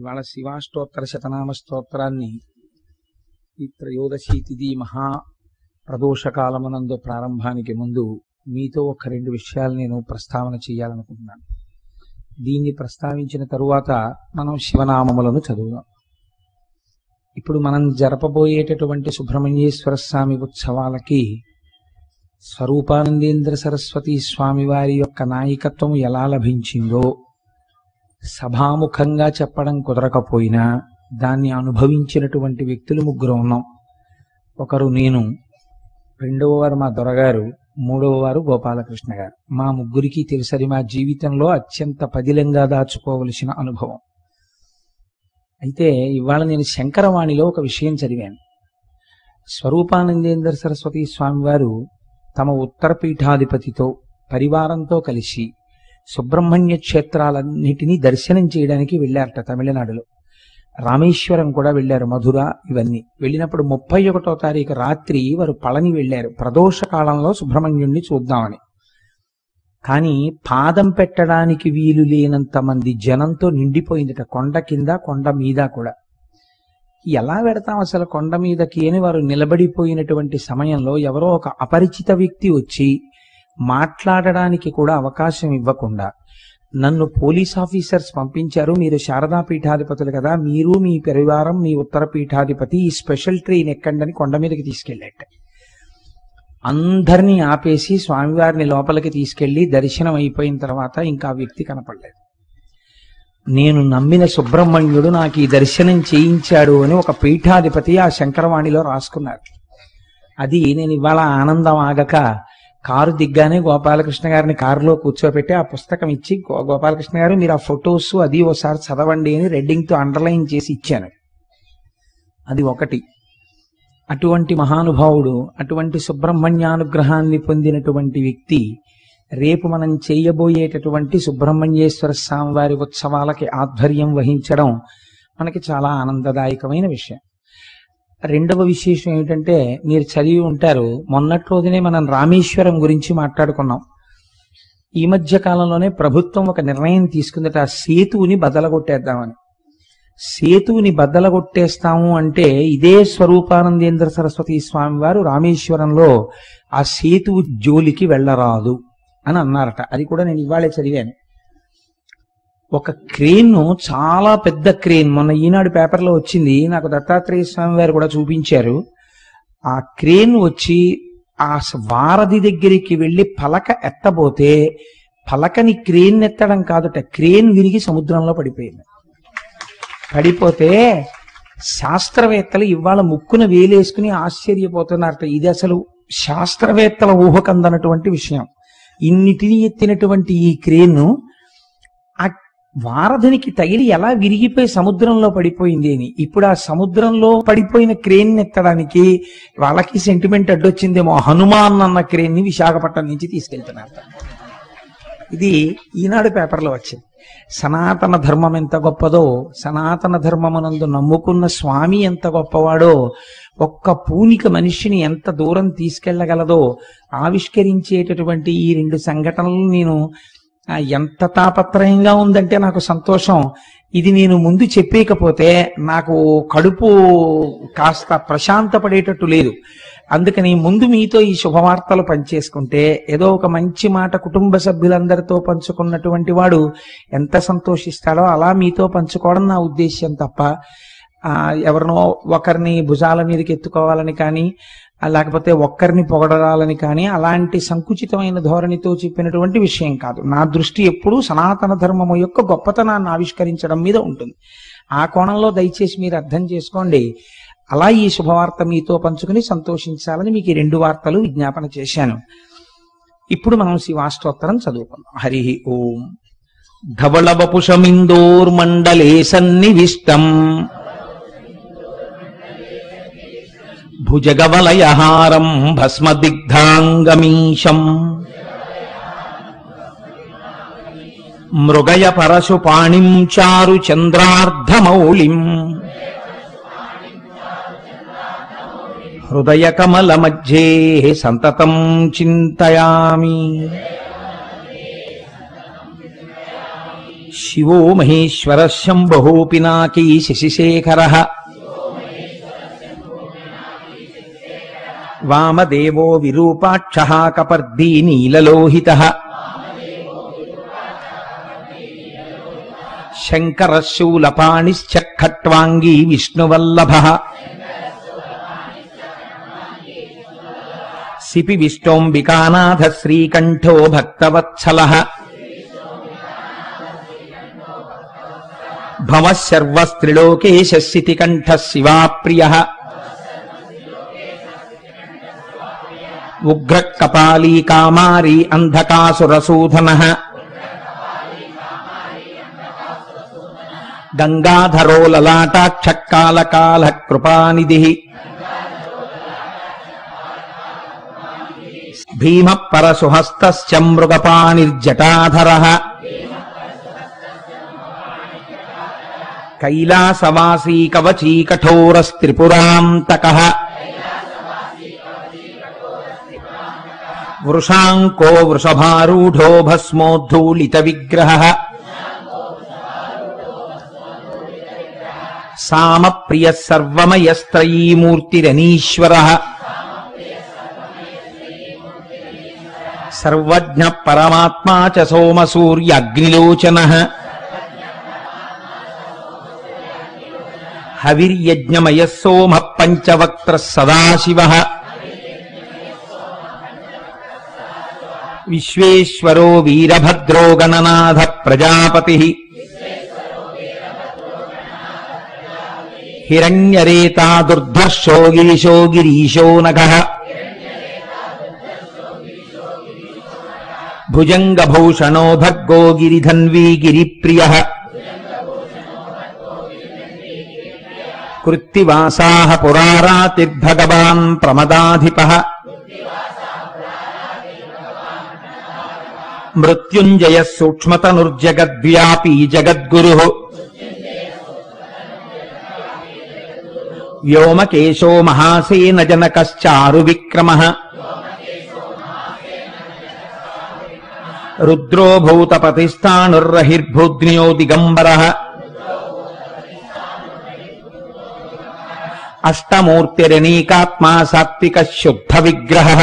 ఇవాళ శివాష్టోత్తర శతనామ స్తోత్రాన్ని ఈ త్రయోదశి తిథి మహా ప్రదోషకాలమనందు ప్రారంభానికి ముందు మీతో ఒక రెండు విషయాలు నేను ప్రస్తావన చేయాలనుకుంటున్నాను. దీన్ని ప్రస్తావించిన తరువాత మనం శివనామములను చదువుదాం. ఇప్పుడు మనం జరపబోయేటటువంటి సుబ్రహ్మణ్యేశ్వర స్వామి ఉత్సవాలకి స్వరూపానందేంద్ర సరస్వతి స్వామివారి యొక్క నాయకత్వం ఎలా లభించిందో సభాముఖంగా చెప్పడం కుదరకపోయినా దాన్ని అనుభవించినటువంటి వ్యక్తులు ముగ్గురు ఉన్నాం. ఒకరు నేను, రెండవ వారు మా దొరగారు, మూడవ వారు గోపాలకృష్ణ గారు. మా ముగ్గురికి తెలుసరి మా జీవితంలో అత్యంత పదిలంగా దాచుకోవలసిన అనుభవం. అయితే ఇవాళ నేను శంకరవాణిలో ఒక విషయం చదివాను. స్వరూపానందేంద్ర సరస్వతి స్వామివారు తమ ఉత్తరపీఠాధిపతితో పరివారంతో కలిసి సుబ్రహ్మణ్య క్షేత్రాలన్నిటినీ దర్శనం చేయడానికి వెళ్ళారట. తమిళనాడులో రామేశ్వరం కూడా వెళ్ళారు, మధుర, ఇవన్నీ వెళ్ళినప్పుడు 31వ తారీఖు రాత్రి వారు పళని వెళ్ళారు ప్రదోషకాలంలో సుబ్రహ్మణ్యుణ్ణి చూద్దామని. కానీ పాదం పెట్టడానికి వీలు లేనంత మంది జనంతో నిండిపోయిందిట, కొండ కింద కొండ మీద కూడా. ఎలా పెడతాం అసలు కొండ మీదకి అని వారు నిలబడిపోయినటువంటి సమయంలో ఎవరో ఒక అపరిచిత వ్యక్తి వచ్చి మాట్లాడడానికి కూడా అవకాశం ఇవ్వకుండా, నన్ను పోలీస్ ఆఫీసర్స్ పంపించారు, మీరు శారదా పీఠాధిపతులు కదా, మీరు మీ పరివారం మీ ఉత్తర పీఠాధిపతి, ఈ స్పెషల్ ట్రైన్ ఎక్కండి అని కొండ మీదకి తీసుకెళ్ళట. అందరినీ ఆపేసి స్వామివారిని లోపలికి తీసుకెళ్ళి దర్శనం అయిపోయిన తర్వాత ఇంకా వ్యక్తి కనపడలేదు. నేను నమ్మిన సుబ్రహ్మణ్యుడు నాకు ఈ దర్శనం చేయించాడు అని ఒక పీఠాధిపతి ఆ శంకరవాణిలో రాసుకున్నారు. అది నేను ఇవాళ ఆనందం ఆగక కారు దిగ్గానే గోపాలకృష్ణ గారిని కారులో కూర్చోబెట్టి ఆ పుస్తకం ఇచ్చి, గోపాలకృష్ణ గారు మీరు ఆ ఫొటోస్ అది ఓసారి చదవండి అని రెడ్డింగ్తో అండర్లైన్ చేసి ఇచ్చాను. అది ఒకటి. అటువంటి మహానుభావుడు, అటువంటి సుబ్రహ్మణ్యానుగ్రహాన్ని పొందినటువంటి వ్యక్తి రేపు మనం చేయబోయేటటువంటి సుబ్రహ్మణ్యేశ్వర స్వామి వారి ఉత్సవాలకి ఆధ్వర్యం వహించడం మనకి చాలా ఆనందదాయకమైన విషయం. రెండవ విశేషం ఏమిటంటే, మీరు చదివి ఉంటారు, మొన్నటి రోజునే మనం రామేశ్వరం గురించి మాట్లాడుకున్నాం. ఈ మధ్య కాలంలోనే ప్రభుత్వం ఒక నిర్ణయం తీసుకుందట, ఆ సేతువుని బద్దలగొట్టేద్దామని. సేతువుని బద్దలగొట్టేస్తాము అంటే ఇదే స్వరూపానందేంద్ర సరస్వతి స్వామివారు రామేశ్వరంలో ఆ సేతువు జోలికి వెళ్ళరాదు అని అన్నారట. అది కూడా నేను ఇవాళే చదివాను. ఒక క్రేన్ను, చాలా పెద్ద క్రేన్, మొన్న ఈనాడు పేపర్లో వచ్చింది, నాకు దత్తాత్రేయ స్వామి వారు కూడా చూపించారు. ఆ క్రేన్ వచ్చి ఆ వారధి దగ్గరికి వెళ్ళి పలక ఎత్తబోతే పలకని క్రేన్ ఎత్తడం కాదుట, క్రేన్ విరిగి సముద్రంలో పడిపోయింది. పడిపోతే శాస్త్రవేత్తలు ఇవాళ ముక్కున వేలేసుకుని ఆశ్చర్యపోతున్నారట. ఇది అసలు శాస్త్రవేత్తల ఊహకందనటువంటి విషయం. ఇన్నిటిని ఎత్తినటువంటి ఈ క్రేన్ను వారధినికి తగిలి ఎలా విరిగిపోయి సముద్రంలో పడిపోయింది అని. ఇప్పుడు ఆ సముద్రంలో పడిపోయిన క్రేన్ ఎత్తడానికి వాళ్ళకి సెంటిమెంట్ అడ్డొచ్చిందేమో, హనుమాన్ అన్న క్రేన్ని విశాఖపట్నం నుంచి తీసుకెళ్తున్నారు. ఇది ఈనాడు పేపర్లో వచ్చింది. సనాతన ధర్మం ఎంత గొప్పదో, సనాతన ధర్మమునందు నమ్ముకున్న స్వామి ఎంత గొప్పవాడో, ఒక్క పూనిక మనిషిని ఎంత దూరం తీసుకెళ్లగలదో ఆవిష్కరించేటటువంటి ఈ రెండు సంఘటనలు నేను ఎంత తాపత్రయంగా ఉందంటే నాకు సంతోషం. ఇది నేను ముందు చెప్పేకపోతే నాకు కడుపు కాస్త ప్రశాంతపడేటట్టు లేదు. అందుకని ముందు మీతో ఈ శుభవార్తలు పంచేసుకుంటే, ఏదో ఒక మంచి మాట కుటుంబ సభ్యులందరితో పంచుకున్నటువంటి వాడు ఎంత సంతోషిస్తాడో అలా మీతో పంచుకోవడం నా ఉద్దేశ్యం తప్ప, ఎవరినో ఒకరిని భుజాల మీదకి ఎత్తుకోవాలని కానీ, లేకపోతే ఒక్కరిని పొగడాలని కానీ అలాంటి సంకుచితమైన ధోరణితో చెప్పినటువంటి విషయం కాదు. నా దృష్టి ఎప్పుడూ సనాతన ధర్మము యొక్క గొప్పతనాన్ని ఆవిష్కరించడం మీద ఉంటుంది. ఆ కోణంలో దయచేసి మీరు అర్థం చేసుకోండి. అలా ఈ శుభవార్త మీతో పంచుకుని సంతోషించాలని మీకు ఈ రెండు వార్తలు విజ్ఞాపన చేశాను. ఇప్పుడు మనం శివాష్టోత్తరం చదువుకున్నాం. హరి ఓం. ధవళ వపుషమిందోర్ మండలే సన్నివిష్టం భుజగవలయహారం భస్మదిగ్ధాంగమీశం మృగయ పరశు పాణిం చారు చంద్రార్ధమౌళిం హృదయ కమల మధ్యే సంతతం చింతయామి शिवो महेश्वर शंभो पिनाकी शशिशेखर वामदेवो विरूपाक्षः कपर्दी नीललोहितः शंकरः शूलपाणिश्च खट्वांगी विष्णुवल्लभः सिपि विष्टोम्बिकानाथः श्रीकंठो भक्तवत्सलः भवः सर्वस्त्रिलोकेश सितिकंठः शिवाप्रियः उग्र कपाली कामारी अंधकासुरसूधनः गंगाधरो ललाटाक्ष कालकालः कृपानिधिः भीमः परशुहस्तश्च मृगपाणिर्जटाधरः कैलासवासी कवची कठोरस्त्रिपुरान्तकः वृषांको वृषभारूढ़ो भस्मोद्धूलित विग्रहः सामप्रियः सर्वमयस्त्रयी मूर्तिरनीश्वरः सर्वज्ञः परमात्मा च सोमसूर्याग्निलोचनः हविर्यज्ञमयः सोमः पञ्चवक्त्रः सदाशिवः विश्वेश्वरो वीरभद्रो गणनाथ प्रजापतिः हिरण्यरेता दुर्धर्षो गिरिशो गिरीशो नखः भुजंगभूषणो भर्गो गिरिधन्वी गिरिप्रियः कृत्तिवासाः पुरारातिर्भगवान् प्रमदाधिपः मृत्युंजय सूक्ष्मतनुर्जगद्व्यापी जगद्गुरुः व्योमकेशो महासेन जनकश्चारुविक्रमः रुद्रो भूतपतिस्थाणुर्रहिर्भूद्न्यो दिगंबरः अष्टमूर्तिरनीकात्मा सात्विकः शुद्धविग्रहः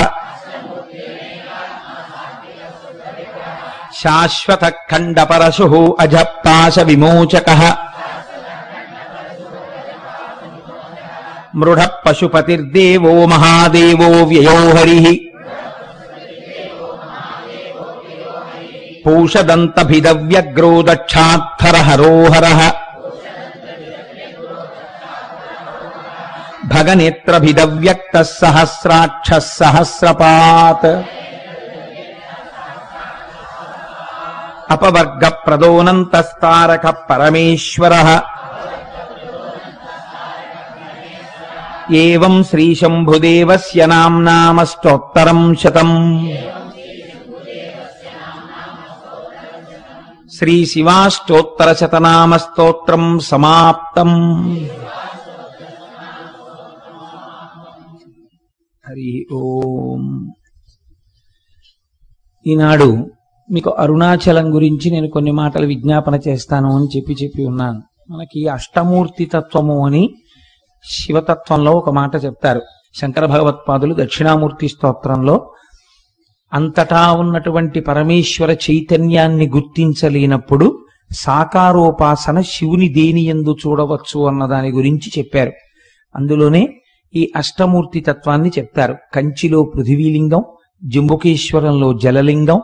शाश्वत खंड परशुः अजप्ताश विमोचकः मृढ पशुपतिर्देवो महादेवो व्ययो हरिः पूषदन्तभिदव्यग्रो दक्षात्थर हरोहरः भगनेत्रभिदव्यक्तः सहस्राक्षः सहस्रपात् अपवर्ग प्रदोनन्तस्तारक परमेश्वरः एवं श्री शंभुदेवस्य नाम्नामष्टोत्तरं शतम् श्री शिवाष्टोत्तरशतनामस्तोत्रं समाप्तम्। हरि ओम। ఈనాడు మీకు అరుణాచలం గురించి నేను కొన్ని మాటలు విజ్ఞాపన చేస్తాను అని చెప్పి ఉన్నాను. మనకి అష్టమూర్తి తత్వము అని శివతత్వంలో ఒక మాట చెప్తారు శంకర భగవత్పాదులు దక్షిణామూర్తి స్తోత్రంలో. అంతటా ఉన్నటువంటి పరమేశ్వర చైతన్యాన్ని గుర్తించలేనప్పుడు సాకారోపాసన శివుని దేనియందు చూడవచ్చు అన్న దాని గురించి చెప్పారు. అందులోనే ఈ అష్టమూర్తి తత్వాన్ని చెప్తారు. కంచిలో పృథ్వీలింగం, జంబుకేశ్వరంలో జలలింగం,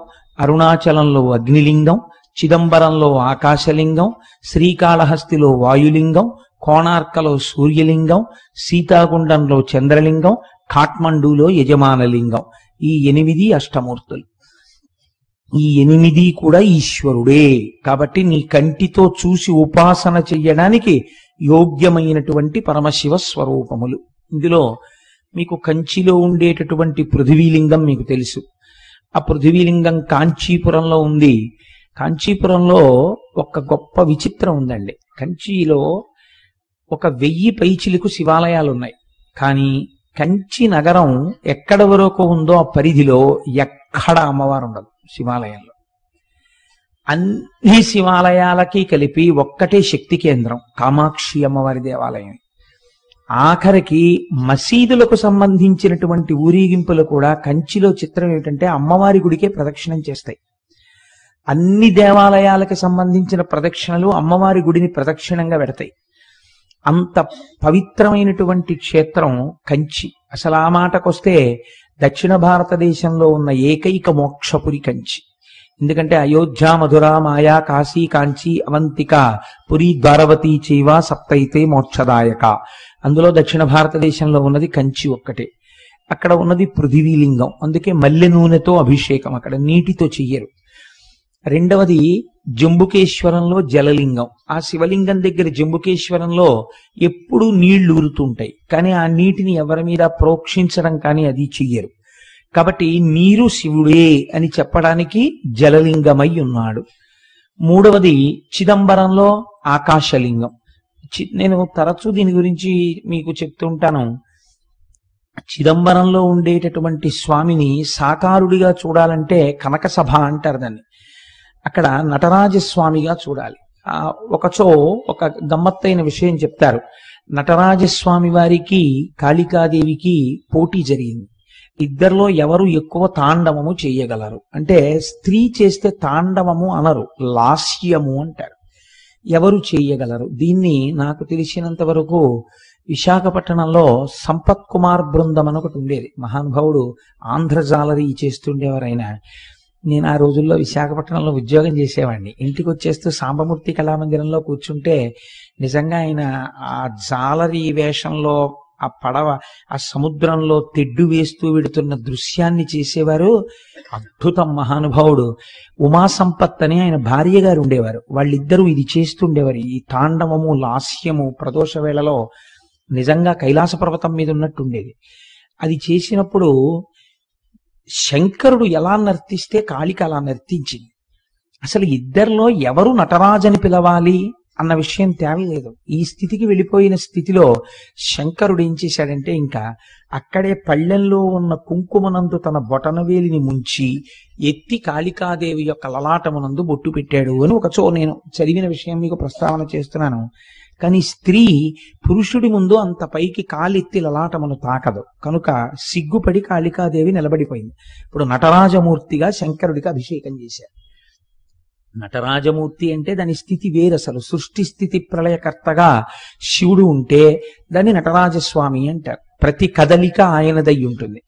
అరుణాచలంలో అగ్నిలింగం, చిదంబరంలో ఆకాశలింగం, శ్రీకాళహస్తిలో వాయులింగం, కోణార్కలో సూర్యలింగం, సీతాగుండంలో చంద్రలింగం, కాఠ్మండూలో యజమానలింగం. ఈ 8 అష్టమూర్తులు. ఈ 8 కూడా ఈశ్వరుడే. కాబట్టి నీ కంటితో చూసి ఉపాసన చెయ్యడానికి యోగ్యమైనటువంటి పరమశివ స్వరూపములు. ఇందులో మీకు కంచిలో ఉండేటటువంటి పృథ్వీలింగం మీకు తెలుసు. ఆ పృథ్వీలింగం కాంచీపురంలో ఉంది. కాంచీపురంలో ఒక గొప్ప విచిత్రం ఉందండి. కంచిలో 1000 పైచిలకు శివాలయాలు ఉన్నాయి. కానీ కంచి నగరం ఎక్కడ వరకు ఉందో ఆ పరిధిలో ఎక్కడ అమ్మవారు ఉండదు శివాలయంలో. అన్ని శివాలయాలకి కలిపి ఒక్కటే శక్తి కేంద్రం కామాక్షి అమ్మవారి దేవాలయం. ఆఖరికి మసీదులకు సంబంధించినటువంటి ఊరేగింపులు కూడా కంచిలో చిత్రం ఏంటంటే అమ్మవారి గుడికే ప్రదక్షిణం చేస్తాయి. అన్ని దేవాలయాలకు సంబంధించిన ప్రదక్షిణలు అమ్మవారి గుడిని ప్రదక్షిణంగా పెడతాయి. అంత పవిత్రమైనటువంటి క్షేత్రం కంచి. అసలు ఆ మాటకొస్తే దక్షిణ భారతదేశంలో ఉన్న ఏకైక మోక్షపురి కంచి. ఎందుకంటే అయోధ్య, మధుర, మాయా, కాశీ, కాంచి, అవంతిక, పురి, ద్వారవతి చైవ సప్తైతే మోక్షదాయక. అందులో దక్షిణ భారతదేశంలో ఉన్నది కంచి ఒక్కటే. అక్కడ ఉన్నది పృథివీలింగం, అందుకే మల్లె నూనెతో అభిషేకం, అక్కడ నీటితో చెయ్యరు. రెండవది జంబుకేశ్వరంలో జలలింగం. ఆ శివలింగం దగ్గర జంబుకేశ్వరంలో ఎప్పుడూ నీళ్లు ఊరుతుంటాయి, కానీ ఆ నీటిని ఎవరి మీద ప్రోక్షించడం కానీ అది చెయ్యరు. కాబట్టి నీరు శివుడే అని చెప్పడానికి జలలింగమై ఉన్నాడు. మూడవది చిదంబరంలో ఆకాశలింగం. నేను తరచూ దీని గురించి మీకు చెప్తుంటాను. చిదంబరంలో ఉండేటటువంటి స్వామిని సాకారుడిగా చూడాలంటే కనకసభ అంటారు దాన్ని. అక్కడ నటరాజస్వామిగా చూడాలి. ఒకచో ఒక గమ్మత్తైన విషయం చెప్తారు. నటరాజస్వామి వారికి కాళికాదేవికి పోటీ జరిగింది. ఇద్దరిలో ఎవరు ఎక్కువ తాండవము చేయగలరు అంటే, స్త్రీ చేస్తే తాండవము అనరు, లాస్యము అంటారు. ఎవరు చేయగలరు? దీన్ని నాకు తెలిసినంత వరకు విశాఖపట్నంలో సంపత్ కుమార్ బృందం అని ఒకటి ఉండేది. మహానుభావుడు ఆంధ్రజాలరీ చేస్తుండేవారు ఆయన. నేను ఆ రోజుల్లో విశాఖపట్నంలో ఉద్యోగం చేసేవాడిని. ఇంటికి వచ్చేస్తూ సాంబమూర్తి కళామందిరంలో కూర్చుంటే నిజంగా ఆయన ఆ జాలరీ వేషంలో ఆ పడవ ఆ సముద్రంలో తెడ్డు వేస్తూ వెడుతున్న దృశ్యాన్ని చేసేవారు. అద్భుతం మహానుభావుడు. ఉమాసంపత్ అని ఆయన భార్య గారు ఉండేవారు. వాళ్ళిద్దరూ ఇది చేస్తుండేవారు, ఈ తాండవము, లాస్యము. ప్రదోష వేళలో నిజంగా కైలాస పర్వతం మీద ఉన్నట్టుండేది. అది చేసినప్పుడు శంకరుడు ఎలా నర్తిస్తే కాళిక అలా నర్తించింది. అసలు ఇద్దరిలో ఎవరు నటరాజని పిలవాలి అన్న విషయం తేవలేదు. ఈ స్థితికి వెళ్ళిపోయిన స్థితిలో శంకరుడు ఏం చేశాడంటే, ఇంకా అక్కడే పళ్ళెంలో ఉన్న కుంకుమనందు తన బొటనవేలిని ముంచి ఎత్తి కాళికాదేవి యొక్క లలాటమునందు బొట్టు పెట్టాడు అని ఒకచో నేను చదివిన విషయం మీకు ప్రస్తావన చేస్తున్నాను. కానీ స్త్రీ పురుషుడి ముందు అంత పైకి కాలెత్తి లలాటమును తాకదు కనుక సిగ్గుపడి కాళికాదేవి నిలబడిపోయింది. ఇప్పుడు నటరాజమూర్తిగా శంకరుడికి అభిషేకం చేశారు. నటరాజమూర్తి అంటే దాని స్థితి వేరు. అసలు సృష్టి స్థితి ప్రళయకర్తగా శివుడు ఉంటే దాన్ని నటరాజస్వామి అంటారు. ప్రతి కదలిక ఆయనదై ఉంటుంది.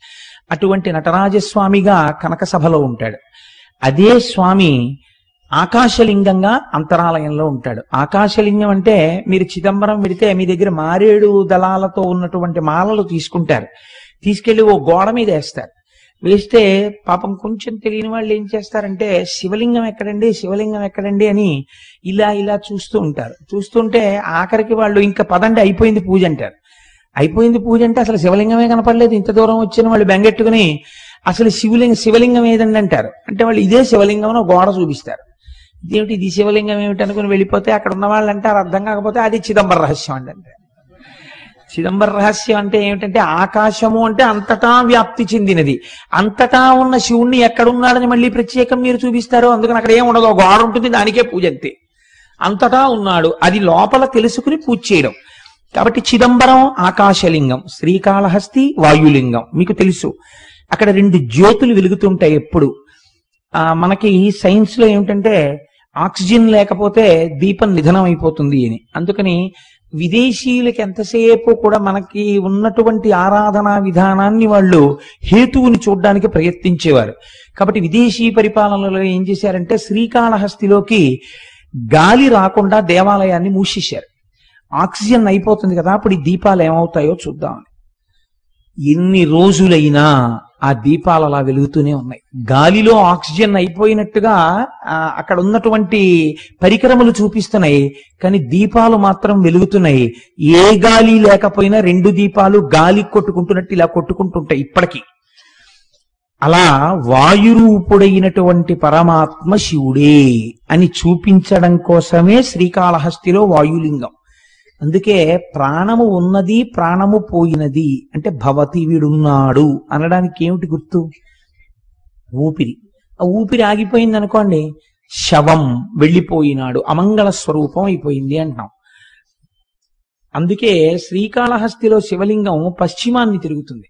అటువంటి నటరాజస్వామిగా కనకసభలో ఉంటాడు. అదే స్వామి ఆకాశలింగంగా అంతరాలయంలో ఉంటాడు. ఆకాశలింగం అంటే మీరు చిదంబరం వెడితే మీ దగ్గర మారేడు దళాలతో ఉన్నటువంటి మాలలు తీసుకుంటారు, తీసుకెళ్లి ఓ గోడ మీద వేస్తారు. వేస్తే పాపం కొంచెం తెలియని వాళ్ళు ఏం చేస్తారంటే, శివలింగం ఎక్కడండి, శివలింగం ఎక్కడండి అని ఇలా ఇలా చూస్తూ ఉంటారు. చూస్తుంటే ఆఖరికి వాళ్ళు ఇంకా పదండి అయిపోయింది పూజ అంటారు. అయిపోయింది పూజ అంటే అసలు శివలింగమే కనపడలేదు, ఇంత దూరం వచ్చిన వాళ్ళు బెంగెట్టుకుని అసలు శివలింగం ఏదండి అంటారు. అంటే వాళ్ళు ఇదే శివలింగం అని గోడ చూపిస్తారు. ఇదేమిటి ఇది శివలింగం ఏమిటి అనుకుని వెళ్ళిపోతే అక్కడ ఉన్న వాళ్ళు అంటే అర్థం కాకపోతే అది చిదంబర రహస్యం అంటారు. చిదంబర రహస్యం అంటే ఏమిటంటే, ఆకాశము అంటే అంతటా వ్యాప్తి చెందినది, అంతటా ఉన్న శివుణ్ణి ఎక్కడున్నాడని మళ్ళీ ప్రత్యేకం మీరు చూపిస్తారు. అందుకని అక్కడ ఏం ఉండదు, గోడ ఉంటుంది, దానికే పూజ అంతే. అంతటా ఉన్నాడు అది లోపల తెలుసుకుని పూజ చేయడం. కాబట్టి చిదంబరం ఆకాశలింగం, శ్రీకాళహస్తి వాయులింగం. మీకు తెలుసు అక్కడ రెండు జ్యోతులు వెలుగుతుంటాయి ఎప్పుడు. మనకి సైన్స్లో ఏమిటంటే ఆక్సిజన్ లేకపోతే దీపం నిధనం అయిపోతుంది అని. అందుకని విదేశీయులకి ఎంతసేపు కూడా మనకి ఉన్నటువంటి ఆరాధనా విధానాన్ని వాళ్ళు హేతువుని చూడడానికి ప్రయత్నించేవారు. కాబట్టి విదేశీ పరిపాలనలో ఏం చేశారంటే, శ్రీకాళహస్తిలోకి గాలి రాకుండా దేవాలయాన్ని మూసేశారు. ఆక్సిజన్ అయిపోతుంది కదా, అప్పుడు ఈ దీపాలు ఏమవుతాయో చూద్దామని. ఎన్ని రోజులైనా ఆ దీపాలు అలా వెలుగుతూనే ఉన్నాయి. గాలిలో ఆక్సిజన్ అయిపోయినట్టుగా అక్కడ ఉన్నటువంటి పరికరములు చూపిస్తున్నాయి, కానీ దీపాలు మాత్రం వెలుగుతున్నాయి. ఏ గాలి లేకపోయినా రెండు దీపాలు గాలి కొట్టుకుంటున్నట్టు ఇలా కొట్టుకుంటుంటాయి ఇప్పటికీ. అలా వాయురూపుడైనటువంటి పరమాత్మ శివుడే అని చూపించడం కోసమే శ్రీకాళహస్తిలో వాయులింగం. అందుకే ప్రాణము ఉన్నది, ప్రాణము పోయినది అంటే భవతి వీడున్నాడు అనడానికి ఏమిటి గుర్తు? ఊపిరి. ఆ ఊపిరి ఆగిపోయింది అనుకోండి, శవం వెళ్ళిపోయినాడు, అమంగళ స్వరూపం అయిపోయింది అంటాం. అందుకే శ్రీకాళహస్తిలో శివలింగం పశ్చిమాన్ని తిరుగుతుంది.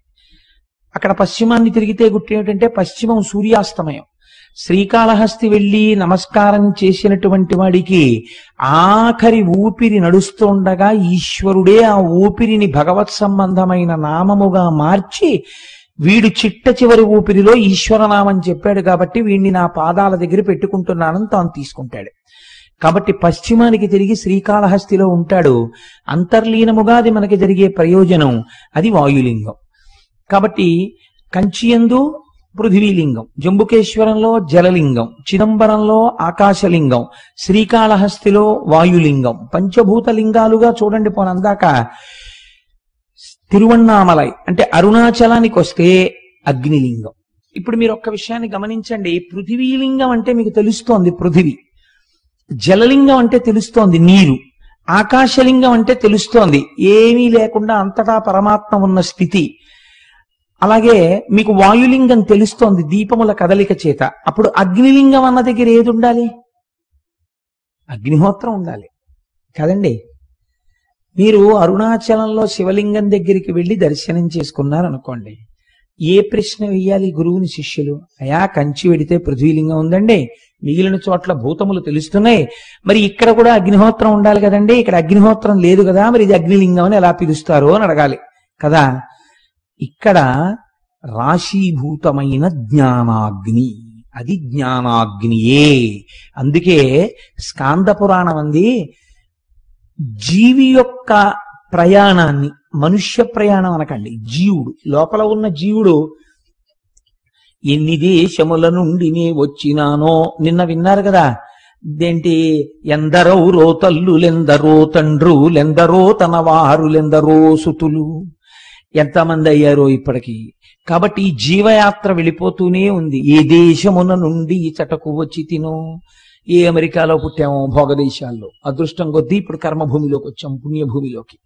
అక్కడ పశ్చిమాన్ని తిరిగితే గుర్తు ఏమిటంటే పశ్చిమం సూర్యాస్తమయం. శ్రీకాళహస్తి వెళ్ళి నమస్కారం చేసినటువంటి వాడికి ఆఖరి ఊపిరి నడుస్తుండగా ఈశ్వరుడే ఆ ఊపిరిని భగవత్ సంబంధమైన నామముగా మార్చి, వీడు చిట్ట చివరి ఊపిరిలో ఈశ్వరనామం చెప్పాడు కాబట్టి వీడిని నా పాదాల దగ్గర పెట్టుకుంటున్నానని తాను తీసుకుంటాడు. కాబట్టి పశ్చిమానికి తిరిగి శ్రీకాళహస్తిలో ఉంటాడు. అంతర్లీనముగా అది మనకి జరిగే ప్రయోజనం, అది వాయులింగం. కాబట్టి కంచియందు పృథివీలింగం, జంబుకేశ్వరంలో జలలింగం, చిదంబరంలో ఆకాశలింగం, శ్రీకాళహస్తిలో వాయులింగం, పంచభూత లింగాలుగా చూడండి. పోనందాక తిరువన్నామలై అంటే అరుణాచలానికి వస్తే అగ్నిలింగం. ఇప్పుడు మీరు ఒక్క విషయాన్ని గమనించండి, పృథివీలింగం అంటే మీకు తెలుస్తోంది పృథివీ, జలలింగం అంటే తెలుస్తోంది నీరు, ఆకాశలింగం అంటే తెలుస్తోంది ఏమీ లేకుండా అంతటా పరమాత్మ ఉన్న స్థితి. అలాగే మీకు వాయులింగం తెలుస్తోంది దీపముల కదలిక చేత. అప్పుడు అగ్నిలింగం అన్న దగ్గర ఏది ఉండాలి? అగ్నిహోత్రం ఉండాలి కదండి. మీరు అరుణాచలంలో శివలింగం దగ్గరికి వెళ్ళి దర్శనం చేసుకున్నారనుకోండి, ఏ ప్రశ్న వేయాలి గురువుని శిష్యులు? అయా, కంచి వెడితే పృథ్వీలింగం ఉందండి, మిగిలిన చోట్ల భూతములు తెలుస్తున్నాయి, మరి ఇక్కడ కూడా అగ్నిహోత్రం ఉండాలి కదండి, ఇక్కడ అగ్నిహోత్రం లేదు కదా, మరి ఇది అగ్నిలింగం అని ఎలా పిలుస్తారు అని అడగాలి కదా. ఇక్కడ రాశీభూతమైన జ్ఞానాగ్ని, అది జ్ఞానాగ్నియే. అందుకే స్కాంద పురాణం అంది, జీవి యొక్క ప్రయాణాన్ని మనుష్య ప్రయాణం అనకండి, జీవుడు లోపల ఉన్న జీవుడు ఎన్ని దేశముల నుండి నే వచ్చినానో నిన్న విన్నారు కదా. ఇదేంటి, ఎందరో రోతల్లులెందరో తండ్రులెందరో తన వారులెందరో సుతులు, ఎంతమంది అయ్యారో ఇప్పటికీ. కాబట్టి ఈ జీవయాత్ర వెళ్ళిపోతూనే ఉంది. ఏ దేశమున నుండి ఈ చటకు వచ్చి తినో, ఏ అమెరికాలో పుట్టామో భోగదేశాల్లో, అదృష్టం కొద్దీ ఇప్పుడు కర్మభూమిలోకి వచ్చాము, పుణ్యభూమిలోకి.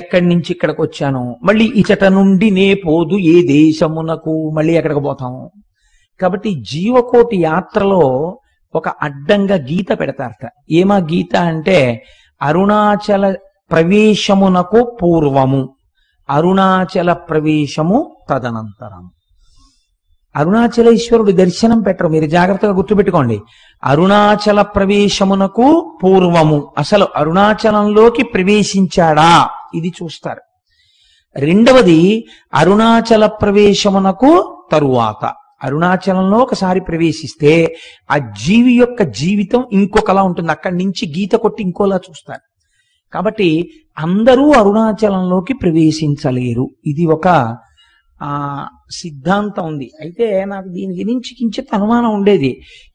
ఎక్కడి నుంచి ఇక్కడికి వచ్చాను, మళ్ళీ ఇచట నుండి నే పోదు ఏ దేశమునకు, మళ్ళీ ఎక్కడికి పోతాము. కాబట్టి జీవకోటి యాత్రలో ఒక అడ్డంగా గీత పెడతారట. ఏమా గీత అంటే, అరుణాచల ప్రవేశమునకు పూర్వము, అరుణాచల ప్రవేశము తదనంతరము. అరుణాచలేశ్వరుడు దర్శనం పెట్టరు, మీరు జాగ్రత్తగా గుర్తుపెట్టుకోండి. అరుణాచల ప్రవేశమునకు పూర్వము అసలు అరుణాచలంలోకి ప్రవేశించాడా ఇది చూస్తారు. రెండవది అరుణాచల ప్రవేశమునకు తరువాత, అరుణాచలంలో ఒకసారి ప్రవేశిస్తే ఆ జీవి యొక్క జీవితం ఇంకొకలా ఉంటుంది, అక్కడి నుంచి గీత కొట్టి ఇంకోలా చూస్తారు. కాబట్టి అందరూ అరుణాచలంలోకి ప్రవేశించలేరు, ఇది ఒక సిద్ధాంతం ఉంది. అయితే నాకు దీని గురించి కించిత్ అనుమానం ఉండేది,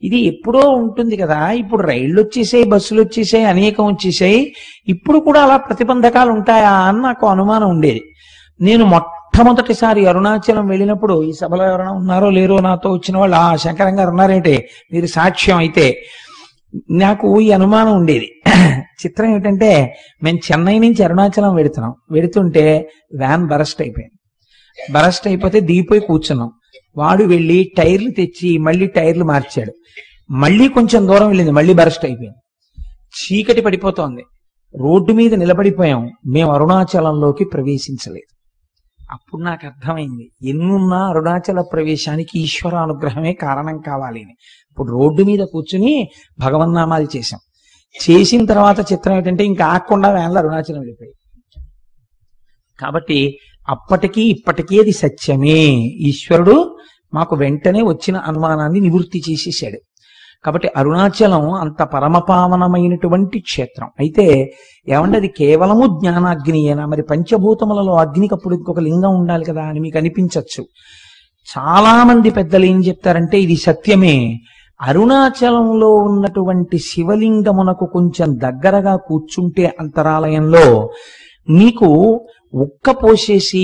ఇది ఎప్పుడో ఉంటుంది కదా, ఇప్పుడు రైళ్లు వచ్చేసాయి, బస్సులు వచ్చేసాయి, అనేకం వచ్చేసాయి, ఇప్పుడు కూడా అలా ప్రతిబంధకాలు ఉంటాయా అని నాకు అనుమానం ఉండేది. నేను మొట్టమొదటిసారి అరుణాచలం వెళ్ళినప్పుడు, ఈ సభలో ఎవరైనా ఉన్నారో లేరో నాతో వచ్చిన వాళ్ళు, ఆ శంకరం గారు ఉన్నారేంటే మీరు సాక్ష్యం, అయితే నాకు ఈ అనుమానం ఉండేది. చిత్రం ఏమిటంటే, మేము చెన్నై నుంచి అరుణాచలం వెడుతుంటే వ్యాన్ బరస్ట్ అయిపోయింది. బరస్ట్ అయిపోతే దిగిపోయి కూర్చున్నాం. వాడు వెళ్ళి టైర్లు తెచ్చి మళ్ళీ టైర్లు మార్చాడు. మళ్ళీ కొంచెం దూరం వెళ్ళింది, మళ్ళీ బరస్ట్ అయిపోయింది. చీకటి పడిపోతోంది, రోడ్డు మీద నిలబడిపోయాం, మేము అరుణాచలంలోకి ప్రవేశించలేదు. అప్పుడు నాకు అర్థమైంది, ఎన్నున్నా అరుణాచల ప్రవేశానికి ఈశ్వర అనుగ్రహమే కారణం కావాలి అని. ఇప్పుడు రోడ్డు మీద కూర్చుని భగవన్నామాలు చేశాం. చేసిన తర్వాత చిత్రం ఏంటంటే, ఇంకా ఆకుండా వ్యాన్లు అరుణాచలం వెళ్ళిపోయాయి. కాబట్టి అప్పటికీ ఇప్పటికీ అది సత్యమే. ఈశ్వరుడు మాకు వెంటనే వచ్చిన అనుమానాన్ని నివృత్తి చేసేసాడు. కాబట్టి అరుణాచలం అంత పరమపావనమైనటువంటి క్షేత్రం. అయితే ఏమంటే, అది కేవలము జ్ఞానాగ్నియేనా? మరి పంచభూతములలో అగ్నికి అప్పుడు ఇంకొక లింగం ఉండాలి కదా అని మీకు అనిపించవచ్చు. చాలా మంది పెద్దలు ఏం చెప్తారంటే, ఇది సత్యమే, అరుణాచలంలో ఉన్నటువంటి శివలింగమునకు కొంచెం దగ్గరగా కూర్చుంటే అంతరాలయంలో మీకు ఉక్క పోసేసి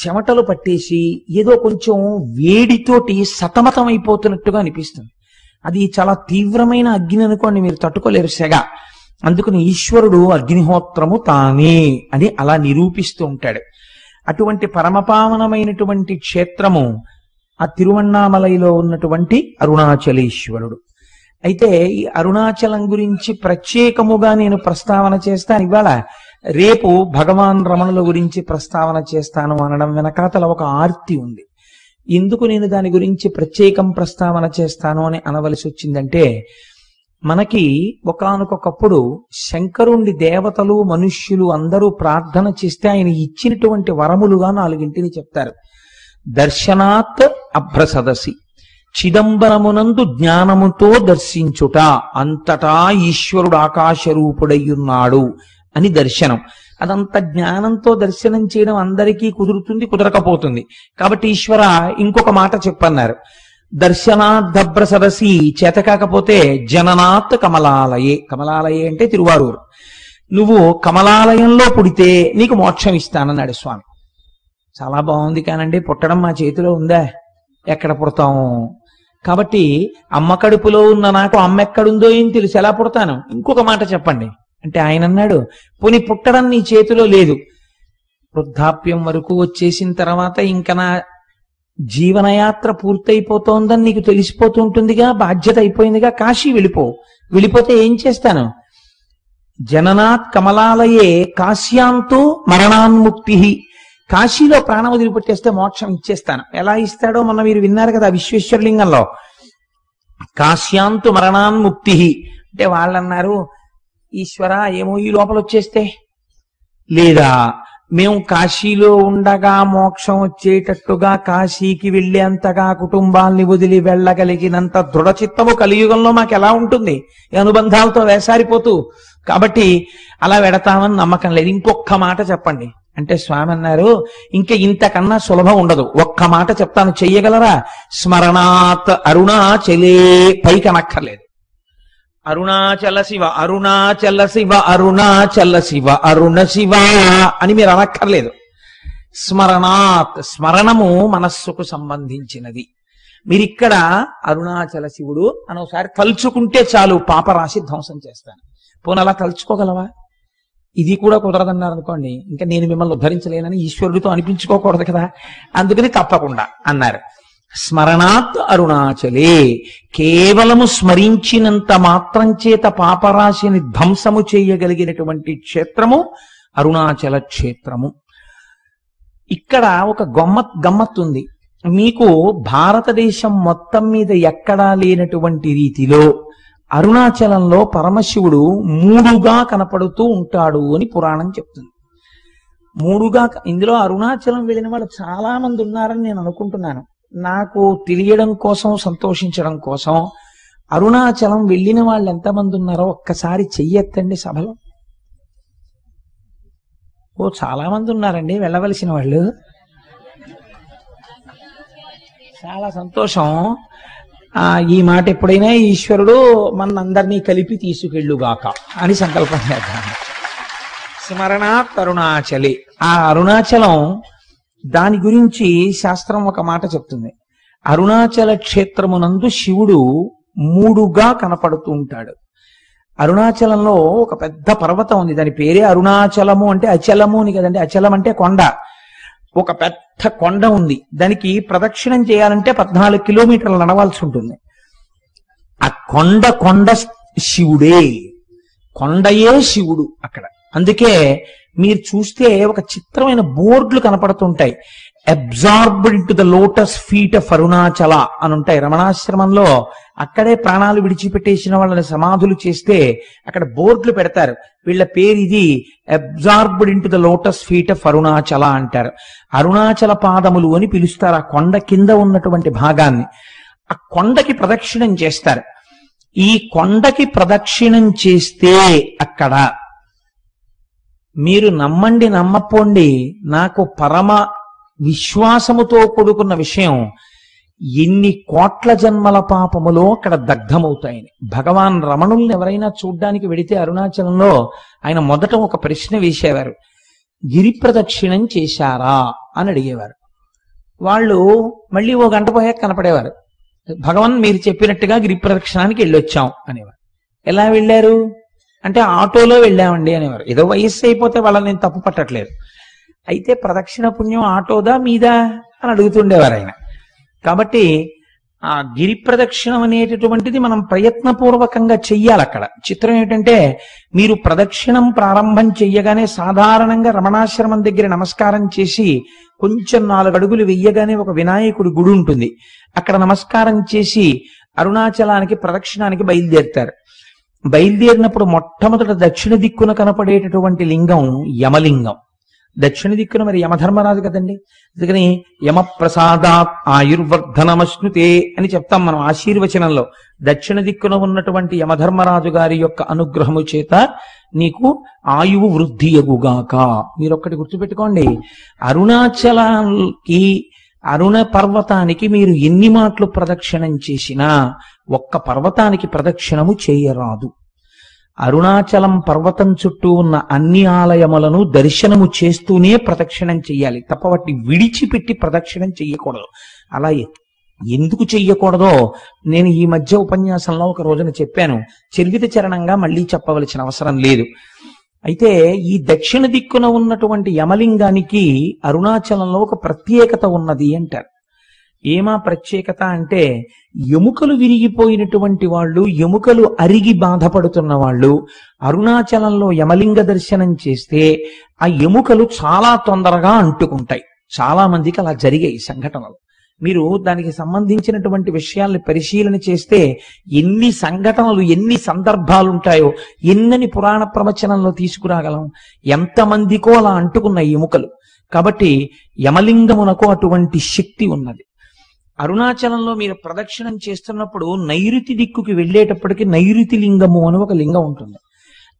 చెమటలు పట్టేసి ఏదో కొంచెం వేడితోటి సతమతం అయిపోతున్నట్టుగా అనిపిస్తుంది. అది చాలా తీవ్రమైన అగ్ని అనుకోండి, మీరు తట్టుకోలేరు సెగ. అందుకని ఈశ్వరుడు అగ్నిహోత్రము తానే అని అలా నిరూపిస్తూ ఉంటాడు. అటువంటి పరమపావనమైనటువంటి క్షేత్రము ఆ తిరువన్నామలైలో ఉన్నటువంటి అరుణాచలేశ్వరుడు. అయితే ఈ అరుణాచలం గురించి ప్రత్యేకముగా నేను ప్రస్తావన చేస్తాను. ఇవాళ రేపు భగవాన్ రమణుల గురించి ప్రస్తావన చేస్తాను అనడం వెనకాతల ఒక ఆర్తి ఉంది. ఎందుకు నేను దాని గురించి ప్రత్యేకం ప్రస్తావన చేస్తాను అని అనవలసి వచ్చిందంటే, మనకి ఒకానొకప్పుడు శంకరుణ్ణి దేవతలు మనుష్యులు అందరూ ప్రార్థన చేస్తే ఆయన ఇచ్చినటువంటి వరములుగా నాలుగింటిని చెప్తారు. దర్శనాత్ అభ్రసదసి, చిదంబరమునందు జ్ఞానముతో దర్శించుట, అంతటా ఈశ్వరుడు ఆకాశరూపుడయ్యున్నాడు అని దర్శనం. అదంత జ్ఞానంతో దర్శనం చేయడం అందరికీ కుదురుతుంది, కుదరకపోతుంది. కాబట్టి ఈశ్వర ఇంకొక మాట చెప్పన్నారు, దర్శనార్థభ్ర సరసి, చేత కాకపోతే జననాత్ కమలాలయే, కమలాలయే అంటే తిరువారూరు, నువ్వు కమలాలయంలో పుడితే నీకు మోక్షం ఇస్తానన్నాడు స్వామి. చాలా బాగుంది కానండి, పుట్టడం మా చేతిలో ఉందా? ఎక్కడ పుడతాం? కాబట్టి అమ్మ కడుపులో ఉన్న నాకు అమ్మ ఎక్కడుందో ఏం తెలుసు, ఎలా పుడతాను? ఇంకొక మాట చెప్పండి అంటే ఆయన అన్నాడు, పోనీ పుట్టడం నీ చేతిలో లేదు, వృద్ధాప్యం వరకు వచ్చేసిన తర్వాత ఇంకా నా జీవనయాత్ర పూర్తయిపోతోందని నీకు తెలిసిపోతూ ఉంటుందిగా, బాధ్యత అయిపోయిందిగా, కాశీ వెళ్ళిపో, వెళ్ళిపోతే ఏం చేస్తాను? జననాత్ కమలాలయే కాశ్యాంతో మరణాన్ముక్తి, కాశీలో ప్రాణం వదిలిపెట్టేస్తే మోక్షం ఇచ్చేస్తాను. ఎలా ఇస్తాడో మొన్న మీరు విన్నారు కదా విశ్వేశ్వరలింగంలో, కాశ్యాంతు మరణాన్ముక్తి అంటే వాళ్ళన్నారు, ఈశ్వర ఏమో ఈ లోపల వచ్చేస్తే, లేదా మేము కాశీలో ఉండగా మోక్షం వచ్చేటట్టుగా కాశీకి వెళ్ళేంతగా కుటుంబాల్ని వదిలి వెళ్ళగలిగినంత దృఢచిత్తము కలియుగంలో మాకు ఎలా ఉంటుంది, అనుబంధాలతో వేసారిపోతూ, కాబట్టి అలా వెడతామని నమ్మకం లేదు, ఇంకొక మాట చెప్పండి అంటే స్వామి అన్నారు, ఇంకా ఇంతకన్నా సులభం ఉండదు, ఒక్క మాట చెప్తాను చెయ్యగలరా? స్మరణాత్ అరుణాచలే, పైకి అనక్కర్లేదు, అరుణాచల శివ అరుణాచల శివ అరుణాచల శివ అరుణ శివ అని మీరు అనక్కర్లేదు. స్మరణాత్, స్మరణము మనస్సుకు సంబంధించినది. మీరిక్కడ అరుణాచల శివుడు అని ఒకసారి తలుచుకుంటే చాలు, పాపరాశి ధ్వంసం చేస్తాను. పోనీ అలా తలుచుకోగలవా? ఇది కూడా కుదరదన్నారు అనుకోండి, ఇంకా నేను మిమ్మల్ని ఉద్ధరించలేనని ఈశ్వరుడితో అనిపించుకోకూడదు కదా, అందుకని తప్పకుండా అన్నారు స్మరణాత్ అరుణాచలే. కేవలము స్మరించినంత మాత్రం చేత పాపరాశిని ధ్వంసము చేయగలిగినటువంటి క్షేత్రము అరుణాచల క్షేత్రము. ఇక్కడ ఒక గమ్మత్తుంది, మీకు భారతదేశం మొత్తం మీద ఎక్కడా లేనటువంటి రీతిలో అరుణాచలంలో పరమశివుడు మూడుగా కనపడుతూ ఉంటాడు అని పురాణం చెప్తుంది. మూడుగా, ఇందులో అరుణాచలం వెళ్ళిన వాళ్ళు చాలా మంది ఉన్నారని నేను అనుకుంటున్నాను. నాకు తెలియడం కోసం, సంతోషించడం కోసం అరుణాచలం వెళ్ళిన వాళ్ళు ఎంతమంది ఉన్నారో ఒక్కసారి చెయ్యెత్తండి సభలో. ఓ చాలా మంది ఉన్నారండి వెళ్ళవలసిన వాళ్ళు, చాలా సంతోషం. ఈ మాట ఎప్పుడైనా ఈశ్వరుడు మనందరినీ కలిపి తీసుకెళ్ళుగాక అని సంకల్పం చేద్దాం. స్మరణ అరుణాచలి, ఆ అరుణాచలం దాని గురించి శాస్త్రం ఒక మాట చెప్తుంది. అరుణాచల క్షేత్రమునందు శివుడు మూడుగా కనపడుతూ ఉంటాడు. అరుణాచలంలో ఒక పెద్ద పర్వతం ఉంది, దాని పేరే అరుణాచలము అంటే అచలము అని కదండి, అచలం అంటే కొండ. ఒక పెద్ద కొండ ఉంది, దానికి ప్రదక్షిణం చేయాలంటే 14 కిలోమీటర్లు నడవాల్సి ఉంటుంది. ఆ కొండ శివుడే, కొండయే శివుడు అక్కడ. అందుకే మీరు చూస్తే ఒక చిత్రమైన బోర్డులు కనపడుతుంటాయి, absorbed to the lotus feet of Arunachala అని ఉంటాయి. రమణాశ్రమంలో అక్కడే ప్రాణాలు విడిచిపెట్టేసిన వాళ్ళని సమాధులు చేస్తే అక్కడ బోర్డులు పెడతారు, వీళ్ళ పేరు ఇది, absorbed into the lotus feet of Arunachala అంటారు. అరుణాచల పాదములు అని పిలుస్తారు ఆ కొండ కింద ఉన్నటువంటి భాగాన్ని. ఆ కొండకి ప్రదక్షిణం చేస్తారు. ఈ కొండకి ప్రదక్షిణం చేస్తే అక్కడ, మీరు నమ్మండి నమ్మపోండి, నాకు పరమ విశ్వాసముతో కూడుకున్న విషయం, ఎన్ని కోట్ల జన్మల పాపములో అక్కడ దగ్ధమవుతాయని. భగవాన్ రమణుల్ని ఎవరైనా చూడ్డానికి వెడితే అరుణాచలంలో ఆయన మొదట ఒక ప్రశ్న వేసేవారు, గిరి ప్రదక్షిణం చేశారా అని అడిగేవారు. వాళ్ళు మళ్ళీ ఓ గంట పోయాక కనపడేవారు, భగవాన్ మీరు చెప్పినట్టుగా గిరి ప్రదక్షిణానికి వెళ్ళొచ్చాం అనేవారు. ఎలా వెళ్ళారు అంటే ఆటోలో వెళ్ళామండి అనేవారు. ఏదో వయస్సు అయిపోతే వాళ్ళని నేను తప్పు పట్టట్లేదు, అయితే ప్రదక్షిణ పుణ్యం ఆటోదా మీదా అని అడుగుతుండేవారు ఆయన. కాబట్టి ఆ గిరి ప్రదక్షిణం అనేటటువంటిది మనం ప్రయత్నపూర్వకంగా చేయాలి. అక్కడ చిత్రం ఏంటంటే మీరు ప్రదక్షిణం ప్రారంభం చేయగానే సాధారణంగా రమణాశ్రమం దగ్గర నమస్కారం చేసి కొంచెం 4 అడుగులు వెయ్యగానే ఒక వినాయకుడి గుడి ఉంటుంది. అక్కడ నమస్కారం చేసి అరుణాచలానికి ప్రదక్షిణానికి బయలుదేరుతారు. బయలుదేరినప్పుడు మొట్టమొదట దక్షిణ దిక్కున కనపడేటటువంటి లింగం యమలింగం. దక్షిణ దిక్కున మరి యమధర్మరాజు కదండి, అందుకని యమప్రసాదాత్ ఆయుర్వర్ధనమశ్నుతే అని చెప్తాం మనం ఆశీర్వచనంలో. దక్షిణ దిక్కున ఉన్నటువంటి యమధర్మరాజు గారి యొక్క అనుగ్రహము చేత నీకు ఆయువు వృద్ధి అగుగాక. మీరొక్కటి గుర్తుపెట్టుకోండి, అరుణాచలానికి అరుణ పర్వతానికి మీరు ఎన్ని మాటలు ప్రదక్షిణం చేసినా ఒక్క పర్వతానికి ప్రదక్షిణము చేయరాదు. అరుణాచలం పర్వతం చుట్టూ ఉన్న అన్ని ఆలయములను దర్శనము చేస్తూనే ప్రదక్షిణం చెయ్యాలి, తప్ప వాటిని విడిచిపెట్టి ప్రదక్షిణం చెయ్యకూడదు. అలా ఎందుకు చెయ్యకూడదో నేను ఈ మధ్య ఉపన్యాసంలో ఒక రోజున చెప్పాను, చరివిత చరణంగా మళ్ళీ చెప్పవలసిన అవసరం లేదు. అయితే ఈ దక్షిణ దిక్కున ఉన్నటువంటి యమలింగానికి అరుణాచలంలో ఒక ప్రత్యేకత ఉన్నది అంటారు. ఏమా ప్రత్యేకత అంటే, ఎముకలు విరిగిపోయినటువంటి వాళ్ళు, ఎముకలు అరిగి బాధపడుతున్న వాళ్ళు అరుణాచలంలో యమలింగ దర్శనం చేస్తే ఆ ఎముకలు చాలా తొందరగా అంటుకుంటాయి. చాలా మందికి అలా జరిగాయి సంఘటనలు. మీరు దానికి సంబంధించినటువంటి విషయాల్ని పరిశీలన చేస్తే ఎన్ని సంఘటనలు, ఎన్ని సందర్భాలు ఉంటాయో, ఎన్నని పురాణ ప్రవచనంలో తీసుకురాగలం, ఎంతమందికో అలా అంటుకున్న ఎముకలు. కాబట్టి యమలింగమునకు అటువంటి శక్తి ఉన్నది. అరుణాచలంలో మీరు ప్రదక్షిణం చేస్తున్నప్పుడు నైరుతి దిక్కుకి వెళ్ళేటప్పటికి నైరుతి లింగము అని ఒక లింగం ఉంటుంది.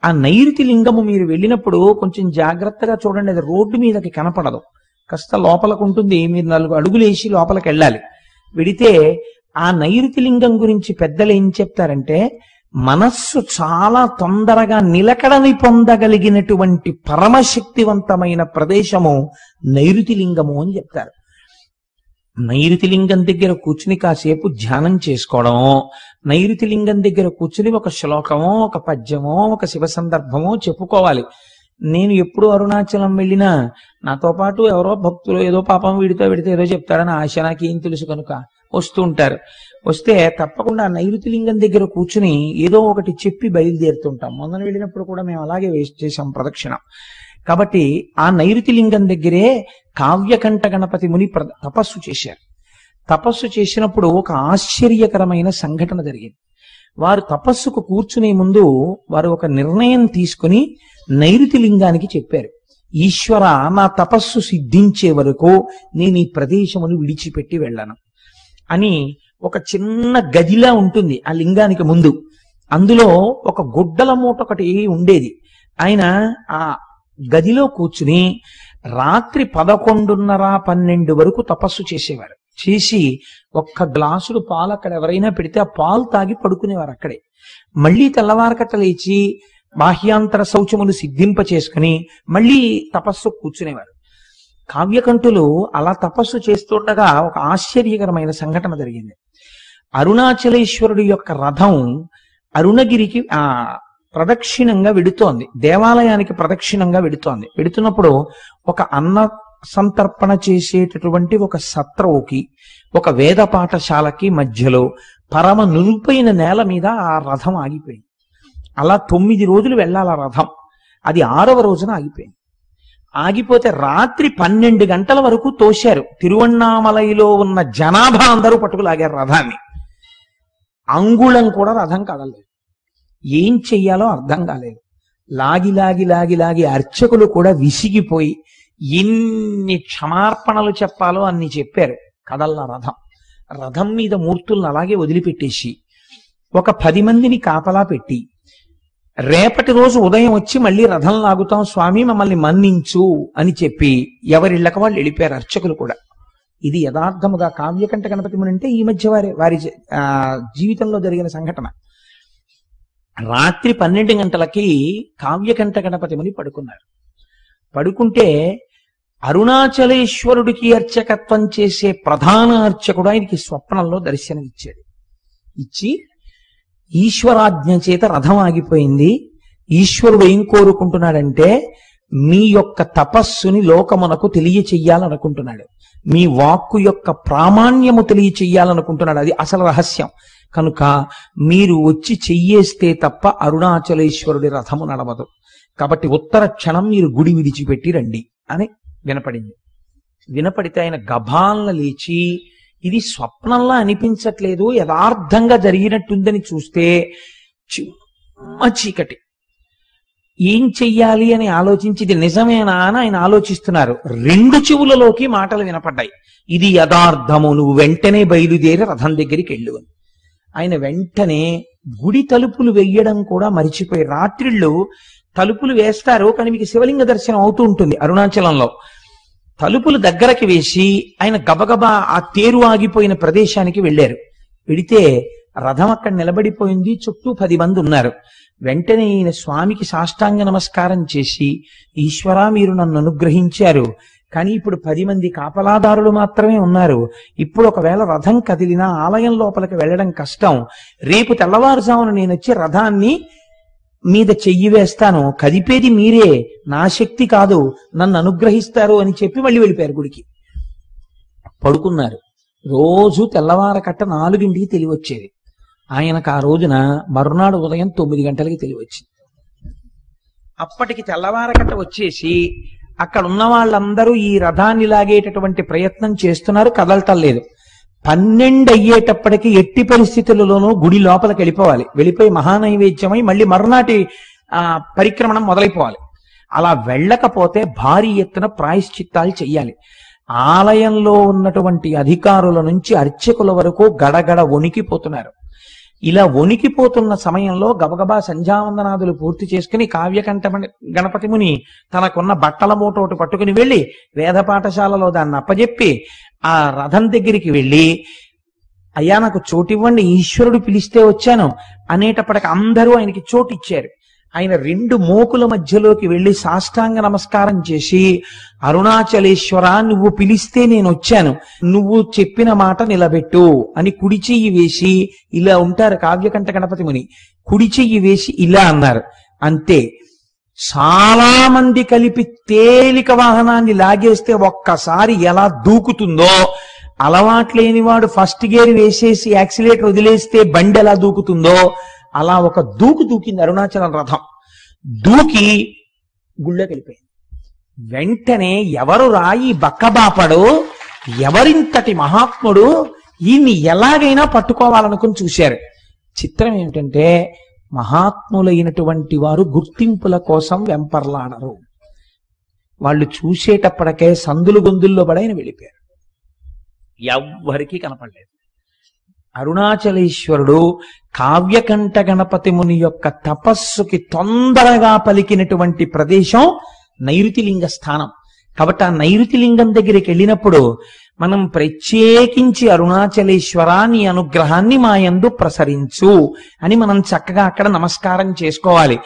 ఆ నైరుతి లింగము మీరు వెళ్ళినప్పుడు కొంచెం జాగ్రత్తగా చూడండి, అది రోడ్డు మీదకి కనపడదు, కాస్త లోపలకు ఉంటుంది. మీరు 4 అడుగులు వేసి లోపలికి వెళ్ళాలి. వెడితే ఆ నైరుతి లింగం గురించి పెద్దలు ఏం చెప్తారంటే, మనస్సు చాలా తొందరగా నిలకడని పొందగలిగినటువంటి పరమశక్తివంతమైన ప్రదేశము నైరుతి లింగము అని చెప్తారు. నైరుతి లింగం దగ్గర కూర్చుని కాసేపు ధ్యానం చేసుకోవడం, నైరుతి లింగం దగ్గర కూర్చుని ఒక శ్లోకమో, ఒక పద్యమో, ఒక శివ సందర్భమో చెప్పుకోవాలి. నేను ఎప్పుడు అరుణాచలం వెళ్ళినా నాతో పాటు ఎవరో భక్తులు ఏదో పాపం వీడితో విడితే ఏదో చెప్తారని ఆశ, నాకేం తెలుసు కనుక వస్తూ ఉంటారు. వస్తే తప్పకుండా నైరుతి లింగం దగ్గర కూర్చుని ఏదో ఒకటి చెప్పి బయలుదేరుతుంటాం. మొన్న వెళ్ళినప్పుడు కూడా మేము అలాగే వేస్ట్ చేసాం ప్రదక్షిణం. కాబట్టి ఆ నైరుతి లింగం దగ్గరే కావ్యకంఠ గణపతి ముని తపస్సు చేశారు. తపస్సు చేసినప్పుడు ఒక ఆశ్చర్యకరమైన సంఘటన జరిగింది. వారు తపస్సుకు కూర్చునే ముందు వారు ఒక నిర్ణయం తీసుకుని నైరుతి లింగానికి చెప్పారు, ఈశ్వర నా తపస్సు సిద్ధించే వరకు నేను ఈ ప్రదేశమును విడిచిపెట్టి వెళ్ళను అని. ఒక చిన్న గదిలా ఉంటుంది ఆ లింగానికి ముందు, అందులో ఒక గుడ్డల మూట ఒకటి ఉండేది. ఆయన ఆ గదిలో కూర్చుని రాత్రి 11:30-12 వరకు తపస్సు చేసేవారు. చేసి ఒక్క గ్లాసుడు పాలు అక్కడ ఎవరైనా పెడితే ఆ పాలు తాగి పడుకునేవారు అక్కడే. మళ్ళీ తెల్లవారకట్ట లేచి బాహ్యాంతర శౌచములు సిద్ధింప చేసుకుని మళ్ళీ తపస్సు కూర్చునేవారు. కావ్యకంఠులు అలా తపస్సు చేస్తుండగా ఒక ఆశ్చర్యకరమైన సంఘటన జరిగింది. అరుణాచలేశ్వరుడి యొక్క రథం అరుణగిరికి ప్రదక్షిణంగా వెడుతోంది, దేవాలయానికి ప్రదక్షిణంగా వెడుతోంది. వెడుతున్నప్పుడు ఒక అన్న సంతర్పణ చేసేటటువంటి ఒక సత్రవుకి, ఒక వేద పాఠశాలకి మధ్యలో పరమ నునుపైన నేల మీద ఆ రథం ఆగిపోయింది. అలా 9 రోజులు వెళ్ళాలి ఆ రథం. అది 6వ రోజున ఆగిపోయింది. ఆగిపోతే రాత్రి 12 గంటల వరకు తోశారు. తిరువణ్ణామలైలో ఉన్న జనాభా అందరూ పట్టుకులాగారు రథాన్ని. అంగుళం కూడా రథం కదలలేదు. ఏం చెయ్యాలో అర్థం కాలేదు. లాగి లాగి లాగి లాగి అర్చకులు కూడా విసిగిపోయి ఎన్ని క్షమార్పణలు చెప్పాలో అన్ని చెప్పారు. కదల్ల రథం. రథం మీద మూర్తులను అలాగే వదిలిపెట్టేసి ఒక 10 మందిని కాపలా పెట్టి, రేపటి రోజు ఉదయం వచ్చి మళ్ళీ రథం లాగుతాం స్వామి, మమ్మల్ని మన్నించు అని చెప్పి ఎవరిళ్ళక వాళ్ళు వెళ్ళిపోయారు అర్చకులు కూడా. ఇది యథార్థముగా కావ్యకంఠ గణపతి ముని అంటే ఈ మధ్య వారి జీవితంలో జరిగిన సంఘటన. రాత్రి 12 గంటలకి కావ్యకంఠ గణపతి ముని పడుకున్నారు. పడుకుంటే అరుణాచలేశ్వరుడికి అర్చకత్వం చేసే ప్రధాన అర్చకుడు ఆయనకి స్వప్నంలో దర్శనమిచ్చాడు. ఇచ్చి ఈశ్వరాజ్ఞ చేత రథం ఆగిపోయింది. ఈశ్వరుడు ఏం కోరుకుంటున్నాడంటే మీ యొక్క తపస్సుని లోకమునకు తెలియచేయాలనుకుంటున్నాడు, మీ వాక్కు యొక్క ప్రామాణ్యము తెలియచేయాలనుకుంటున్నాడు. అది అసలు రహస్యం. కనుక మీరు వచ్చి చెయ్యేస్తే తప్ప అరుణాచలేశ్వరుడి రథము నడవదు, కాబట్టి ఉత్తర క్షణం మీరు గుడి విడిచిపెట్టి రండి అని వినపడింది. వినపడితే ఆయన గభాలను లేచి, ఇది స్వప్నంలా అనిపించట్లేదు, యథార్థంగా జరిగినట్టుందని చూస్తే చిమ్మ చీకటి. ఏం చెయ్యాలి అని ఆలోచించి ఇది నిజమేనా అని ఆయన ఆలోచిస్తున్నారు. రెండు చెవులలోకి మాటలు వినపడ్డాయి, ఇది యథార్థము, నువ్వు వెంటనే బయలుదేరి రథం దగ్గరికి వెళ్ళు అని. ఆయన వెంటనే గుడి తలుపులు వేయడం కూడా మరిచిపోయి, రాత్రిళ్ళు తలుపులు వేస్తారు కానీ మీకు శివలింగ దర్శనం అవుతూ ఉంటుంది అరుణాచలంలో. తలుపులు దగ్గరకి వేసి ఆయన గబగబా ఆ తేరు ఆగిపోయిన ప్రదేశానికి వెళ్ళారు. వెడితే రథం అక్కడ నిలబడిపోయింది, చుట్టూ 10 మంది ఉన్నారు. వెంటనే ఈయన స్వామికి సాష్టాంగ నమస్కారం చేసి, ఈశ్వర మీరు నన్ను అనుగ్రహించారు, కానీ ఇప్పుడు 10 మంది కాపలాదారులు మాత్రమే ఉన్నారు, ఇప్పుడు ఒకవేళ రథం కదిలినా ఆలయం లోపలికి వెళ్ళడం కష్టం, రేపు తెల్లవారుజామున నేను వచ్చి రథాన్ని మీద చెయ్యి వేస్తాను, కదిపేది మీరే, నా శక్తి కాదు, నన్ను అనుగ్రహిస్తారు అని చెప్పి మళ్ళీ వెళ్ళిపోయారు గుడికి. పడుకున్నారు. రోజు తెల్లవారకట్ట 4ింటికి తెలివచ్చేది ఆయనకు. ఆ రోజున మరునాడు ఉదయం 9 గంటలకి తెలివచ్చింది. అప్పటికి తెల్లవారకట్ట వచ్చేసి అక్కడ ఉన్న వాళ్ళందరూ ఈ రథాన్ని లాగేటటువంటి ప్రయత్నం చేస్తున్నారు, కదలటలేదు. 12 అయ్యేటప్పటికి ఎట్టి పరిస్థితులలోనూ గుడి లోపలికి వెళ్ళిపోవాలి, వెళ్ళిపోయి మహానైవేద్యమై మళ్ళీ మరునాటి పరిక్రమణం మొదలైపోవాలి. అలా వెళ్ళకపోతే భారీ ఎత్తున ప్రాయశ్చిత్తాలు చెయ్యాలి. ఆలయంలో ఉన్నటువంటి అధికారుల నుంచి అర్చకుల వరకు గడగడ వణికిపోతున్నారు. ఇలా వణికిపోతున్న సమయంలో గబగబా సంధ్యావందనాదులు పూర్తి చేసుకుని కావ్యకంఠ గణపతి ముని తనకున్న బట్టల మూట ఒకటి పట్టుకుని వెళ్ళి వేద పాఠశాలలో దాన్ని అప్పజెప్పి ఆ రథం దగ్గరికి వెళ్ళి, అయ్యా నాకు చోటు ఇవ్వండి, ఈశ్వరుడు పిలిస్తే వచ్చాను అనేటప్పటికి అందరూ ఆయనకి చోటు ఇచ్చారు. ఆయన 2 మోకుల మధ్యలోకి వెళ్ళి సాష్టాంగ నమస్కారం చేసి, అరుణాచలేశ్వర నువ్వు పిలిస్తే నేను వచ్చాను, నువ్వు చెప్పిన మాట నిలబెట్టు అని కుడి చెయ్యి వేసి, ఇలా ఉంటారు కావ్యకంఠ గణపతి ముని, కుడి చెయ్యి వేసి ఇలా అన్నారు. అంతే, చాలా మంది కలిపి తేలిక వాహనాన్ని లాగేస్తే ఒక్కసారి ఎలా దూకుతుందో, అలవాట్లేనివాడు ఫస్ట్ గేర్ వేసేసి యాక్సిలేటర్ వదిలేస్తే బండి ఎలా దూకుతుందో అలా ఒక దూకు దూకింది అరుణాచలం రథం. దూకి గుళ్ళోకి వెళ్ళిపోయింది. వెంటనే ఎవరు రాయి బక్కబాపడు, ఎవరింతటి మహాత్ముడు, ఈయన్ని ఎలాగైనా పట్టుకోవాలనుకుని చూశారు. చిత్రం ఏమిటంటే, మహాత్ములైనటువంటి వారు గుర్తింపుల కోసం వెంపర్లాడరు. వాళ్ళు చూసేటప్పటికే సందులు గొందుల్లో పడైన వెళ్ళిపోయారు, ఎవ్వరికీ కనపడలేదు. అరుణాచలేశ్వరుడు కావ్యకంఠ గణపతి ముని యొక్క తపస్సుకి తొందరగా పలికినటువంటి ప్రదేశం నైరుతిలింగ స్థానం. కాబట్టి ఆ నైరుతిలింగం దగ్గరికి వెళ్ళినప్పుడు మనం ప్రత్యేకించి అరుణాచలేశ్వర నీ అనుగ్రహాన్ని మా యందు ప్రసరించు అని మనం చక్కగా అక్కడ నమస్కారం చేసుకోవాలి.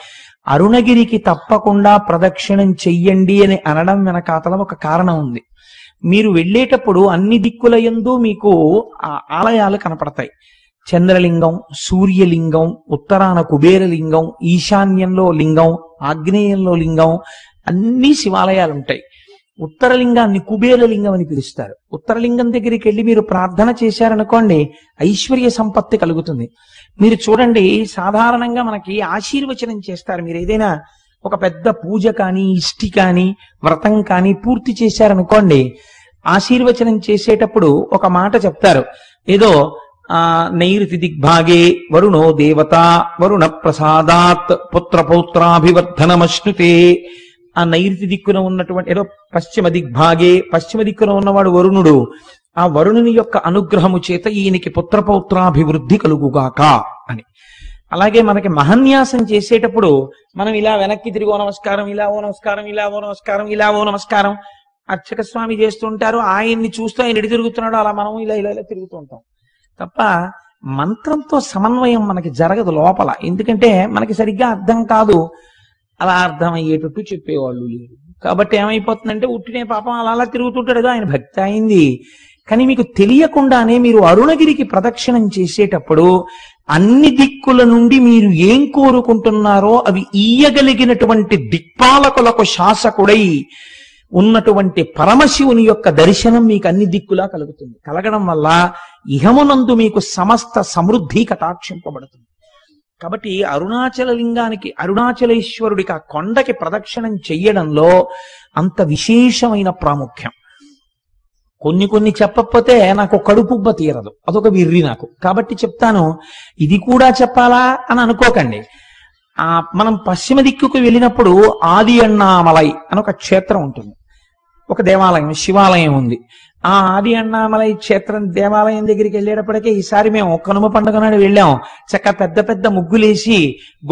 అరుణగిరికి తప్పకుండా ప్రదక్షిణం చెయ్యండి అని అనడం వెనకాతల ఒక కారణం ఉంది. మీరు వెళ్ళేటప్పుడు అన్ని దిక్కుల యందు మీకు ఆ ఆలయాలు కనపడతాయి. చంద్రలింగం, సూర్యలింగం, ఉత్తరాన కుబేరలింగం, ఈశాన్యంలో లింగం, ఆగ్నేయంలో లింగం, అన్ని శివాలయాలు ఉంటాయి. ఉత్తరలింగాన్ని కుబేరలింగం అని పిలుస్తారు. ఉత్తరలింగం దగ్గరికి వెళ్ళి మీరు ప్రార్థన చేశారనుకోండి, ఐశ్వర్య సంపత్తి కలుగుతుంది. మీరు చూడండి, సాధారణంగా మనకి ఆశీర్వచనం చేస్తారు. మీరు ఏదైనా ఒక పెద్ద పూజ కానీ, ఇష్టి కానీ, వ్రతం కానీ పూర్తి చేశారనుకోండి, ఆశీర్వచనం చేసేటప్పుడు ఒక మాట చెప్తారు. ఏదో నైరుతి దిగ్భాగే వరుణో దేవత వరుణ ప్రసాదాత్ పుత్ర పౌత్రాభివర్ధనమశ్నుతే. ఆ నైరుతి దిక్కున ఉన్నటువంటి ఏదో పశ్చిమ దిగ్భాగే, పశ్చిమ దిక్కున ఉన్నవాడు వరుణుడు, ఆ వరుణుని యొక్క అనుగ్రహము చేత ఈయనకి పుత్ర పౌత్రాభివృద్ధి కలుగుగాక అని. అలాగే మనకి మహన్యాసం చేసేటప్పుడు మనం ఇలా వెనక్కి తిరిగి ఓ నమస్కారం, ఇలా ఓ నమస్కారం, ఇలా ఓ నమస్కారం, ఇలా ఓ నమస్కారం. అర్చక స్వామి చేస్తుంటారు, ఆయన్ని చూస్తూ ఆయన ఎడి తిరుగుతున్నాడు, అలా మనం ఇలా ఇలా ఇలా తిరుగుతూ ఉంటాం తప్ప మంత్రంతో సమన్వయం మనకి జరగదు లోపల. ఎందుకంటే మనకి సరిగ్గా అర్థం కాదు, అలా అర్థమయ్యేటట్టు చెప్పేవాళ్ళు లేరు. కాబట్టి ఏమైపోతుందంటే ఉట్టినే పాపం అలా అలా తిరుగుతుంటాడు, ఆయన భక్తి అయింది కానీ మీకు తెలియకుండానే మీరు అరుణగిరికి ప్రదక్షిణం చేసేటప్పుడు అన్ని దిక్కుల నుండి మీరు ఏం కోరుకుంటున్నారో అవి ఇయ్యగలిగినటువంటి దిక్పాలకులకు శాసకుడై ఉన్నటువంటి పరమశివుని యొక్క దర్శనం మీకు అన్ని దిక్కులా కలుగుతుంది. కలగడం వల్ల ఇహమునందు మీకు సమస్త సమృద్ధి కటాక్షింపబడుతుంది. కాబట్టి అరుణాచల లింగానికి, అరుణాచలేశ్వరుడికి, ఆ కొండకి ప్రదక్షిణం చెయ్యడంలో అంత విశేషమైన ప్రాముఖ్యం. కొన్ని కొన్ని చెప్పకపోతే నాకు కడుపుబ్బ తీరదు, అదొక విర్రి నాకు, కాబట్టి చెప్తాను. ఇది కూడా చెప్పాలా అని అనుకోకండి. మనం పశ్చిమ దిక్కుకు వెళ్ళినప్పుడు ఆది అన్నామలై అని ఒక క్షేత్రం ఉంటుంది, ఒక దేవాలయం, శివాలయం ఉంది. ఆ ఆది అన్నామలై క్షేత్రం దేవాలయం దగ్గరికి వెళ్ళేటప్పటికే ఈసారి మేము కనుమ పండుగ నాడు వెళ్ళాం. చక్క పెద్ద పెద్ద ముగ్గులేసి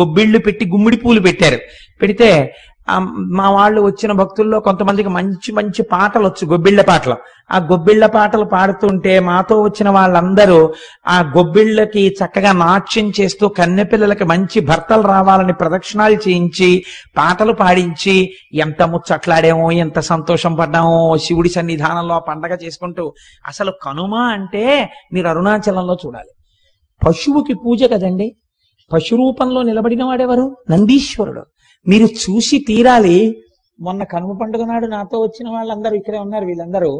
గొబ్బిళ్ళు పెట్టి గుమ్మిడి పూలు పెట్టారు. పెడితే మా వాళ్ళు వచ్చిన భక్తుల్లో కొంతమందికి మంచి మంచి పాటలు వచ్చు, గొబ్బిళ్ళ పాటలు. ఆ గొబ్బిళ్ళ పాటలు పాడుతుంటే మాతో వచ్చిన వాళ్ళందరూ ఆ గొబ్బిళ్ళకి చక్కగా నాట్యం చేస్తూ కన్నెపిల్లలకి మంచి భర్తలు రావాలని ప్రదక్షిణాలు చేయించి పాటలు పాడించి ఎంత ముచ్చట్లాడామో, ఎంత సంతోషం పడ్డామో శివుడి సన్నిధానంలో పండగ చేసుకుంటూ. అసలు కనుమ అంటే మీరు అరుణాచలంలో చూడాలి, పశువుకి పూజ కదండి. పశు రూపంలో నిలబడిన వాడెవరు? నందీశ్వరుడు. మీరు చూసి తీరాలి. మొన్న కనుమ పండుగ నాడు నాతో వచ్చిన వాళ్ళందరూ ఇక్కడే ఉన్నారు.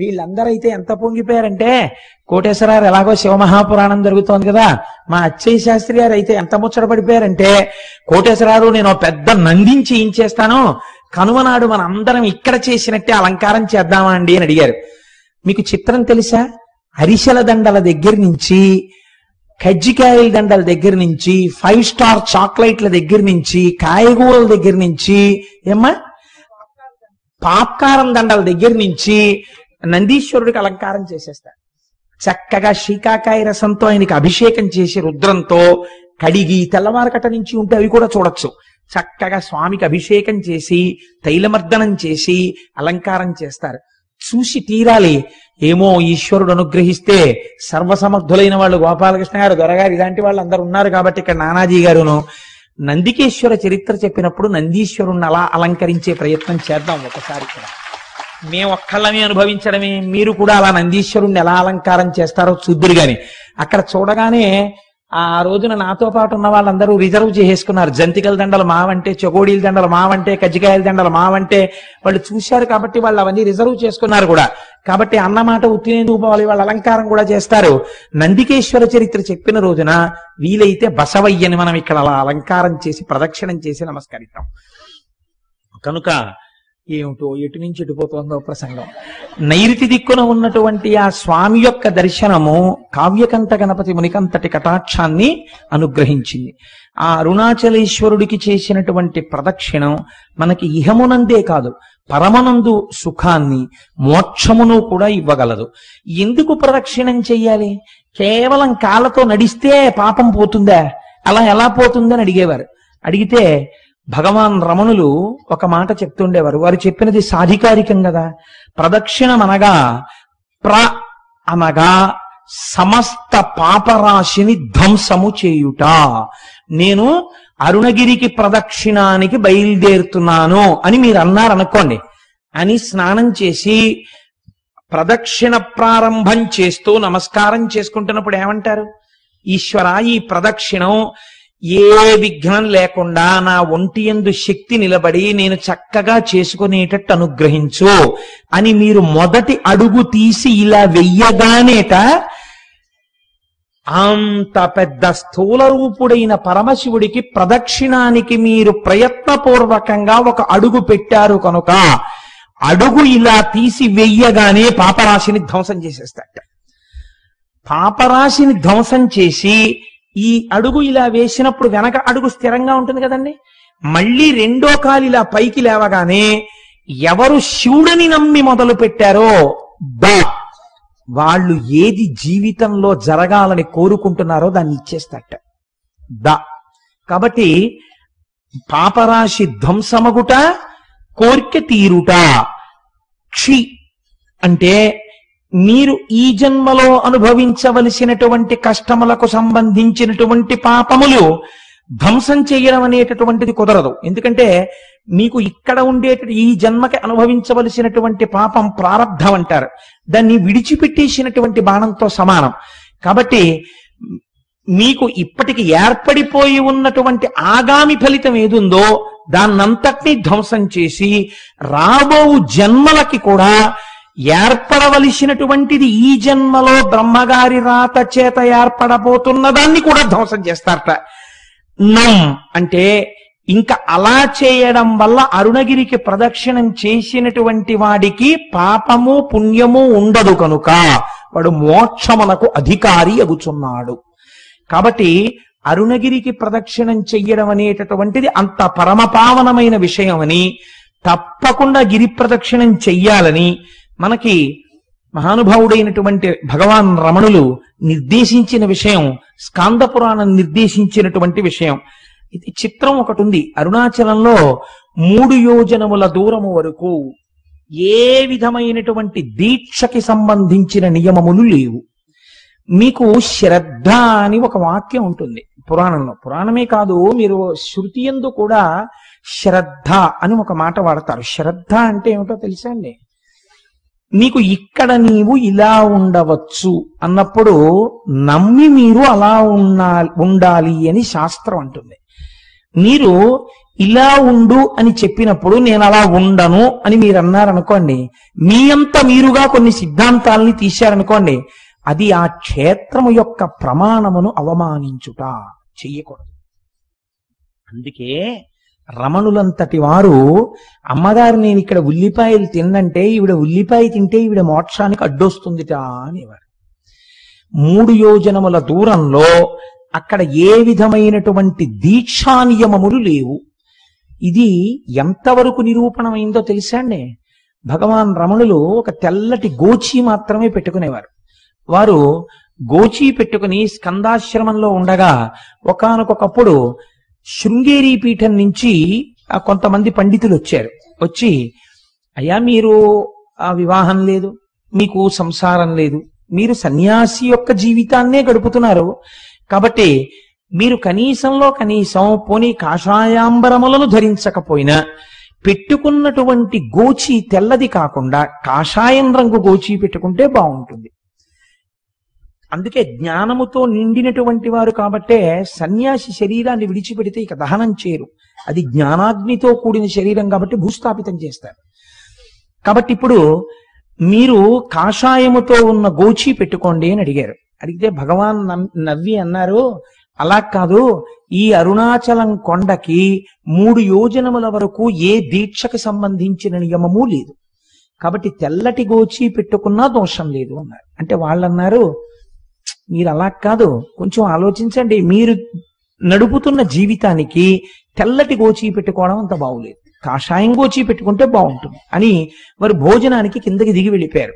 వీళ్ళందరూ అయితే ఎంత పొంగిపోయారంటే, కోటేశ్వరారు ఎలాగో శివమహాపురాణం జరుగుతోంది కదా, మా అచ్చయ్య శాస్త్రి గారు అయితే ఎంత ముచ్చట పడిపోయారంటే, కోటేశ్వరారు నేను పెద్ద నందించి ఏం చేస్తాను, కనుమ నాడు మన అందరం ఇక్కడ చేసినట్టే అలంకారం చేద్దామా అండి అని అడిగారు. మీకు చిత్రం తెలుసా? అరిసెల దండల దగ్గర నుంచి, కజ్జికాయల దండల దగ్గర నుంచి, 5 స్టార్ చాక్లెట్ల దగ్గర నుంచి, కాయగూరల దగ్గర నుంచి, ఏమ్మా పాప్కారం దండల దగ్గర నుంచి నందీశ్వరుడికి అలంకారం చేసేస్తారు. చక్కగా శ్రీకాకాయ రసంతో ఆయనకి అభిషేకం చేసి రుద్రంతో కడిగి తెల్లవారకట నుంచి ఉంటే అవి కూడా చూడొచ్చు. చక్కగా స్వామికి అభిషేకం చేసి తైలమర్దనం చేసి అలంకారం చేస్తారు. చూసి తీరాలి. ఏమో ఈశ్వరుడు అనుగ్రహిస్తే సర్వసమర్థులైన వాళ్ళు గోపాలకృష్ణ గారు, దొరగారు, ఇలాంటి వాళ్ళు అందరు ఉన్నారు కాబట్టి ఇక్కడ నానాజీ గారును. నందికేశ్వర చరిత్ర చెప్పినప్పుడు నందీశ్వరుణ్ణి అలా అలంకరించే ప్రయత్నం చేద్దాం ఒకసారి. ఇక్కడ మేము ఒక్కళ్ళమే అనుభవించడమే, మీరు కూడా అలా నందీశ్వరుణ్ణి ఎలా అలంకారం చేస్తారో చూద్దురు గాని. అక్కడ చూడగానే ఆ రోజున నాతో పాటు ఉన్న వాళ్ళందరూ రిజర్వ్ చేసేసుకున్నారు. జంతికల దండలు మావంటే, చెగోడీల దండలు మావంటే, కజ్జికాయల దండలు మావంటే వాళ్ళు చూశారు కాబట్టి వాళ్ళు అవన్నీ రిజర్వ్ చేసుకున్నారు కూడా. కాబట్టి అన్నమాట ఉత్తినేందుకు పోవాలి, వాళ్ళు అలంకారం కూడా చేస్తారు. నందికేశ్వర చరిత్ర చెప్పిన రోజున వీలైతే బసవయ్యని మనం ఇక్కడ అలా అలంకారం చేసి ప్రదక్షిణం చేసి నమస్కరిద్దాం. కనుక ఏమిటో ఎటు నుంచి ఎటుపోతుందో ప్రసంగం. నైరుతి దిక్కున ఉన్నటువంటి ఆ స్వామి యొక్క దర్శనము కావ్యకంఠ గణపతి మునికంతటి కటాక్షాన్ని అనుగ్రహించింది. ఆ అరుణాచలేశ్వరుడికి చేసినటువంటి ప్రదక్షిణం మనకి ఇహమునందే కాదు పరమనందు సుఖాన్ని, మోక్షమును కూడా ఇవ్వగలదు. ఎందుకు ప్రదక్షిణం చెయ్యాలి? కేవలం కాళ్ళతో నడిస్తే పాపం పోతుందా? అలా ఎలా పోతుందని అడిగేవారు. అడిగితే భగవాన్ రమణులు ఒక మాట చెప్తుండేవారు. వారు చెప్పినది సాధికారికం కదా. ప్రదక్షిణం అనగా ప్ర అనగా సమస్త పాపరాశిని ధ్వంసము చేయుట. నేను అరుణగిరికి ప్రదక్షిణానికి బయలుదేరుతున్నాను అని మీరు అన్నారనుకోండి, అని స్నానం చేసి ప్రదక్షిణ ప్రారంభం చేస్తూ నమస్కారం చేసుకుంటున్నప్పుడు ఏమంటారు? ఈశ్వర, ఈ ప్రదక్షిణం ఏ విఘ్నం లేకుండా నా ఒంటి యందు శక్తి నిలబడి నేను చక్కగా చేసుకునేటట్టు అనుగ్రహించు అని మీరు మొదటి అడుగు తీసి ఇలా వెయ్యగానేట అంత పెద్ద స్థూల రూపుడైన పరమశివుడికి ప్రదక్షిణానికి మీరు ప్రయత్నపూర్వకంగా ఒక అడుగు పెట్టారు కనుక అడుగు ఇలా తీసి వెయ్యగానే పాపరాశిని ధ్వంసం చేసేస్తాడు. పాపరాశిని ధ్వంసం చేసి ఈ అడుగు ఇలా వేసినప్పుడు వెనక అడుగు స్థిరంగా ఉంటుంది కదండి. మళ్ళీ రెండో కాలు ఇలా పైకి లేవగానే ఎవరు శివుడిని నమ్మి మొదలు పెట్టారో వాళ్ళు ఏది జీవితంలో జరగాలని కోరుకుంటున్నారో దాన్ని ఇచ్చేస్తట. కాబట్టి పాపరాశి ధ్వంసమగుట, కోరిక తీరుట. క్షి అంటే మీరు ఈ జన్మలో అనుభవించవలసినటువంటి కష్టములకు సంబంధించినటువంటి పాపములు ధ్వంసం చేయడం అనేటటువంటిది కుదరదు. ఎందుకంటే మీకు ఇక్కడ ఉండే ఈ జన్మకి అనుభవించవలసినటువంటి పాపం ప్రారబ్ధం అంటారు, దాన్ని విడిచిపెట్టేసినటువంటి బాణంతో సమానం. కాబట్టి మీకు ఇప్పటికి ఏర్పడిపోయి ఉన్నటువంటి ఆగామి ఫలితం ఏదుందో దాన్నంతటినీ ధ్వంసం చేసి రాబో జన్మలకి కూడా ఏర్పడవలసినటువంటిది ఈ జన్మలో బ్రహ్మగారి రాత చేత ఏర్పడబోతున్న దాన్ని కూడా ధ్వంసం చేస్తారట. అంటే ఇంకా అలా చేయడం వల్ల అరుణగిరికి ప్రదక్షిణం చేసినటువంటి వాడికి పాపము పుణ్యము ఉండదు కనుక వాడు మోక్షమునకు అధికారి అగుచున్నాడు. కాబట్టి అరుణగిరికి ప్రదక్షిణం చెయ్యడం అనేటటువంటిది అంత పరమపావనమైన విషయం అని తప్పకుండా గిరి ప్రదక్షిణం చెయ్యాలని మనకి మహానుభావుడైనటువంటి భగవాన్ రమణులు నిర్దేశించిన విషయం, స్కాంద పురాణం నిర్దేశించినటువంటి విషయం. ఇది చిత్రం ఒకటి ఉంది, అరుణాచలంలో 3 యోజనముల దూరము వరకు ఏ విధమైనటువంటి దీక్షకి సంబంధించిన నియమములు లేవు. మీకు శ్రద్ధ అని ఒక వాక్యం ఉంటుంది పురాణంలో, పురాణమే కాదు మీరు శృతి యందు కూడా శ్రద్ధ అని ఒక మాట వాడతారు. శ్రద్ధ అంటే ఏమిటో తెలుసా అండి? నీకు ఇక్కడ నీవు ఇలా ఉండవచ్చు అన్నప్పుడు నమ్మి మీరు అలా ఉండాలి అని శాస్త్రం అంటుంది. మీరు ఇలా ఉండు అని చెప్పినప్పుడు నేను అలా ఉండను అని మీరు అన్నారనుకోండి, మీ అంతా మీరుగా కొన్ని సిద్ధాంతాలని తీశారనుకోండి, అది ఆ క్షేత్రము యొక్క ప్రమాణమును అవమానించుట, చెయ్యకూడదు. అందుకే రమణులంతటి వారు అమ్మగారు నేను ఇక్కడ ఉల్లిపాయలు తిన్నంటే ఈవిడ ఉల్లిపాయ తింటే ఈవిడ మోక్షానికి అడ్డొస్తుందిటా అనేవారు. 3 యోజనముల దూరంలో అక్కడ ఏ విధమైనటువంటి దీక్షా నియమములు లేవు. ఇది ఎంతవరకు నిరూపణమైందో తెలుసా అండి? భగవాన్ రమణులు ఒక తెల్లటి గోచి మాత్రమే పెట్టుకునేవారు. వారు గోచి పెట్టుకుని స్కందాశ్రమంలో ఉండగా ఒకానొకప్పుడు శృంగేరి పీఠం నుంచి కొంతమంది పండితులు వచ్చారు. వచ్చి, అయ్యా మీరు వివాహం లేదు, మీకు సంసారం లేదు, మీరు సన్యాసి యొక్క జీవితాన్నే గడుపుతున్నారు, కాబట్టి మీరు కనీసంలో కనీసం పోనీ కాషాయాంబరములను ధరించకపోయినా పెట్టుకున్నటువంటి గోచి తెల్లది కాకుండా కాషాయం రంగు గోచి పెట్టుకుంటే బాగుంటుంది. అందుకే జ్ఞానముతో నిండినటువంటి వారు కాబట్టే సన్యాసి శరీరాన్ని విడిచిపెడితే ఇక దహనం చేయరు, అది జ్ఞానాగ్నితో కూడిన శరీరం కాబట్టి భూస్థాపితం చేస్తారు. కాబట్టి ఇప్పుడు మీరు కాషాయముతో ఉన్న గోచి పెట్టుకోండి అని అడిగారు. అడిగితే భగవాన్ నవ్వి అన్నారు, అలా కాదు, ఈ అరుణాచలం కొండకి 3 యోజనముల వరకు ఏ దీక్షకు సంబంధించిన నియమము లేదు, కాబట్టి తెల్లటి గోచి పెట్టుకున్నా దోషం లేదు అన్నారు. అంటే వాళ్ళు అన్నారు, మీరు అలా కాదు, కొంచెం ఆలోచించండి, మీరు నడుపుతున్న జీవితానికి తెల్లటి గోచి పెట్టుకోవడం అంత బాగులేదు, కాషాయం గోచి పెట్టుకుంటే బాగుంటుంది అని వారు భోజనానికి కిందకి దిగి వెళ్ళిపోయారు.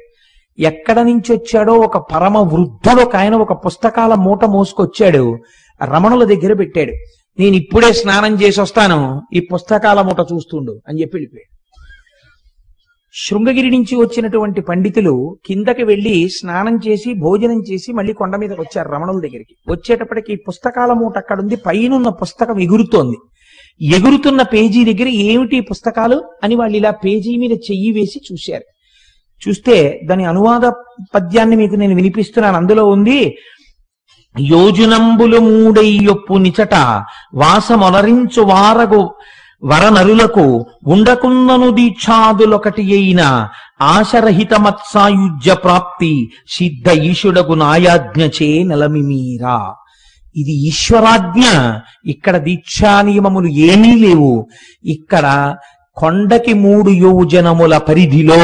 ఎక్కడ నుంచి వచ్చాడో ఒక పరమ వృద్ధుడు ఒక ఆయన ఒక పుస్తకాల మూట మోసుకొచ్చాడు, రమణుల దగ్గర పెట్టాడు. నేను ఇప్పుడే స్నానం చేసి వస్తాను, ఈ పుస్తకాల మూట చూస్తుండు అని చెప్పి వెళ్ళిపోయాడు. శృంగగిరి నుంచి వచ్చినటువంటి పండితులు కిందకి వెళ్ళి స్నానం చేసి భోజనం చేసి మళ్ళీ కొండ మీదకి వచ్చారు రమణుల దగ్గరికి. వచ్చేటప్పటికి పుస్తకాల మూట అక్కడ ఉంది, పైనున్న పుస్తకం ఎగురుతోంది. ఎగురుతున్న పేజీ దగ్గర ఏమిటి పుస్తకాలు అని వాళ్ళు ఇలా పేజీ మీద చెయ్యి వేసి చూశారు. చూస్తే దాని అనువాద పద్యాన్ని మీకు నేను వినిపిస్తున్నాను. అందులో ఉంది, యోజనంబులు మూడయ్యొప్పు నిచట వాసమొనరించు వారగు వరనరులకు ఉండకున్నను దీక్షాదులొకటి అయిన ఆశరహిత మత్సాయుజ్య ప్రాప్తి సిద్ధ ఈశుడగు నాయాజ్ఞచే నలమిమీరా. ఇది ఈశ్వరాజ్ఞ, ఇక్కడ దీక్షా నియమములు ఏమీ లేవు. ఇక్కడ కొండకి 3 యోజనముల పరిధిలో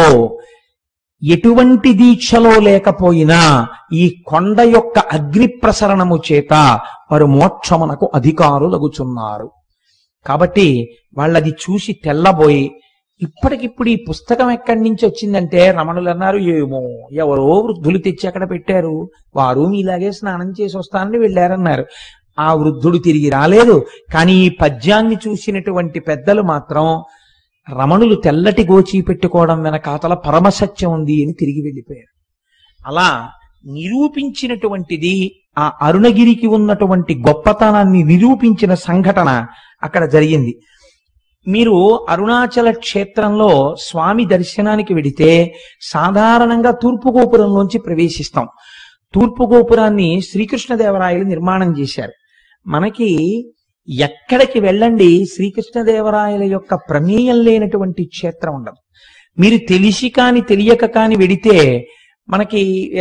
ఎటువంటి దీక్షలో లేకపోయినా ఈ కొండ యొక్క అగ్ని ప్రసరణము చేత వారు మోక్షమునకు అధికారులగుచున్నారు. కాబట్టి వాళ్ళది చూసి తెల్లబోయి, ఇప్పటికిప్పుడు ఈ పుస్తకం ఎక్కడి నుంచి వచ్చిందంటే రమణులు అన్నారు, ఏమో ఎవరో వృద్ధులు తెచ్చి అక్కడ పెట్టారు, వారు మీలాగే స్నానం చేసి వస్తానని వెళ్ళారన్నారు. ఆ వృద్ధుడు తిరిగి రాలేదు, కానీ ఈ పద్యాన్ని చూసినటువంటి పెద్దలు మాత్రం రమణులు తెల్లటి గోచి పెట్టుకోవడం వెనకాతల పరమసత్యం ఉంది అని తిరిగి వెళ్ళిపోయారు. అలా నిరూపించినటువంటిది ఆ అరుణగిరికి ఉన్నటువంటి గొప్పతనాన్ని నిరూపించిన సంఘటన అక్కడ జరిగింది. మీరు అరుణాచల క్షేత్రంలో స్వామి దర్శనానికి వెడితే సాధారణంగా తూర్పు గోపురంలోంచి ప్రవేశిస్తాం. తూర్పు గోపురాన్ని శ్రీకృష్ణదేవరాయలు నిర్మాణం చేశారు. మనకి ఎక్కడికి వెళ్ళండి శ్రీకృష్ణదేవరాయల యొక్క ప్రమేయం లేనటువంటి క్షేత్రం ఉండదు. మీరు తెలిసి కాని తెలియక కాని వెడితే మనకి,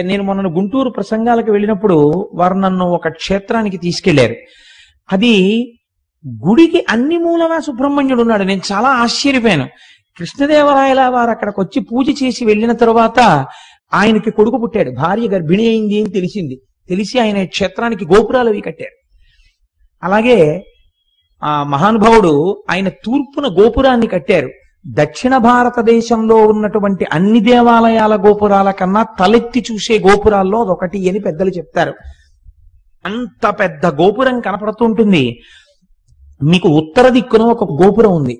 నేను మొన్న గుంటూరు ప్రసంగాలకు వెళ్ళినప్పుడు వారు నన్ను ఒక క్షేత్రానికి తీసుకెళ్లారు. అది గుడికి అన్ని మూలన సుబ్రహ్మణ్యుడు ఉన్నాడు. నేను చాలా ఆశ్చర్యపోయాను. కృష్ణదేవరాయల వారు అక్కడికి వచ్చి పూజ చేసి వెళ్ళిన తర్వాత ఆయనకి కొడుకు పుట్టాడు, భార్య గర్భిణి అయింది అని తెలిసింది. తెలిసి ఆయన క్షేత్రానికి గోపురాలు అవి కట్టారు. అలాగే ఆ మహానుభావుడు ఆయన తూర్పున గోపురాన్ని కట్టారు. దక్షిణ భారతదేశంలో ఉన్నటువంటి అన్ని దేవాలయాల గోపురాల కన్నా తలెత్తి చూసే గోపురాల్లో అదొకటి అని పెద్దలు చెప్తారు. అంత పెద్ద గోపురం కనపడుతుంటుంది. మీకు ఉత్తర దిక్కున ఒక గోపురం ఉంది.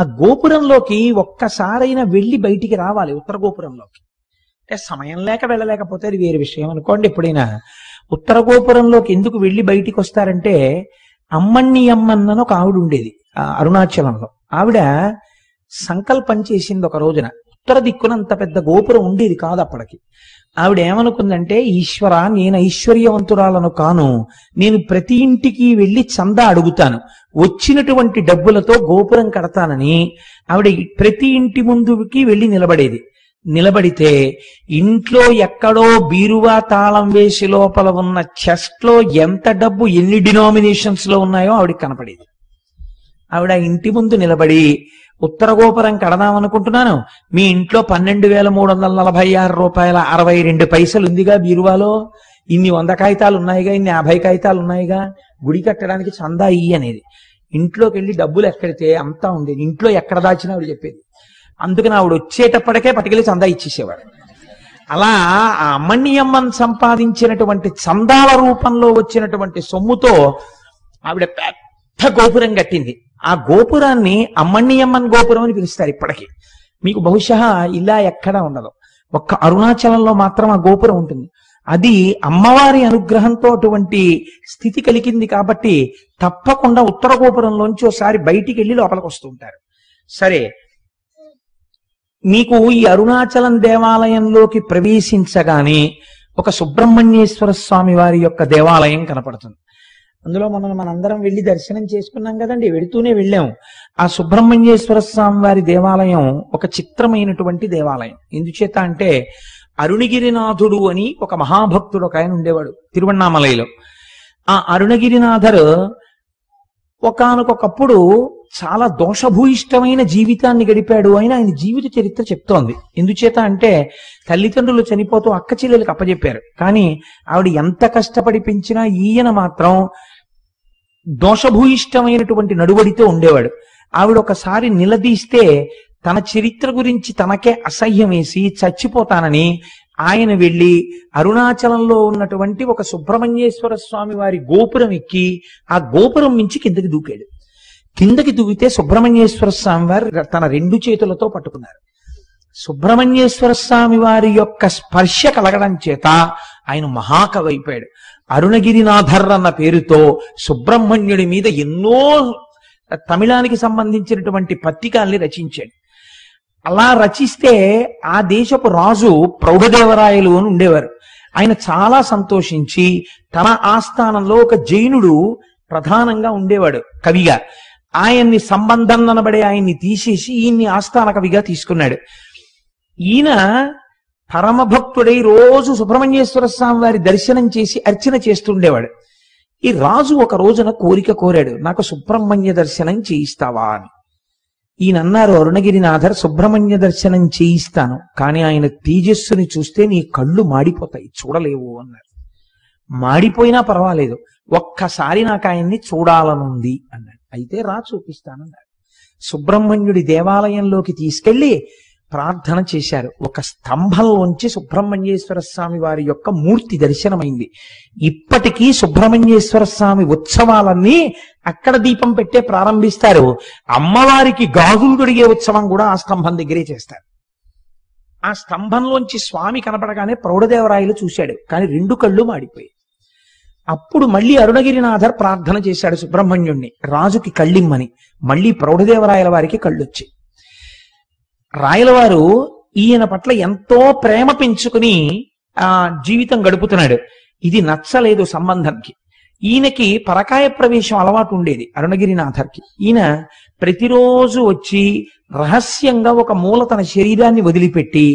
ఆ గోపురంలోకి ఒక్కసారైనా వెళ్ళి బయటికి రావాలి. ఉత్తర గోపురంలోకి అంటే సమయం లేక వెళ్ళలేకపోతే అది వేరే విషయం అనుకోండి. ఎప్పుడైనా ఉత్తర గోపురంలోకి ఎందుకు వెళ్ళి బయటికి వస్తారంటే, అమ్మణ్ణి అమ్మన్నని ఒక ఆవిడ ఉండేది అరుణాచలంలో. ఆవిడ సంకల్పం చేసింది ఒక రోజున. ఉత్తర దిక్కున అంత పెద్ద గోపురం ఉండేది కాదు అప్పటికి. ఆవిడ ఏమనుకుందంటే, ఈశ్వర, నేను ఐశ్వర్యవంతురాలను కాను, నేను ప్రతి ఇంటికి వెళ్ళి చందా అడుగుతాను, వచ్చినటువంటి డబ్బులతో గోపురం కడతానని ఆవిడ ప్రతి ఇంటి ముందుకి వెళ్ళి నిలబడేది. నిలబడితే ఇంట్లో ఎక్కడో బీరువా తాళం వేసి లోపల ఉన్న చెస్ట్ లో ఎంత డబ్బు ఎన్ని డినామినేషన్స్ లో ఉన్నాయో ఆవిడకి కనపడేది. ఆవిడ ఇంటి ముందు నిలబడి, ఉత్తర గోపురం కడదాం అనుకుంటున్నాను, మీ ఇంట్లో 12,346.62 రూపాయల ఉందిగా బీరువాలో, ఇన్ని 100 కాగితాలు ఉన్నాయిగా, ఇన్ని 50 కాగితాలు ఉన్నాయిగా, గుడి కట్టడానికి చందా ఇయ్యి అనేది. ఇంట్లోకి వెళ్ళి డబ్బులు ఎక్కడితే అంతా ఉండేది. ఇంట్లో ఎక్కడ దాచినా ఆవిడ చెప్పేది. అందుకని ఆవిడ వచ్చేటప్పటికే పట్టుకెళ్ళి చందా ఇచ్చేసేవాడు. అలా ఆ అమ్మణ్యమ్మన్ సంపాదించినటువంటి చందాల రూపంలో వచ్చినటువంటి సొమ్ముతో ఆవిడ పెద్ద గోపురం కట్టింది. ఆ గోపురాన్ని అమ్మణ్యమ్మన్ గోపురం అని పిలుస్తారు ఇప్పటికీ. మీకు బహుశా ఇలా ఎక్కడా ఉండదు, ఒక్క అరుణాచలంలో మాత్రం ఆ గోపురం ఉంటుంది. అది అమ్మవారి అనుగ్రహంతో అటువంటి స్థితి కలిగింది కాబట్టి తప్పకుండా ఉత్తర గోపురంలోంచి ఒకసారి బయటికి వెళ్ళి లోపలికి వస్తూ ఉంటారు. సరే, మీకు ఈ అరుణాచలం దేవాలయంలోకి ప్రవేశించగానే ఒక సుబ్రహ్మణ్యేశ్వర స్వామి వారి యొక్క దేవాలయం కనపడుతుంది. అందులో మనందరం వెళ్ళి దర్శనం చేసుకున్నాం కదండి, వెళుతూనే వెళ్ళాము. ఆ సుబ్రహ్మణ్యేశ్వర స్వామి వారి దేవాలయం ఒక చిత్రమైనటువంటి దేవాలయం. ఎందుచేత అంటే, అరుణగిరినాథుడు అని ఒక మహాభక్తుడు ఒక ఆయన ఉండేవాడు తిరువణ్ణామలైలో. ఆ అరుణగిరినాథరు ఒకానొకప్పుడు చాలా దోషభూయిష్టమైన జీవితాన్ని గడిపాడు. ఆయన జీవిత చరిత్ర చెప్తోంది. ఎందుచేత అంటే, తల్లిదండ్రులు చనిపోతూ అక్క చెల్లెలకు అప్పచెప్పారు. కానీ ఆవిడ ఎంత కష్టపడి పెంచినా ఈయన మాత్రం దోషభూయిష్టమైనటువంటి నడువడితో ఉండేవాడు. ఆవిడ ఒకసారి నిలదీస్తే తన చరిత్ర గురించి తనకే అసహ్యం వేసి చచ్చిపోతానని ఆయన వెళ్ళి అరుణాచలంలో ఉన్నటువంటి ఒక సుబ్రహ్మణ్యేశ్వర స్వామి వారి గోపురం ఎక్కి ఆ గోపురం మించి కిందకి దూకాడు. కిందకి దూకితే సుబ్రహ్మణ్యేశ్వర స్వామి వారు తన 2 చేతులతో పట్టుకున్నారు. సుబ్రహ్మణ్యేశ్వర స్వామి వారి యొక్క స్పర్శ కలగడం చేత ఆయన మహాకవి అయిపోయాడు. అరుణగిరినాథర్ అన్న పేరుతో సుబ్రహ్మణ్యుడి మీద ఎన్నో తమిళానికి సంబంధించినటువంటి పత్రికల్ని రచించాడు. అలా రచిస్తే ఆ దేశపు రాజు ప్రౌఢదేవరాయలు అని ఉండేవారు. ఆయన చాలా సంతోషించి తన ఆస్థానంలో ఒక జైనుడు ప్రధానంగా ఉండేవాడు కవిగా. ఆయన్ని సంబంధం అనబడే ఆయన్ని తీసేసి ఈయన్ని ఆస్థాన కవిగా తీసుకున్నాడు. ఈయన పరమభక్తుడై రోజు సుబ్రహ్మణ్యేశ్వర స్వామి వారి దర్శనం చేసి అర్చన చేస్తుండేవాడు. ఈ రాజు ఒక రోజున కోరిక కోరాడు, నాకు సుబ్రహ్మణ్య దర్శనం చేయిస్తావా అని. ఈయన అన్నారు, అరుణగిరినాథర్, సుబ్రహ్మణ్య దర్శనం చేయిస్తాను, కానీ ఆయన తేజస్సుని చూస్తే నీ కళ్ళు మాడిపోతాయి, చూడలేవు అన్నారు. మాడిపోయినా పర్వాలేదు, ఒక్కసారి నాకు ఆయన్ని చూడాలనుంది అన్నాడు. అయితే రా చూపిస్తానన్నాడు. సుబ్రహ్మణ్యుడి దేవాలయంలోకి తీసుకెళ్లి ప్రార్థన చేశారు. ఒక స్తంభంలోంచి సుబ్రహ్మణ్యేశ్వర స్వామి వారి యొక్క మూర్తి దర్శనమైంది. ఇప్పటికీ సుబ్రహ్మణ్యేశ్వర స్వామి ఉత్సవాలన్నీ అక్కడ దీపం పెట్టే ప్రారంభిస్తారు. అమ్మవారికి గాజులు తొడిగే ఉత్సవం కూడా ఆ స్తంభం దగ్గరే చేస్తారు. ఆ స్తంభంలోంచి స్వామి కనపడగానే ప్రౌఢదేవరాయలు చూశాడు, కానీ రెండు కళ్ళు మాడిపోయాయి. అప్పుడు మళ్ళీ అరుణగిరినాథర్ ప్రార్థన చేశాడు సుబ్రహ్మణ్యుణ్ణి, రాజుకి కళ్ళిమ్మని. మళ్ళీ ప్రౌఢదేవరాయల వారికి కళ్ళొచ్చి, రాయలవారు ఈయన పట్ల ఎంతో ప్రేమ పెంచుకుని ఆ జీవితం గడుపుతున్నాడు. ఇది నచ్చలేదు సంబంధంకి. ఈయనకి పరకాయ ప్రవేశం అలవాటు ఉండేది అరుణగిరినాథర్కి. ఈయన ప్రతిరోజు వచ్చి రహస్యంగా ఒక మూల తన శరీరాన్ని వదిలిపెట్టి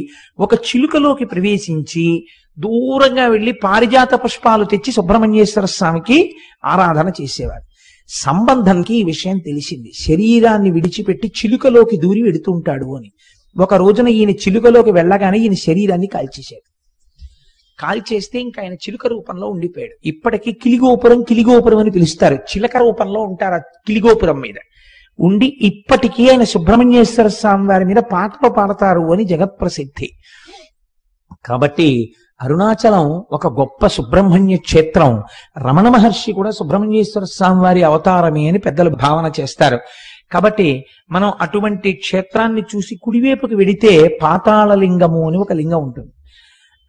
ఒక చిలుకలోకి ప్రవేశించి దూరంగా వెళ్ళి పారిజాత పుష్పాలు తెచ్చి సుబ్రహ్మణ్యేశ్వర స్వామికి ఆరాధన చేసేవారు. సంబంధంకి ఈ విషయం తెలిసింది. శరీరాన్ని విడిచిపెట్టి చిలుకలోకి దూరి వెడుతూ ఉంటాడు అని. ఒక రోజున ఈయన చిలుకలోకి వెళ్ళగానే ఈయన శరీరాన్ని కాల్చేశాడు. కాల్చేస్తే ఇంకా ఆయన చిలుక రూపంలో ఉండిపోయాడు. ఇప్పటికీ కిలిగోపురం కిలిగోపురం అని పిలుస్తారు. చిలక రూపంలో ఉంటారు కిలిగోపురం మీద ఉండి. ఇప్పటికీ ఆయన సుబ్రహ్మణ్యేశ్వర స్వామి వారి మీద పాటలు పాడతారు అని జగత్ప్రసిద్ధి. కాబట్టి అరుణాచలం ఒక గొప్ప సుబ్రహ్మణ్య క్షేత్రం. రమణ మహర్షి కూడా సుబ్రహ్మణ్యేశ్వర స్వామి వారి అవతారమే అని పెద్దలు భావన చేస్తారు. కాబట్టి మనం అటువంటి క్షేత్రాన్ని చూసి కుడివైపుకి వెడితే పాతాళ లింగము అని ఒక లింగం ఉంటుంది.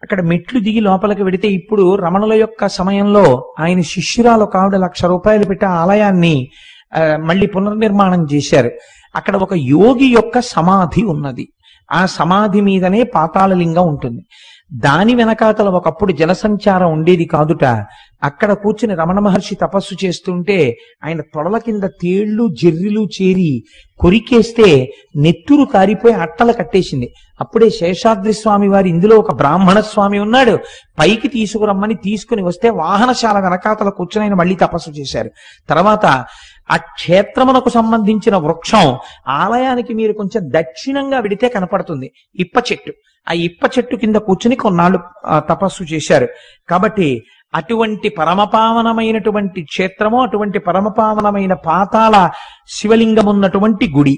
అక్కడ మెట్లు దిగి లోపలికి వెడితే, ఇప్పుడు రమణుల యొక్క సమయంలో ఆయన శిష్యురాలు కావిడ 1,00,000 రూపాయలు పెట్టి ఆలయాన్ని మళ్ళీ పునర్నిర్మాణం చేశారు. అక్కడ ఒక యోగి యొక్క సమాధి ఉన్నది. ఆ సమాధి మీదనే పాతాళలింగం ఉంటుంది. దాని వెనకాతల ఒకప్పుడు జనసంచారం ఉండేది కాదుట. అక్కడ కూర్చుని రమణ మహర్షి తపస్సు చేస్తుంటే ఆయన తొడల కింద తేళ్లు జర్రిలు చేరి కొరికేస్తే నెత్తురు కారిపోయి అట్టలు కట్టేసింది. అప్పుడే శేషాద్రి స్వామి వారు, ఇందులో ఒక బ్రాహ్మణ స్వామి ఉన్నాడు, పైకి తీసుకురమ్మని తీసుకుని వస్తే వాహనశాల వెనకాతల కూర్చుని ఆయన మళ్ళీ తపస్సు చేశారు. తర్వాత ఆ క్షేత్రమునకు సంబంధించిన వృక్షం ఆలయానికి మీరు కొంచెం దక్షిణంగా విడితే కనపడుతుంది. ఇప్ప చెట్టు. ఆ ఇప్ప చెట్టు కింద కూర్చుని కొన్నాళ్ళు తపస్సు చేశారు. కాబట్టి అటువంటి పరమపావనమైనటువంటి క్షేత్రము, అటువంటి పరమపావనమైన పాతాళ శివలింగం ఉన్నటువంటి గుడి.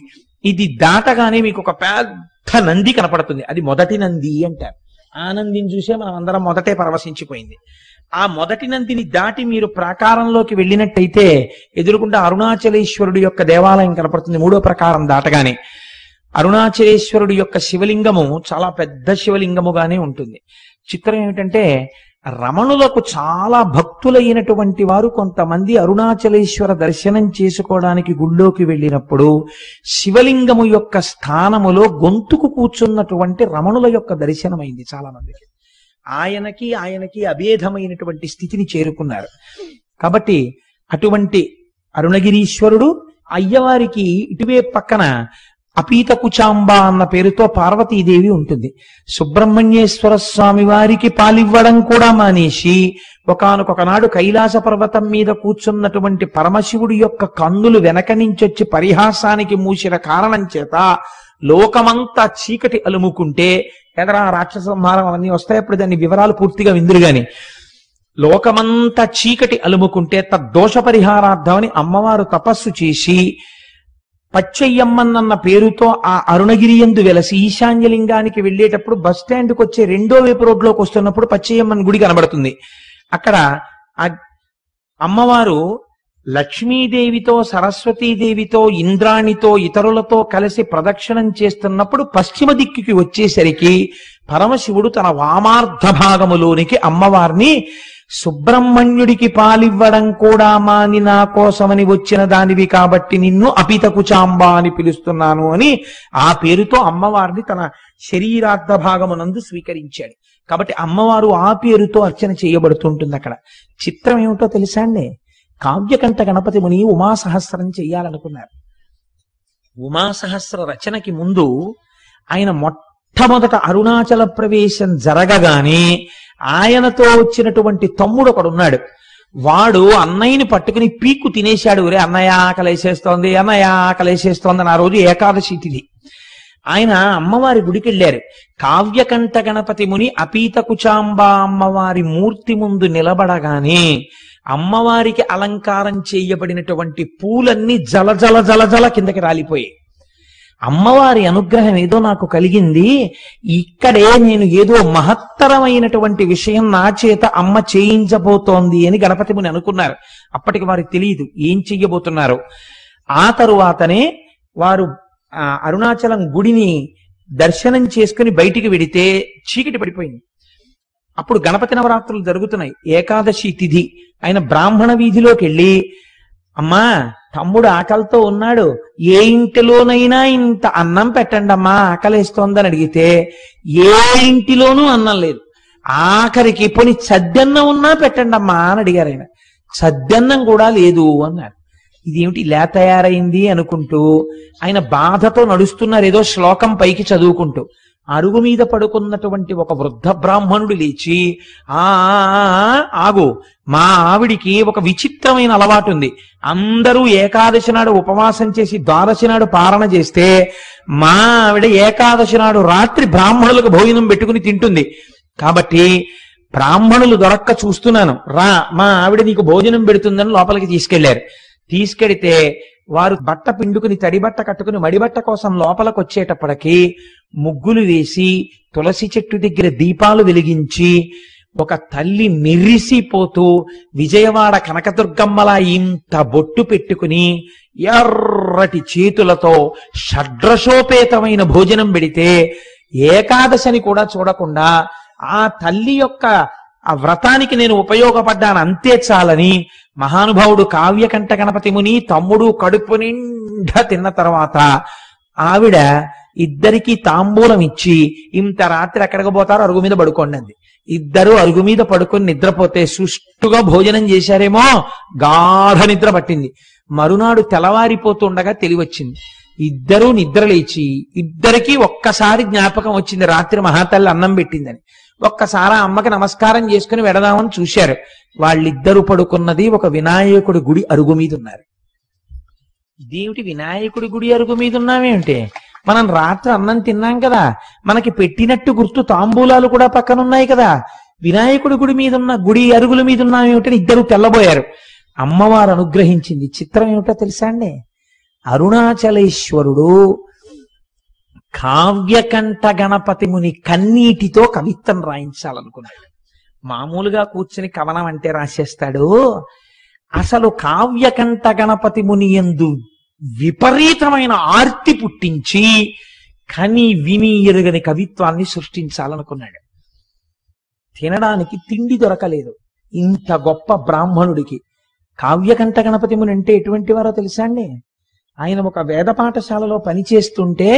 ఇది దాటగానే మీకు ఒక పెద్ద నంది కనపడుతుంది. అది మొదటి నంది అంటారు. ఆ నందిని చూసే మనం అందరం మొదటే పరవశించిపోయింది. ఆ మొదటి నందిని దాటి మీరు ప్రాకారంలోకి వెళ్ళినట్టయితే ఎదురుకుండా అరుణాచలేశ్వరుడు యొక్క దేవాలయం కనపడుతుంది. మూడో ప్రాకారం దాటగానే అరుణాచలేశ్వరుడు యొక్క శివలింగము చాలా పెద్ద శివలింగముగానే ఉంటుంది. చిత్రం ఏమిటంటే, రమణులకు చాలా భక్తులైనటువంటి వారు కొంతమంది అరుణాచలేశ్వర దర్శనం చేసుకోవడానికి గుళ్ళోకి వెళ్ళినప్పుడు శివలింగము యొక్క స్థానములో గొంతుకు కూర్చున్నటువంటి రమణుల యొక్క దర్శనమైంది చాలా మందికి. ఆయనకి అభేదమైనటువంటి స్థితిని చేరుకున్నారు. కాబట్టి అటువంటి అరుణగిరీశ్వరుడు అయ్యవారికి ఇటువే పక్కన అపీత కుచాంబ అన్న పేరుతో పార్వతీదేవి ఉంటుంది. సుబ్రహ్మణ్యేశ్వర స్వామి వారికి పాలివ్వడం కూడా మానేసి ఒకానొకనాడు కైలాస పర్వతం మీద కూర్చున్నటువంటి పరమశివుడి యొక్క కన్నులు వెనక నుంచి వచ్చి పరిహాసానికి మూసిన కారణం చేత లోకమంతా చీకటి అలుముకుంటే, ఎదరా రాక్షస సంహారం అవన్నీ వస్తాయి, అప్పుడు దాని వివరాలు పూర్తిగా విందురు గాని, లోకమంతా చీకటి అలుముకుంటే తద్దోష పరిహారార్థమని అమ్మవారు తపస్సు చేసి పచ్చయ్యమ్మన్న పేరుతో ఆ అరుణగిరి యందు వెలసి ఈశాన్యలింగానికి వెళ్ళేటప్పుడు బస్ స్టాండ్కి వచ్చే రెండో వైపు రోడ్లోకి వస్తున్నప్పుడు పచ్చయ్యమ్మన్ గుడి కనబడుతుంది. అక్కడ అమ్మవారు లక్ష్మీదేవితో సరస్వతీదేవితో ఇంద్రాణితో ఇతరులతో కలిసి ప్రదక్షిణం చేస్తున్నప్పుడు పశ్చిమ దిక్కుకి వచ్చేసరికి పరమశివుడు తన వామార్థ భాగములోనికి అమ్మవారిని, సుబ్రహ్మణ్యుడికి పాలివ్వడం కూడా మాని నా కోసమని వచ్చిన దానివి కాబట్టి నిన్ను అపిత కుచాంబ అని పిలుస్తున్నాను అని ఆ పేరుతో అమ్మవారిని తన శరీరార్థ భాగమునందు స్వీకరించాడు. కాబట్టి అమ్మవారు ఆ పేరుతో అర్చన చేయబడుతుంటుంది. అక్కడ చిత్రం ఏమిటో తెలుసా అండి, కావ్యకంఠ గణపతి ముని ఉమా సహస్రం చేయాలనుకున్నారు. ఉమా సహస్ర రచనకి ముందు ఆయన మొట్టమొదట అరుణాచల ప్రవేశం జరగగానే ఆయనతో వచ్చినటువంటి తమ్ముడు ఒకడున్నాడు. వాడు అన్నయ్యని పట్టుకుని పీక్కు తినేశాడు. ఒరే అన్నయ్య ఆకలేసేస్తోంది, అన్నయ్య ఆకలేసేస్తోంది అని. ఆ రోజు ఏకాదశి తిథి. ఆయన అమ్మవారి గుడికి వెళ్ళారు. కావ్యకంఠ గణపతి ముని అపీత కుచాంబ అమ్మవారి మూర్తి ముందు నిలబడగానే అమ్మవారికి అలంకారం చేయబడినటువంటి పూలన్నీ జల జల జల జల కిందకి రాలిపోయాయి. అమ్మవారి అనుగ్రహం ఏదో నాకు కలిగింది, ఇక్కడే నేను ఏదో మహత్తరమైనటువంటి విషయం నా చేత అమ్మ చేయించబోతోంది అని గణపతి ముని అనుకున్నారు. అప్పటికి వారికి తెలియదు ఏం చెయ్యబోతున్నారు. ఆ తరువాతనే వారు అరుణాచలం గుడిని దర్శనం చేసుకొని బయటికి వెడితే చీకటి పడిపోయింది. అప్పుడు గణపతి నవరాత్రులు జరుగుతున్నాయి. ఏకాదశి తిథి. ఆయన బ్రాహ్మణ వీధిలోకి వెళ్ళి, అమ్మా తమ్ముడు ఆకలితో ఉన్నాడు, ఏ ఇంటిలోనైనా ఇంత అన్నం పెట్టండి అమ్మా ఆకలిస్తోందని అడిగితే ఏ ఇంటిలోనూ అన్నం లేదు. ఆఖరికి పోని చద్దన్నం ఉన్నా పెట్టండి అమ్మా అని అడిగారు. ఆయన చద్దన్నం కూడా లేదు అన్నారు. ఇదేమిటి ఇలా తయారైంది అనుకుంటూ ఆయన బాధతో నడుస్తున్నారు. ఏదో శ్లోకం పైకి చదువుకుంటూ అరుగు మీద పడుకున్నటువంటి ఒక వృద్ధ బ్రాహ్మణుడు లేచి, ఆ ఆగు, మా ఆవిడికి ఒక విచిత్రమైన అలవాటు ఉంది, అందరూ ఏకాదశి నాడు ఉపవాసం చేసి ద్వాదశి నాడు పారణ చేస్తే మా ఆవిడ ఏకాదశి నాడు రాత్రి బ్రాహ్మణులకు భోజనం పెట్టుకుని తింటుంది, కాబట్టి బ్రాహ్మణులు దొరక్క చూస్తున్నాను, రా మా ఆవిడ నీకు భోజనం పెడుతుందని లోపలికి తీసుకెళ్లారు. తీసుకెడితే వారు బట్ట పిండుకుని తడిబట్ట కట్టుకుని మడిబట్ట కోసం లోపలికి వచ్చేటప్పటికి ముగ్గులు వేసి తులసి చెట్టు దగ్గర దీపాలు వెలిగించి ఒక తల్లి మెరిసిపోతూ విజయవాడ కనకదుర్గమ్మలా ఇంత బొట్టు పెట్టుకుని ఎర్రటి చేతులతో షడ్రసోపేతమైన భోజనం పెడితే ఏకాదశిని కూడా చూడకుండా ఆ తల్లి యొక్క ఆ వ్రతానికి నేను ఉపయోగపడ్డాను అంతే చాలని మహానుభావుడు కావ్యకంఠ గణపతి ముని తమ్ముడు కడుపు నిండా తిన్న తర్వాత ఆవిడ ఇద్దరికీ తాంబూలం ఇచ్చి, ఇంత రాత్రి ఎక్కడికి పోతారో అరుగు మీద పడుకోండి అంది. ఇద్దరు అరుగు మీద పడుకొని నిద్రపోతే సుష్టుగా భోజనం చేశారేమో గాఢ నిద్ర పట్టింది. మరునాడు తెల్లవారిపోతుండగా తెలివచ్చింది. ఇద్దరూ నిద్రలేచి ఇద్దరికీ ఒక్కసారి జ్ఞాపకం వచ్చింది రాత్రి మహాతల్లి అన్నం పెట్టిందని. ఒక్కసారి ఆ అమ్మకి నమస్కారం చేసుకుని వెడదామని చూశారు. వాళ్ళిద్దరూ పడుకున్నది ఒక వినాయకుడి గుడి అరుగు మీద ఉన్నారు. ఇదేమిటి వినాయకుడి గుడి అరుగు మీద ఉన్నామేమిటి, మనం రాత్రి అన్నం తిన్నాం కదా, మనకి పెట్టినట్టు గుర్తు తాంబూలాలు కూడా పక్కనున్నాయి కదా, వినాయకుడి గుడి మీద ఉన్న గుడి అరుగుల మీద ఉన్నామేమిటని ఇద్దరు తెల్లబోయారు. అమ్మవారు అనుగ్రహించింది. చిత్రం ఏమిటో తెలుసా అండి, అరుణాచలేశ్వరుడు కావ్యకంఠ గణపతి ముని కన్నీటితో కవిత్వం రాయించాలనుకున్నాడు. మామూలుగా కూర్చుని కవనం అంటే రాసేస్తాడు. అసలు కావ్యకంఠ గణపతి ముని యందు విపరీతమైన ఆర్తి పుట్టించి కని విని ఎరుగని కవిత్వాన్ని సృష్టించాలనుకున్నాడు. తినడానికి తిండి దొరకలేదు ఇంత గొప్ప బ్రాహ్మణుడికి. కావ్యకంఠ గణపతి ముని అంటే ఎటువంటి వారో తెలుసా అండి, ఆయన ఒక వేద పాఠశాలలో పనిచేస్తుంటే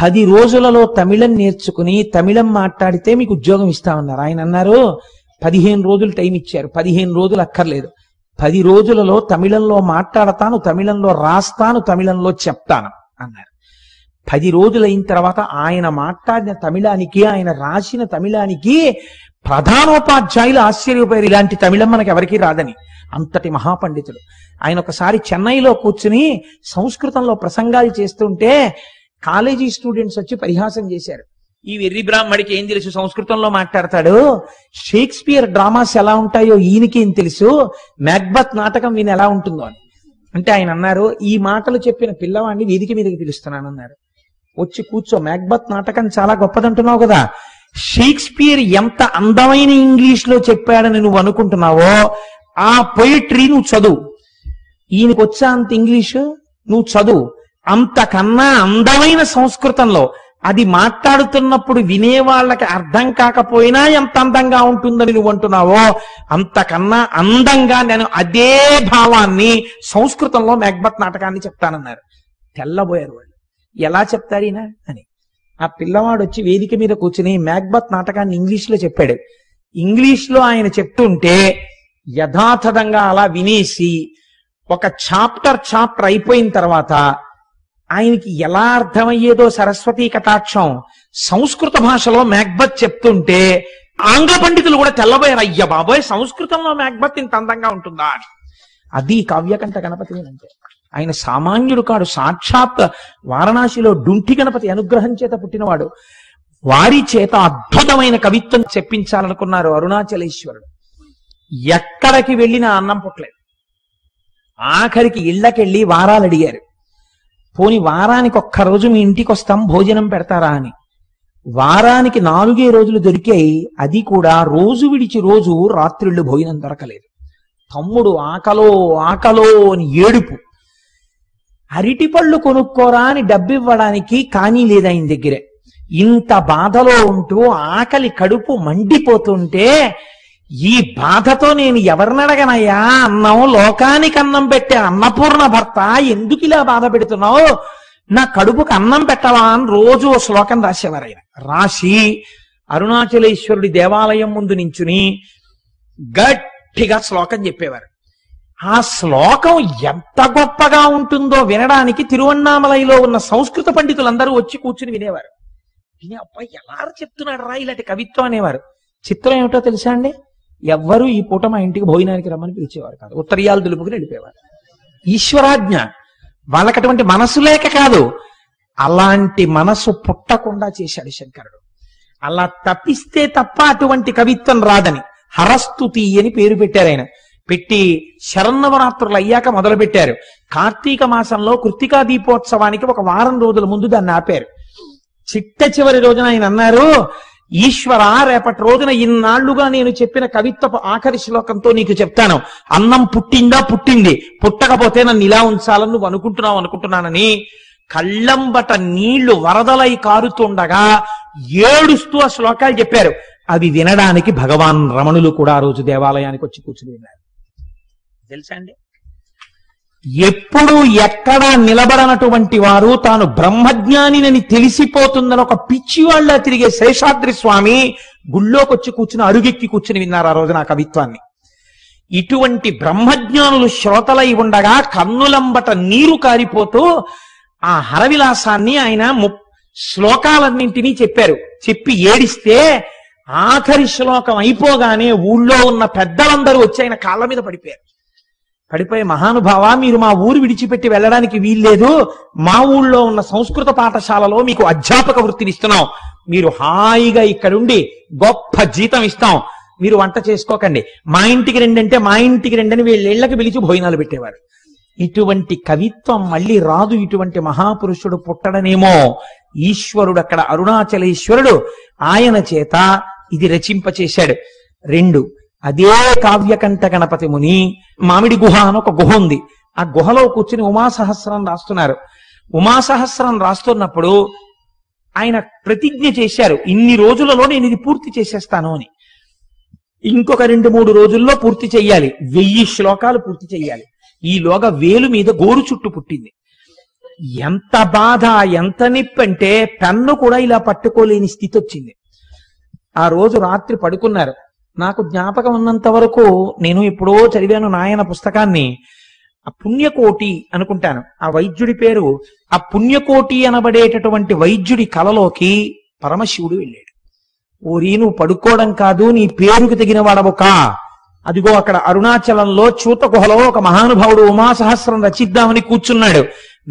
10 రోజులలో తమిళం నేర్చుకుని తమిళం మాట్లాడితే మీకు ఉద్యోగం ఇస్తామన్నారు. ఆయన అన్నారు 15 రోజులు టైం ఇచ్చారు. 15 రోజులు అక్కర్లేదు, 10 రోజులలో తమిళంలో మాట్లాడతాను, తమిళంలో రాస్తాను, తమిళంలో చెప్తాను అన్నారు. 10 రోజులైన తర్వాత ఆయన మాట్లాడిన తమిళానికి ఆయన రాసిన తమిళానికి ప్రధానోపాధ్యాయులు ఆశ్చర్యపోయారు. ఇలాంటి తమిళం మనకు ఎవరికీ రాదని. అంతటి మహాపండితుడు. ఆయన ఒకసారి చెన్నైలో కూర్చుని సంస్కృతంలో ప్రసంగాలు చేస్తుంటే కాలేజీ స్టూడెంట్స్ వచ్చి పరిహాసం చేశారు. ఈ వెర్రి బ్రాహ్మడికి ఏం తెలుసు సంస్కృతంలో మాట్లాడతాడు, షేక్స్పియర్ డ్రామాస్ ఎలా ఉంటాయో ఈయనకి ఏం తెలుసు, మ్యాక్బత్ నాటకం ఈయన ఎలా ఉంటుందో అని. అంటే ఆయన అన్నారు, ఈ మాటలు చెప్పిన పిల్లవాడిని వీధికి మీదకి పిలుస్తున్నాను అన్నారు. వచ్చి కూర్చో, మ్యాక్బత్ నాటకం చాలా గొప్పదంటున్నావు కదా, షేక్స్పియర్ ఎంత అందమైన ఇంగ్లీష్లో చెప్పాడని నువ్వు అనుకుంటున్నావో ఆ పొయిట్రీ నువ్వు చదువు, ఈయనకు వచ్చా అంత ఇంగ్లీషు నువ్వు చదువు, అంతకన్నా అందమైన సంస్కృతంలో అది మాట్లాడుతున్నప్పుడు వినే వాళ్ళకి అర్థం కాకపోయినా ఎంత అందంగా ఉంటుందని నువ్వు అంటున్నావో అంతకన్నా అందంగా నేను అదే భావాన్ని సంస్కృతంలో మ్యాక్బత్ నాటకాన్ని చెప్తానన్నారు. తెల్లబోయారు వాళ్ళు, ఎలా చెప్తారీనా అని. ఆ పిల్లవాడు వచ్చి వేదిక మీద కూర్చుని మ్యాక్బత్ నాటకాన్ని ఇంగ్లీష్లో చెప్పాడు. ఇంగ్లీష్లో ఆయన చెప్తుంటే యథాతథంగా అలా వినేసి ఒక చాప్టర్ అయిపోయిన తర్వాత ఆయనకి ఎలా అర్థమయ్యేదో సరస్వతీ కటాక్షం, సంస్కృత భాషలో మ్యాక్బత్ చెప్తుంటే ఆంగ్ల పండితులు కూడా తెల్లబోయారు. అయ్య బాబోయ్, సంస్కృతంలో మ్యాక్బత్ ఇంత అందంగా ఉంటుందా. అది కావ్యకంఠ గణపతి అంటే. ఆయన సామాన్యుడు కాడు, సాక్షాత్ వారణాసిలో డుంఠి గణపతి అనుగ్రహం చేత పుట్టినవాడు. వారి చేత అద్భుతమైన కవిత్వం చెప్పించాలనుకున్నారు అరుణాచలేశ్వరుడు. ఎక్కడికి వెళ్ళినా అన్నం పుట్టలేదు. ఆఖరికి ఇళ్ళకెళ్ళి వారాలు అడిగారు. పోని వారానికి ఒక్కరోజు మీ ఇంటికి వస్తాం భోజనం పెడతారా అని. వారానికి 4 రోజులు దొరికాయి. అది కూడా రోజు విడిచి రోజు రాత్రిళ్ళు భోజనం దొరకలేదు. తమ్ముడు ఆకలో ఆకలో అని ఏడుపు. అరటిపళ్ళు కొనుక్కోరా అని డబ్బివ్వడానికి కానీ లేదు ఆయన దగ్గరే. ఇంత బాధలో ఉంటూ ఆకలి కడుపు మండిపోతుంటే ఈ బాధతో నేను ఎవర్ని అడగనయ్యా అన్నం లోకానికి అన్నం పెట్టే అన్నపూర్ణ భర్త ఎందుకు ఇలా బాధ పెడుతున్నావు నా కడుపుకి అన్నం పెట్టవా అని రోజు శ్లోకం రాసేవారు. ఆయన రాసి అరుణాచలేశ్వరుడి దేవాలయం ముందు నించుని గట్టిగా శ్లోకం చెప్పేవారు. ఆ శ్లోకం ఎంత గొప్పగా ఉంటుందో వినడానికి తిరువన్నామలైలో ఉన్న సంస్కృత పండితులందరూ వచ్చి కూర్చుని వినేవారు. విని అబ్బాయి ఎలా చెప్తున్నాడు రా ఇలాంటి కవిత్వం అనేవారు. చిత్రం ఏమిటో తెలుసా అండి, ఎవ్వరూ ఈ పూట మా ఇంటికి భోజనానికి రమ్మని పిలిచేవారు కాదు, ఉత్తరీయాలు దులుపుకుని వెళ్ళిపోయేవారు. ఈశ్వరాజ్ఞ, వాళ్ళకి అటువంటి మనసు లేక కాదు, అలాంటి మనసు పుట్టకుండా చేశాడు శంకరుడు. అలా తప్పిస్తే తప్ప అటువంటి కవిత్వం రాదని హరస్తుతి అని పేరు పెట్టారు. ఆయన పెట్టి శరన్నవరాత్రులు అయ్యాక మొదలు పెట్టారు. కార్తీక మాసంలో కృత్తికా దీపోత్సవానికి ఒక వారం రోజుల ముందు దాన్ని ఆపారు. చిట్ట చివరి రోజున ఆయన అన్నారు, ఈశ్వర రేపటి రోజున ఇన్నాళ్లుగా నేను చెప్పిన కవిత్వపు ఆఖరి శ్లోకంతో నీకు చెప్తాను, అన్నం పుట్టిందా పుట్టింది, పుట్టకపోతే నన్ను ఇలా ఉంచాలని నువ్వు అనుకుంటున్నానని కళ్ళంబట నీళ్లు వరదలై కారుతుండగా ఏడుస్తూ ఆ శ్లోకాలు చెప్పారు. అవి వినడానికి భగవాన్ రమణులు కూడా ఆ రోజు దేవాలయానికి వచ్చి కూర్చుని విన్నారు. తెలుసా అండి, ఎప్పుడు ఎక్కడా నిలబడనటువంటి వారు, తాను బ్రహ్మజ్ఞానినని తెలిసిపోతుందని ఒక పిచ్చివాళ్ళ తిరిగే శేషాద్రి స్వామి గుళ్ళోకొచ్చి కూర్చుని అరుగెక్కి కూర్చుని విన్నారు ఆ రోజు నా కవిత్వాన్ని. ఇటువంటి బ్రహ్మజ్ఞానులు శ్రోతలై ఉండగా కన్నులంబట నీరు కారిపోతూ ఆ హరవిలాసాన్ని ఆయన శ్లోకాలన్నింటినీ చెప్పారు. చెప్పి ఏడిస్తే ఆఖరి శ్లోకం అయిపోగానే ఊళ్ళో ఉన్న పెద్దలందరూ వచ్చి ఆయన కాళ్ళ మీద పడిపోయారు. పడిపోయి, మహానుభావ మీరు మా ఊరు విడిచిపెట్టి వెళ్ళడానికి వీల్లేదు, మా ఊళ్ళో ఉన్న సంస్కృత పాఠశాలలో మీకు అధ్యాపక వృత్తిని ఇస్తున్నాం, మీరు హాయిగా ఇక్కడుండి గొప్ప జీతం ఇస్తాం, మీరు వంట చేసుకోకండి, మా ఇంటికి రెండంటే మా ఇంటికి రెండని వీళ్ళకి పిలిచి భోజనాలు పెట్టేవారు. ఇటువంటి కవిత్వం మళ్ళీ రాదు, ఇటువంటి మహాపురుషుడు పుట్టడనేమో. ఈశ్వరుడు అక్కడ అరుణాచలేశ్వరుడు ఆయన చేత ఇది రచింపచేశాడు. రెండు, అదే కావ్యకంఠ గణపతి ముని మామిడి గుహ అని ఒక గుహ ఉంది. ఆ గుహలో కూర్చుని ఉమాసహస్రం రాస్తున్నారు. ఉమాసహస్రం రాస్తున్నప్పుడు ఆయన ప్రతిజ్ఞ చేశారు, ఇన్ని రోజులలో నేను ఇది పూర్తి చేసేస్తాను అని. ఇంకొక 2-3 రోజుల్లో పూర్తి చెయ్యాలి, 1000 శ్లోకాలు పూర్తి చెయ్యాలి. ఈలోగా వేలు మీద గోరు చుట్టు పుట్టింది. ఎంత బాధ, ఎంత నిప్పు అంటే పెన్ను కూడా ఇలా పట్టుకోలేని స్థితి వచ్చింది. ఆ రోజు రాత్రి పడుకున్నారు. నాకు జ్ఞాపకం ఉన్నంత వరకు నేను ఎప్పుడో చదివాను నాయన పుస్తకాన్ని, ఆ పుణ్యకోటి అనుకుంటాను ఆ వైద్యుడి పేరు. ఆ పుణ్యకోటి అనబడేటటువంటి వైద్యుడి కలలోకి పరమశివుడు వెళ్ళాడు. ఓరి, నువ్వు పడుకోవడం కాదు, నీ పేరుకు తగిన వాడవక, అదిగో అక్కడ అరుణాచలంలో చూత గుహలో ఒక మహానుభావుడు ఉమాసహస్రం రచిద్దామని కూర్చున్నాడు,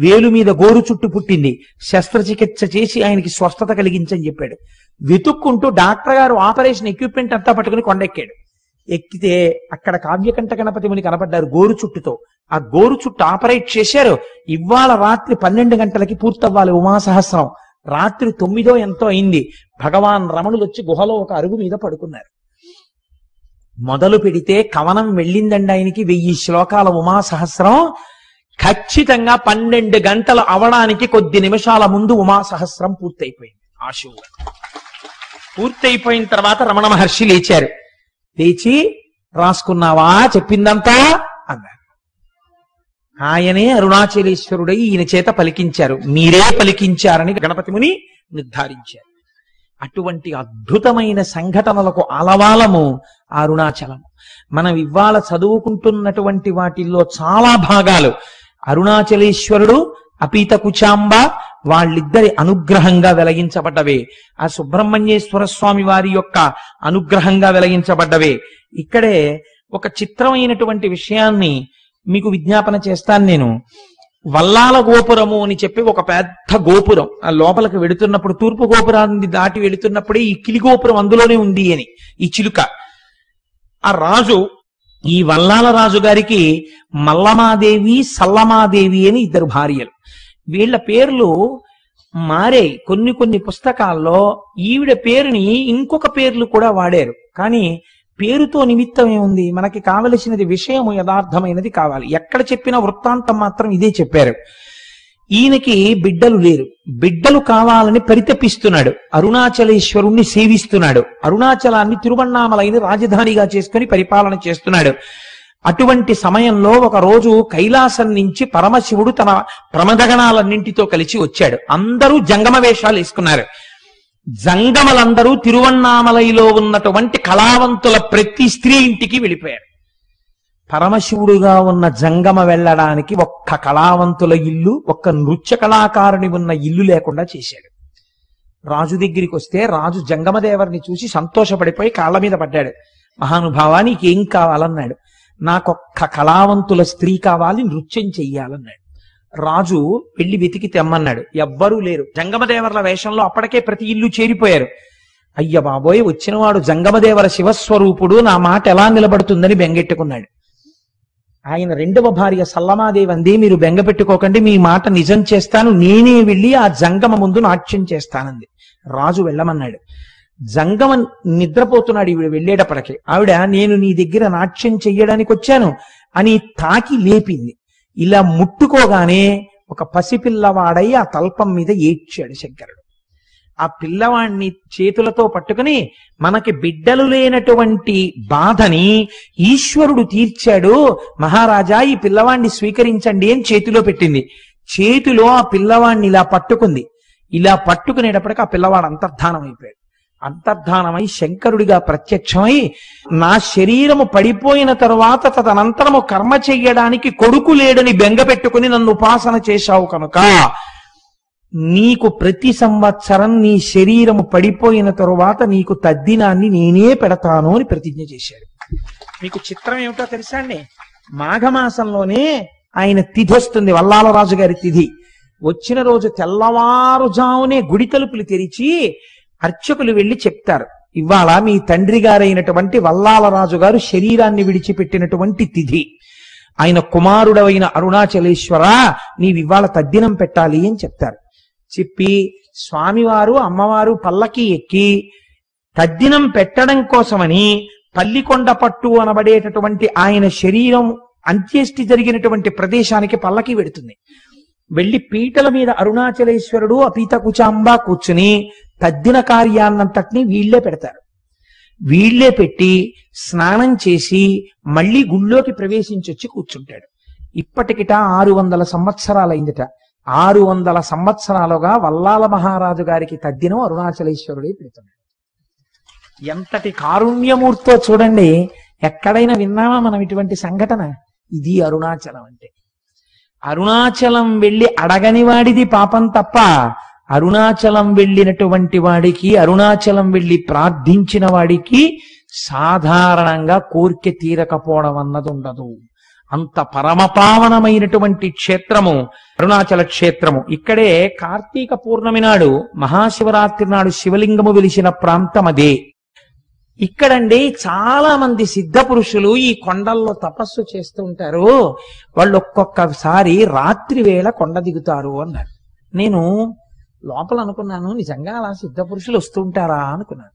వేలు మీద గోరు చుట్టు పుట్టింది, శస్త్రచికిత్స చేసి ఆయనకి స్వస్థత కలిగించని చెప్పాడు. వెతుక్కుంటూ డాక్టర్ గారు ఆపరేషన్ ఎక్విప్మెంట్ అంతా పట్టుకుని కొండెక్కాడు. ఎక్కితే అక్కడ కావ్యకంఠ గణపతి ముని కనపడ్డారు గోరు చుట్టుతో. ఆ గోరు చుట్టు ఆపరేట్ చేశారు. ఇవాళ రాత్రి 12 గంటలకి పూర్తవ్వాలి ఉమాసహస్రం. రాత్రి 9 ఎంతో అయింది. భగవాన్ రమణులు వచ్చి గుహలో ఒక అరుగు మీద పడుకున్నారు. మొదలు పెడితే కవనం వెళ్ళిందండి ఆయనకి. 1000 శ్లోకాల ఉమాసహస్రం ఖచ్చితంగా 12 గంటలు అవడానికి కొద్ది నిమిషాల ముందు ఉమాసహస్రం పూర్తయిపోయింది. ఆశువుగా పూర్తయిపోయిన తర్వాత రమణ మహర్షి లేచారు. లేచి, రాసుకున్నావా చెప్పిందంతా అన్నారు. ఆయనే అరుణాచలేశ్వరుడై ఈయన చేత పలికించారు. మీరే పలికించారని గణపతి ముని నిర్ధారించారు. అటువంటి అద్భుతమైన సంఘటనలకు ఆలవాలము అరుణాచలము. మనం ఇవాళ చదువుకుంటున్నటువంటి వాటిల్లో చాలా భాగాలు అరుణాచలేశ్వరుడు అపీత కుచాంబ వాళ్ళిద్దరి అనుగ్రహంగా వెలిగించబడ్డవే. ఆ సుబ్రహ్మణ్యేశ్వర స్వామి వారి యొక్క అనుగ్రహంగా వెలిగించబడ్డవే. ఇక్కడే ఒక చిత్రమైనటువంటి విషయాన్ని మీకు విజ్ఞాపన చేస్తాను నేను. వల్లాల గోపురము అని చెప్పి ఒక పెద్ద గోపురం, ఆ లోపలికి వెడుతున్నప్పుడు తూర్పు గోపురాన్ని దాటి వెళుతున్నప్పుడే ఈ కిలి గోపురం అందులోనే ఉంది అని ఈ చిలుక. ఆ రాజు, ఈ వల్లాల రాజు గారికి మల్లమాదేవి సల్లమాదేవి అని 2 భార్యలు. వీళ్ళ పేర్లు మారే. కొన్ని పుస్తకాల్లో ఈవిడ పేరుని ఇంకొక పేర్లు కూడా వాడారు. కానీ పేరుతో నిమిత్తం ఏముంది, మనకి కావలసినది విషయము యథార్థమైనది కావాలి. ఎక్కడ చెప్పినా వృత్తాంతం మాత్రం ఇదే చెప్పారు. ఈయనకి బిడ్డలు లేరు, బిడ్డలు కావాలని పరితపిస్తున్నాడు, అరుణాచలేశ్వరుణ్ణి సేవిస్తున్నాడు, అరుణాచలాన్ని తిరువన్నామలైన రాజధానిగా చేసుకుని పరిపాలన చేస్తున్నాడు. అటువంటి సమయంలో ఒక రోజు కైలాసం నుంచి పరమశివుడు తన ప్రమదగణాలన్నింటితో కలిసి వచ్చాడు. అందరూ జంగమ వేషాలు వేసుకున్నారు. జంగమలందరూ తిరువన్నామలైలో ఉన్నటువంటి కళావంతుల ప్రతి స్త్రీ ఇంటికి వెళ్ళిపోయారు. పరమశివుడుగా ఉన్న జంగమ వెళ్ళడానికి ఒక్క కళావంతుల ఇల్లు, ఒక్క నృత్య కళాకారుని ఉన్న ఇల్లు లేకుండా చేశాడు. రాజు దగ్గరికి వస్తే రాజు జంగమదేవర్ని చూసి సంతోషపడిపోయి కాళ్ళ మీద పడ్డాడు. మహానుభావా, నీకేం కావాలన్నాడు. నాకొక్క కళావంతుల స్త్రీ కావాలి, నృత్యం చెయ్యాలన్నాడు. రాజు వెళ్ళి వెతికి తెమ్మన్నాడు. ఎవ్వరూ లేరు. జంగమదేవర్ల వేషంలో అప్పటికే ప్రతి ఇల్లు చేరిపోయారు. అయ్య బాబోయ్, వచ్చినవాడు జంగమదేవర శివస్వరూపుడు, నా మాట ఎలా నిలబడుతుందని బెంగెట్టుకున్నాడు. ఆయన రెండవ భార్య సల్లమాదేవి అంది, మీరు బెంగ పెట్టుకోకండి, మీ మాట నిజం చేస్తాను, నేనే వెళ్ళి ఆ జంగమ ముందు నాట్యం చేస్తానంది. రాజు వెళ్ళమన్నాడు. జంగమ నిద్రపోతున్నాడు. ఈవిడ వెళ్ళేటప్పటికే ఆవిడ, నేను నీ దగ్గర నాట్యం చెయ్యడానికి వచ్చాను అని తాకి లేపింది. ఇలా ముట్టుకోగానే ఒక పసిపిల్లవాడై ఆ తల్పం మీద ఏడ్చాడు శంకరుడు. ఆ పిల్లవాడిని చేతులతో పట్టుకుని, మనకి బిడ్డలు లేనటువంటి బాధని ఈశ్వరుడు తీర్చాడు మహారాజా, ఈ పిల్లవాడిని స్వీకరించండి అని చేతిలో పెట్టింది. చేతిలో ఆ పిల్లవాడిని ఇలా పట్టుకుంది. ఇలా పట్టుకునేటప్పటికి ఆ పిల్లవాడు అంతర్ధానం అయిపోయాడు. అంతర్ధానమై శంకరుడిగా ప్రత్యక్షమై, నా శరీరము పడిపోయిన తరువాత తదనంతరము కర్మ చెయ్యడానికి కొడుకు లేడని బెంగ పెట్టుకుని నన్ను ఉపాసన చేశావు కనుక నీకు ప్రతి సంవత్సరం నీ శరీరము పడిపోయిన తరువాత నీకు తద్దినాన్ని నేనే పెడతాను అని ప్రతిజ్ఞ చేశాడు. మీకు చిత్రం ఏమిటో తెలుసా అండి? మాఘమాసంలోనే ఆయన తిథి వస్తుంది, వల్లాలరాజు గారి తిథి. వచ్చిన రోజు తెల్లవారుజామునే గుడి తలుపులు తెరిచి అర్చకులు వెళ్ళి చెప్తారు, ఇవాళ మీ తండ్రి గారైనటువంటి వల్లాలరాజు గారు శరీరాన్ని విడిచిపెట్టినటువంటి తిథి, ఆయన కుమారుడవైన అరుణాచలేశ్వర నీవివాళ తద్దినం పెట్టాలి అని చెప్తారు. చెప్పి స్వామివారు అమ్మవారు పల్లకి ఎక్కి తద్దినం పెట్టడం కోసమని పల్లికొండ పట్టు అనబడేటటువంటి ఆయన శరీరం అంత్యేష్టి జరిగినటువంటి ప్రదేశానికి పల్లకి వెడుతుంది. వెళ్ళి పీటల మీద అరుణాచలేశ్వరుడు అపీతకుచాంబా కూర్చుని తద్దిన కార్యాన్నంతటినీ వీళ్లే పెడతారు. వీళ్లే పెట్టి స్నానం చేసి మళ్ళీ గుళ్ళోకి ప్రవేశించొచ్చి కూర్చుంటాడు. ఇప్పటికిట 600 సంవత్సరాలైందిట. 600 సంవత్సరాలుగా వల్లాల మహారాజు గారికి తద్దినం అరుణాచలేశ్వరుడే పెడుతున్నాడు. ఎంతటి కారుణ్యమూర్తో చూడండి. ఎక్కడైనా విన్నామా మనం ఇటువంటి సంఘటన? ఇది అరుణాచలం అంటే. అరుణాచలం వెళ్ళి అడగని వాడిది పాపం తప్ప, అరుణాచలం వెళ్ళినటువంటి వాడికి, అరుణాచలం వెళ్ళి ప్రార్థించిన వాడికి సాధారణంగా కోరిక తీరకపోవడం అన్నది ఉండదు. అంత పరమపావనమైనటువంటి క్షేత్రము అరుణాచల క్షేత్రము. ఇక్కడే కార్తీక పూర్ణమి నాడు, మహాశివరాత్రి నాడు శివలింగము వెలిసిన ప్రాంతం అదే. ఇక్కడండి చాలా మంది సిద్ధ పురుషులు ఈ కొండల్లో తపస్సు చేస్తూ ఉంటారు. వాళ్ళు ఒక్కొక్కసారి రాత్రి వేళ కొండ దిగుతారు అన్నారు. నేను లోపల అనుకున్నాను, నిజంగా అలా సిద్ధ పురుషులు వస్తుంటారా అనుకున్నాను.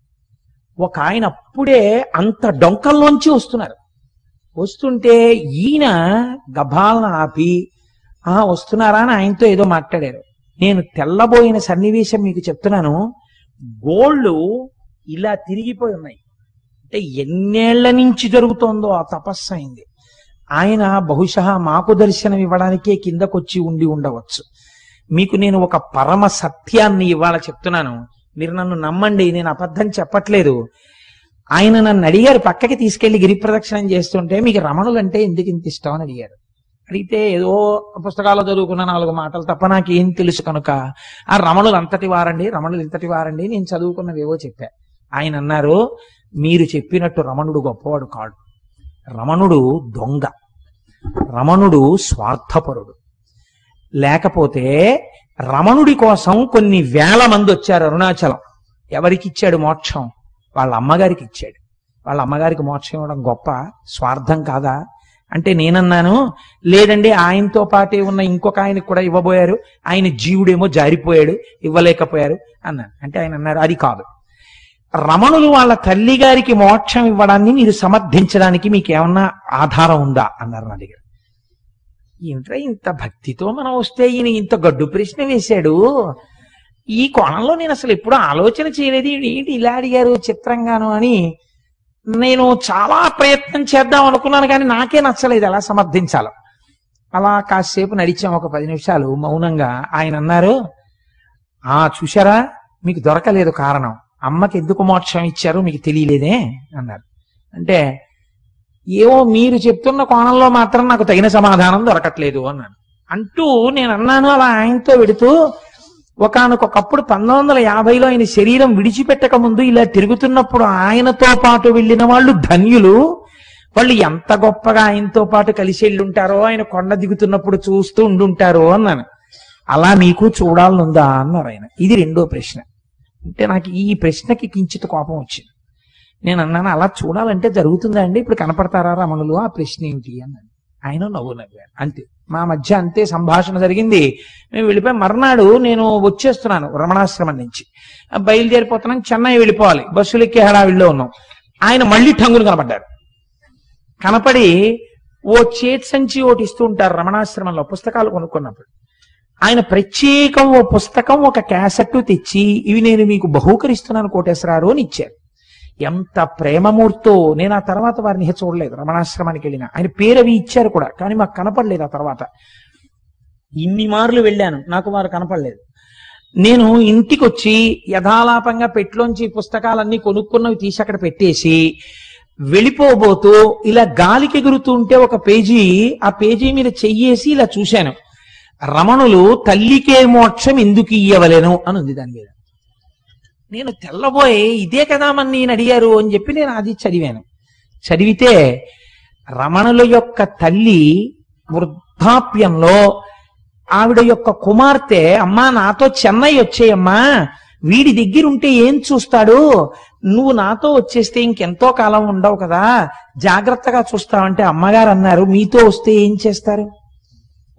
ఒక ఆయన అప్పుడే అంత డొంకల్లోంచి వస్తున్నారు. వస్తుంటే ఈయన గభాలను ఆపి, ఆ వస్తున్నారా అని ఆయనతో ఏదో మాట్లాడారు. నేను తెల్లబోయిన సన్నివేశం మీకు చెప్తున్నాను. గోళ్ళు ఇలా తిరిగిపోయి ఉన్నాయి. అంటే ఎన్నేళ్ల నుంచి జరుగుతోందో ఆ తపస్సు అయింది. ఆయన బహుశా మాకు దర్శనం ఇవ్వడానికే కిందకొచ్చి ఉండి ఉండవచ్చు. మీకు నేను ఒక పరమ సత్యాన్ని ఇవాళ చెప్తున్నాను, మీరు నన్ను నమ్మండి, నేను అబద్ధం చెప్పట్లేదు. ఆయన నన్ను అడిగారు, పక్కకి తీసుకెళ్లి గిరిప్రదక్షిణం చేస్తుంటే, మీకు రమణులంటే ఎందుకు ఇంత ఇష్టం అని అడిగారు. అడిగితే ఏదో పుస్తకాలు చదువుకున్న 4 మాటలు తప్ప నాకేం తెలుసు కనుక, ఆ రమణులు అంతటి వారండి, రమణులు ఇంతటి వారండి, నేను చదువుకున్నవేవో చెప్పా. ఆయన అన్నారు, మీరు చెప్పినట్టు రమణుడు గొప్పవాడు కాడు, రమణుడు దొంగ, రమణుడు స్వార్థపరుడు. లేకపోతే రమణుడి కోసం కొన్ని వేల మంది వచ్చారు అరుణాచలం. ఎవరికి ఇచ్చాడు మోక్షం? వాళ్ళ అమ్మగారికి ఇచ్చాడు. వాళ్ళ అమ్మగారికి మోక్షం ఇవ్వడం గొప్ప స్వార్థం కాదా అంటే, నేనన్నాను, లేదండి ఆయనతో పాటే ఉన్న ఇంకొక ఆయనకు కూడా ఇవ్వబోయారు, ఆయన జీవుడేమో జారిపోయాడు, ఇవ్వలేకపోయారు అన్నాను. అంటే ఆయన అన్నారు, అది కాదు, రమణులు వాళ్ళ తల్లి గారికి మోక్షం ఇవ్వడాన్ని మీరు సమర్థించడానికి మీకేమన్నా ఆధారం ఉందా అన్నారు నా దగ్గర. ఏమిట్రా ఇంత భక్తితో మనం వస్తే ఈయన ఇంత గడ్డు ప్రశ్న వేశాడు, ఈ కోణంలో నేను అసలు ఎప్పుడూ ఆలోచన చేయలేదు, ఏంటి ఇలా అడిగారు చిత్రంగాను అని నేను చాలా ప్రయత్నం చేద్దాం అనుకున్నాను. కానీ నాకే నచ్చలేదు అలా సమర్థించాలి. అలా కాసేపు నడిచాం, ఒక 10 నిమిషాలు మౌనంగా. ఆయన అన్నారు, ఆ చూశారా మీకు దొరకలేదు కారణం, అమ్మకి ఎందుకు మోక్షం ఇచ్చారో మీకు తెలియలేదే అన్నారు. అంటే ఏవో మీరు చెప్తున్న కోణంలో మాత్రం నాకు తగిన సమాధానం దొరకట్లేదు అన్నాను. అంటూ నేను అన్నాను అలా ఆయనతో వెడుతూ, ఒకానొకప్పుడు 1950లో ఆయన శరీరం విడిచిపెట్టక ముందు ఇలా తిరుగుతున్నప్పుడు ఆయనతో పాటు వెళ్ళిన వాళ్ళు ధన్యులు. వాళ్ళు ఎంత గొప్పగా ఆయనతో పాటు కలిసి వెళ్ళుంటారో, ఆయన కొండ దిగుతున్నప్పుడు చూస్తూ ఉండుంటారో అన్నాను. అలా మీకు చూడాలనుందా అన్నారు ఆయన. ఇది రెండో ప్రశ్న. అంటే నాకు ఈ ప్రశ్నకి కించిత కోపం వచ్చింది. నేను అన్నాను, అలా చూడాలంటే జరుగుతుందా అండి, ఇప్పుడు కనపడతారా రమణులు, ఆ ప్రశ్న ఏంటి అన్నాను. ఆయన నవ్వు నవ్వారు. అంతే మా మధ్య అంతే సంభాషణ జరిగింది. మేము వెళ్ళిపోయి మర్నాడు నేను వచ్చేస్తున్నాను రమణాశ్రమం నుంచి, బయలుదేరిపోతున్నాను, చెన్నై వెళ్ళిపోవాలి, బస్సులు ఎక్కే హడావిడిలో ఉన్నాం. ఆయన మళ్ళీ ఠంగులు కనపడ్డారు. కనపడి ఓ చేతి సంచి ఒకటి ఇస్తూ ఉంటారు రమణాశ్రమంలో పుస్తకాలు కొనుక్కున్నప్పుడు. ఆయన ప్రత్యేకం ఓ పుస్తకం, ఒక క్యాసెట్ తెచ్చి, ఇవి నేను మీకు బహూకరిస్తున్నాను కోటేశ్వరరావు అని ఇచ్చారు. ఎంత ప్రేమమూర్తో. నేను ఆ తర్వాత వారిని చూడలేదు రమణాశ్రమానికి వెళ్ళిన. ఆయన పేరు అవి ఇచ్చారు కూడా, కానీ మాకు కనపడలేదు. ఆ తర్వాత ఇన్ని మార్లు వెళ్ళాను, నాకు వారు కనపడలేదు. నేను ఇంటికి వచ్చి యథాలాపంగా పెట్లోంచి పుస్తకాలన్నీ కొనుక్కున్నవి తీసి అక్కడ పెట్టేసి వెళ్ళిపోబోతూ ఇలా గాలికి ఎగురుతూ ఉంటే ఒక పేజీ, ఆ పేజీ మీద చెయ్యేసి ఇలా చూశాను. రమణులు తల్లికే మోక్షం ఎందుకు ఇయ్యవలేను అని ఉంది దాని మీద. నేను తెల్లబోయి, ఇదే కదా మన నేను అడిగారు అని చెప్పి నేను అది చదివాను. చదివితే రమణుల యొక్క తల్లి వృద్ధాప్యంలో ఆవిడ యొక్క కుమార్తె, అమ్మా నాతో చెన్నై వచ్చేయమ్మా, వీడి దగ్గర ఉంటే ఏం చూస్తాడు, నువ్వు నాతో వచ్చేస్తే ఇంకెంతో కాలం ఉండవు కదా, జాగ్రత్తగా చూస్తావంటే అమ్మగారు అన్నారు, మీతో వస్తే ఏం చేస్తారు,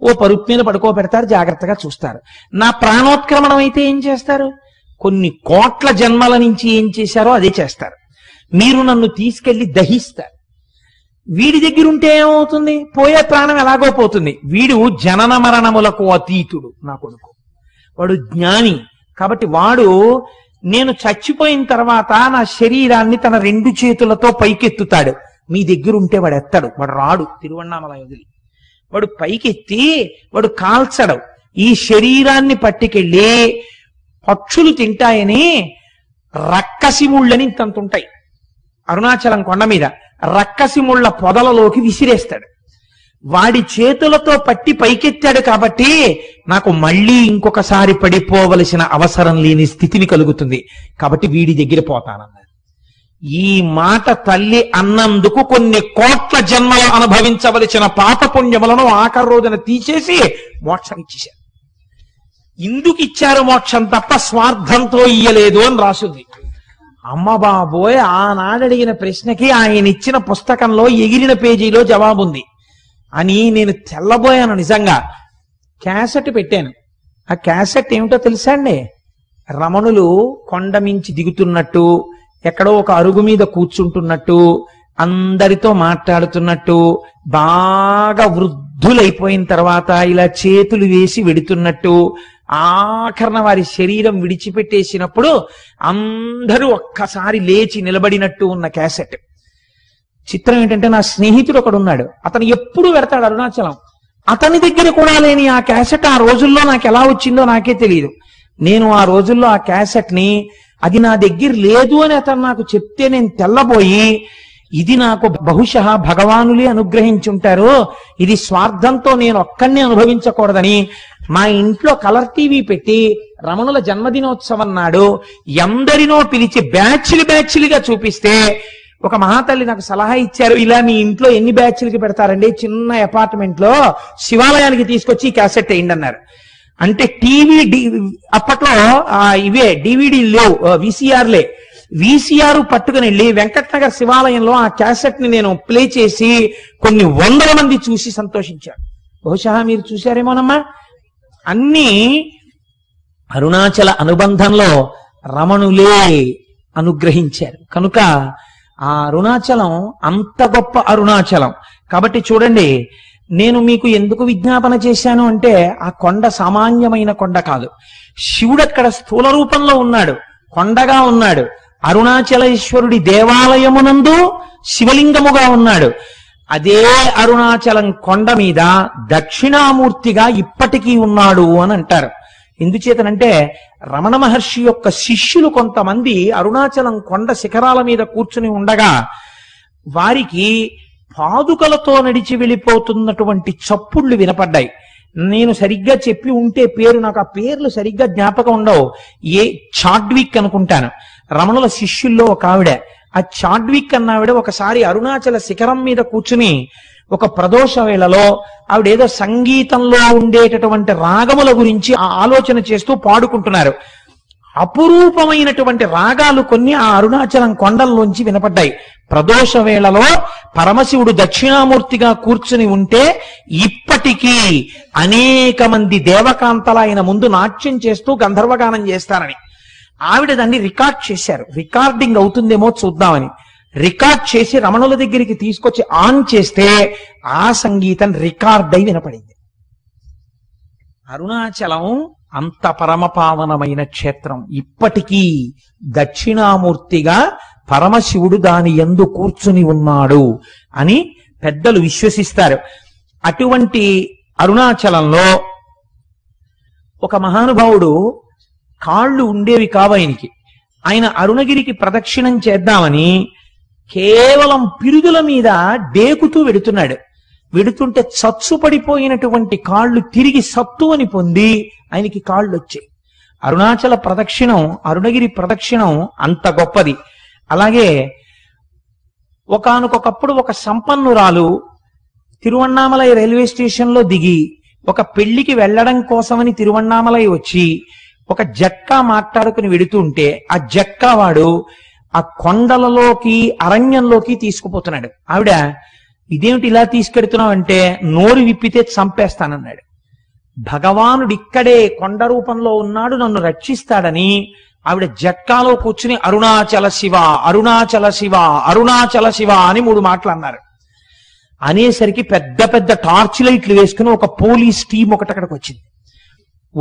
ఓ పరుపు మీద పడుకోబెడతారు, జాగ్రత్తగా చూస్తారు, నా ప్రాణోత్క్రమణం అయితే ఏం చేస్తారు, కొన్ని కోట్ల జన్మల నుంచి ఏం చేశారో అదే చేస్తారు, మీరు నన్ను తీసుకెళ్లి దహిస్తారు, వీడి దగ్గర ఉంటే ఏమవుతుంది, పోయే ప్రాణం ఎలాగో పోతుంది, వీడు జనన మరణములకు అతీతుడు నా కొడుకు, వాడు జ్ఞాని కాబట్టి వాడు నేను చచ్చిపోయిన తర్వాత నా శరీరాన్ని తన 2 చేతులతో పైకెత్తుతాడు, మీ దగ్గర ఉంటే వాడు ఎత్తాడు, వాడు రాడు తిరువణ్ణామల వదిలి, వాడు పైకెత్తి వాడు కాల్చడం, ఈ శరీరాన్ని పట్టుకెళ్ళి పక్షులు తింటాయని రక్కసిముళ్ళని ఇంతంత ఉంటాయి అరుణాచలం కొండ మీద, రక్కసిముళ్ళ పొదలలోకి విసిరేస్తాడు, వాడి చేతులతో పట్టి పైకెత్తాడు కాబట్టి నాకు మళ్ళీ ఇంకొకసారి పడిపోవలసిన అవసరం లేని స్థితిని కలుగుతుంది కాబట్టి వీడి దగ్గర పోతానన్నాడు. ఈ మాట తల్లి అన్నందుకు కొన్ని కోట్ల జన్మలు అనుభవించవలసిన పాపపుణ్యములను ఆఖరి రోజున తీసేసి మోక్షం ఇచ్చేశారు. ఇందుకు ఇచ్చారు మోక్షం తప్ప స్వార్థంతో ఇయ్యలేదు అని రాసింది. అమ్మ బాబోయ్, ఆనాడు అడిగిన ప్రశ్నకి ఆయన ఇచ్చిన పుస్తకంలో ఎగిరిన పేజీలో జవాబుంది అని నేను తెల్లబోయాను నిజంగా. క్యాసెట్ పెట్టాను. ఆ క్యాసెట్ ఏమిటో తెలుసా అండి, రమణులు కొండ మించి దిగుతున్నట్టు, ఎక్కడో ఒక అరుగు మీద కూర్చుంటున్నట్టు, అందరితో మాట్లాడుతున్నట్టు, బాగా వృద్ధులైపోయిన తర్వాత ఇలా చేతులు వేసి వెడుతున్నట్టు, ఆఖరణ వారి శరీరం విడిచిపెట్టేసినప్పుడు అందరూ ఒక్కసారి లేచి నిలబడినట్టు ఉన్న క్యాసెట్. చిత్రం ఏంటంటే, నా స్నేహితుడు ఒకడున్నాడు, అతను ఎప్పుడు వెళ్తాడు అరుణాచలం, అతని దగ్గర కూడా లేని ఆ క్యాసెట్ ఆ రోజుల్లో నాకు ఎలా వచ్చిందో నాకే తెలియదు. నేను ఆ రోజుల్లో ఆ క్యాసెట్ని, అది నా దగ్గర లేదు అని అతను నాకు చెప్తే నేను తెల్లబోయి, ఇది నాకు బహుశా భగవానులే అనుగ్రహించుంటారు, ఇది స్వార్థంతో నేను ఒక్కడినే అనుభవించకూడదని మా ఇంట్లో కలర్ టీవీ పెట్టి రమణుల జన్మదినోత్సవం నాడు ఎందరినో పిలిచి బ్యాచ్లు బ్యాచ్లుగా చూపిస్తే ఒక మహాతల్లి నాకు సలహా ఇచ్చారు, ఇలా మీ ఇంట్లో ఎన్ని బ్యాచ్లకి పెడతారండి, చిన్న అపార్ట్మెంట్లో శివాలయానికి తీసుకొచ్చి ఈ క్యాసెట్ వేయండి అన్నారు. అంటే టీవీ అప్పట్లో ఇవే డివిడీలు లేవు, వీసీఆర్లే, వీసీఆర్ పట్టుకుని వెళ్ళి వెంకటనగర్ శివాలయంలో ఆ క్యాసెట్ ని నేను ప్లే చేసి కొన్ని 100 మంది చూసి సంతోషించారు. బహుశా మీరు చూశారేమోనమ్మా. అన్ని అరుణాచల అనుబంధంలో రమణులే అనుగ్రహించారు కనుక ఆ అరుణాచలం అంత గొప్ప అరుణాచలం. కాబట్టి చూడండి, నేను మీకు ఎందుకు విజ్ఞాపన చేశాను అంటే ఆ కొండ సామాన్యమైన కొండ కాదు. శివుడు అక్కడ స్థూల రూపంలో ఉన్నాడు, కొండగా ఉన్నాడు. అరుణాచలేశ్వరుడి దేవాలయమునందు శివలింగముగా ఉన్నాడు. అదే అరుణాచలం కొండ మీద దక్షిణామూర్తిగా ఇప్పటికీ ఉన్నాడు అని అంటారు. ఎందుచేతనంటే రమణ మహర్షి యొక్క శిష్యులు కొంతమంది అరుణాచలం కొండ శిఖరాల మీద కూర్చుని ఉండగా వారికి పాదుకలతో నడిచి వెళ్ళిపోతున్నటువంటి చప్పుళ్ళు వినపడ్డాయి. నేను సరిగ్గా చెప్పి ఉంటే పేరు, నాకు ఆ పేర్లు సరిగ్గా జ్ఞాపకం ఉండవు, ఏ చాడ్విక్ అనుకుంటాను. రమణుల శిష్యుల్లో ఒక ఆవిడ, ఆ చాడ్విక్ అన్నావిడ ఒకసారి అరుణాచల శిఖరం మీద కూర్చుని ఒక ప్రదోష వేళలో ఆవిడేదో సంగీతంలో ఉండేటటువంటి రాగముల గురించి ఆలోచన చేస్తూ పాడుకుంటున్నారు. అపురూపమైనటువంటి రాగాలు కొన్ని ఆ అరుణాచలం కొండల్లోంచి వినపడ్డాయి. ప్రదోష వేళలో పరమశివుడు దక్షిణామూర్తిగా కూర్చుని ఉంటే ఇప్పటికీ అనేక మంది దేవకాంతలు ఆయన ముందు నాట్యం చేస్తూ గంధర్వగానం చేస్తారని ఆవిడ దాన్ని రికార్డ్ చేశారు. రికార్డింగ్ అవుతుందేమో చూద్దామని రికార్డ్ చేసి రమణుల దగ్గరికి తీసుకొచ్చి ఆన్ చేస్తే ఆ సంగీతం రికార్డ్ అయి వినపడింది. అరుణాచలం అంత పరమపావనమైన క్షేత్రం. ఇప్పటికీ దక్షిణామూర్తిగా పరమశివుడు దాని యందు కూర్చుని ఉన్నాడు అని పెద్దలు విశ్వసిస్తారు. అటువంటి అరుణాచలంలో ఒక మహానుభావుడు, కాళ్ళు ఉండేవి కావు ఆయనకి, ఆయన అరుణగిరికి ప్రదక్షిణం చేద్దామని కేవలం పిరుదుల మీద డేకుతూ వెడుతున్నాడు. వెడుతుంటే చచ్చు పడిపోయినటువంటి కాళ్ళు తిరిగి సత్తువని పొంది ఆయనకి కాళ్ళు వచ్చాయి. అరుణాచల ప్రదక్షిణం, అరుణగిరి ప్రదక్షిణం అంత గొప్పది. అలాగే ఒకానొకప్పుడు ఒక సంపన్నురాలు తిరువణ్ణామలై రైల్వే స్టేషన్లో దిగి ఒక పెళ్లికి వెళ్ళడం కోసమని తిరువణ్ణామలై వచ్చి ఒక జక్కా మాట్లాడుకుని వెడుతూ ఉంటే ఆ జక్కా వాడు ఆ కొండలలోకి అరణ్యంలోకి తీసుకుపోతున్నాడు. ఆవిడ, ఇదేమిటి ఇలా తీసుకెడుతున్నావు అంటే నోరు విప్పితే చంపేస్తానన్నాడు. భగవానుడు ఇక్కడే కొండ రూపంలో ఉన్నాడు, నన్ను రక్షిస్తాడని ఆవిడ జక్కాలో కూర్చుని అరుణాచల శివ అరుణాచల శివ అరుణాచల శివ అని 3 మాటలు అన్నారు. అనేసరికి పెద్ద పెద్ద టార్చ్ లైట్లు వేసుకుని ఒక పోలీస్ టీం ఒకటి అక్కడికి వచ్చింది.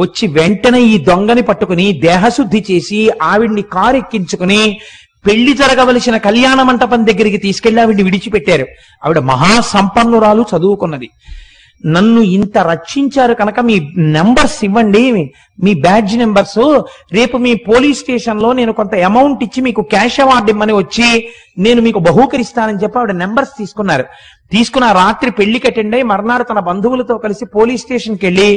వచ్చి వెంటనే ఈ దొంగని పట్టుకుని దేహశుద్ధి చేసి ఆవిడ్ని కారు ఎక్కించుకుని పెళ్లి జరగవలసిన కళ్యాణ మంటపం దగ్గరికి తీసుకెళ్లి ఆవిడ్ని విడిచిపెట్టారు. ఆవిడ మహాసంపన్నురాలు, చదువుకున్నది. నన్ను ఇంత రక్షించారు కనుక మీ నెంబర్స్ ఇవ్వండి, మీ బ్యాడ్జ్ నెంబర్స్, రేపు మీ పోలీస్ స్టేషన్లో నేను కొంత అమౌంట్ ఇచ్చి మీకు క్యాష్ అవార్డు ఇమ్మని వచ్చి నేను మీకు బహూకరిస్తానని చెప్పి ఆవిడ నెంబర్స్ తీసుకున్నారు. తీసుకున్న రాత్రి పెళ్లికి అటెండ్ అయ్యి మర్నాడు తన బంధువులతో కలిసి పోలీస్ స్టేషన్కి వెళ్ళి,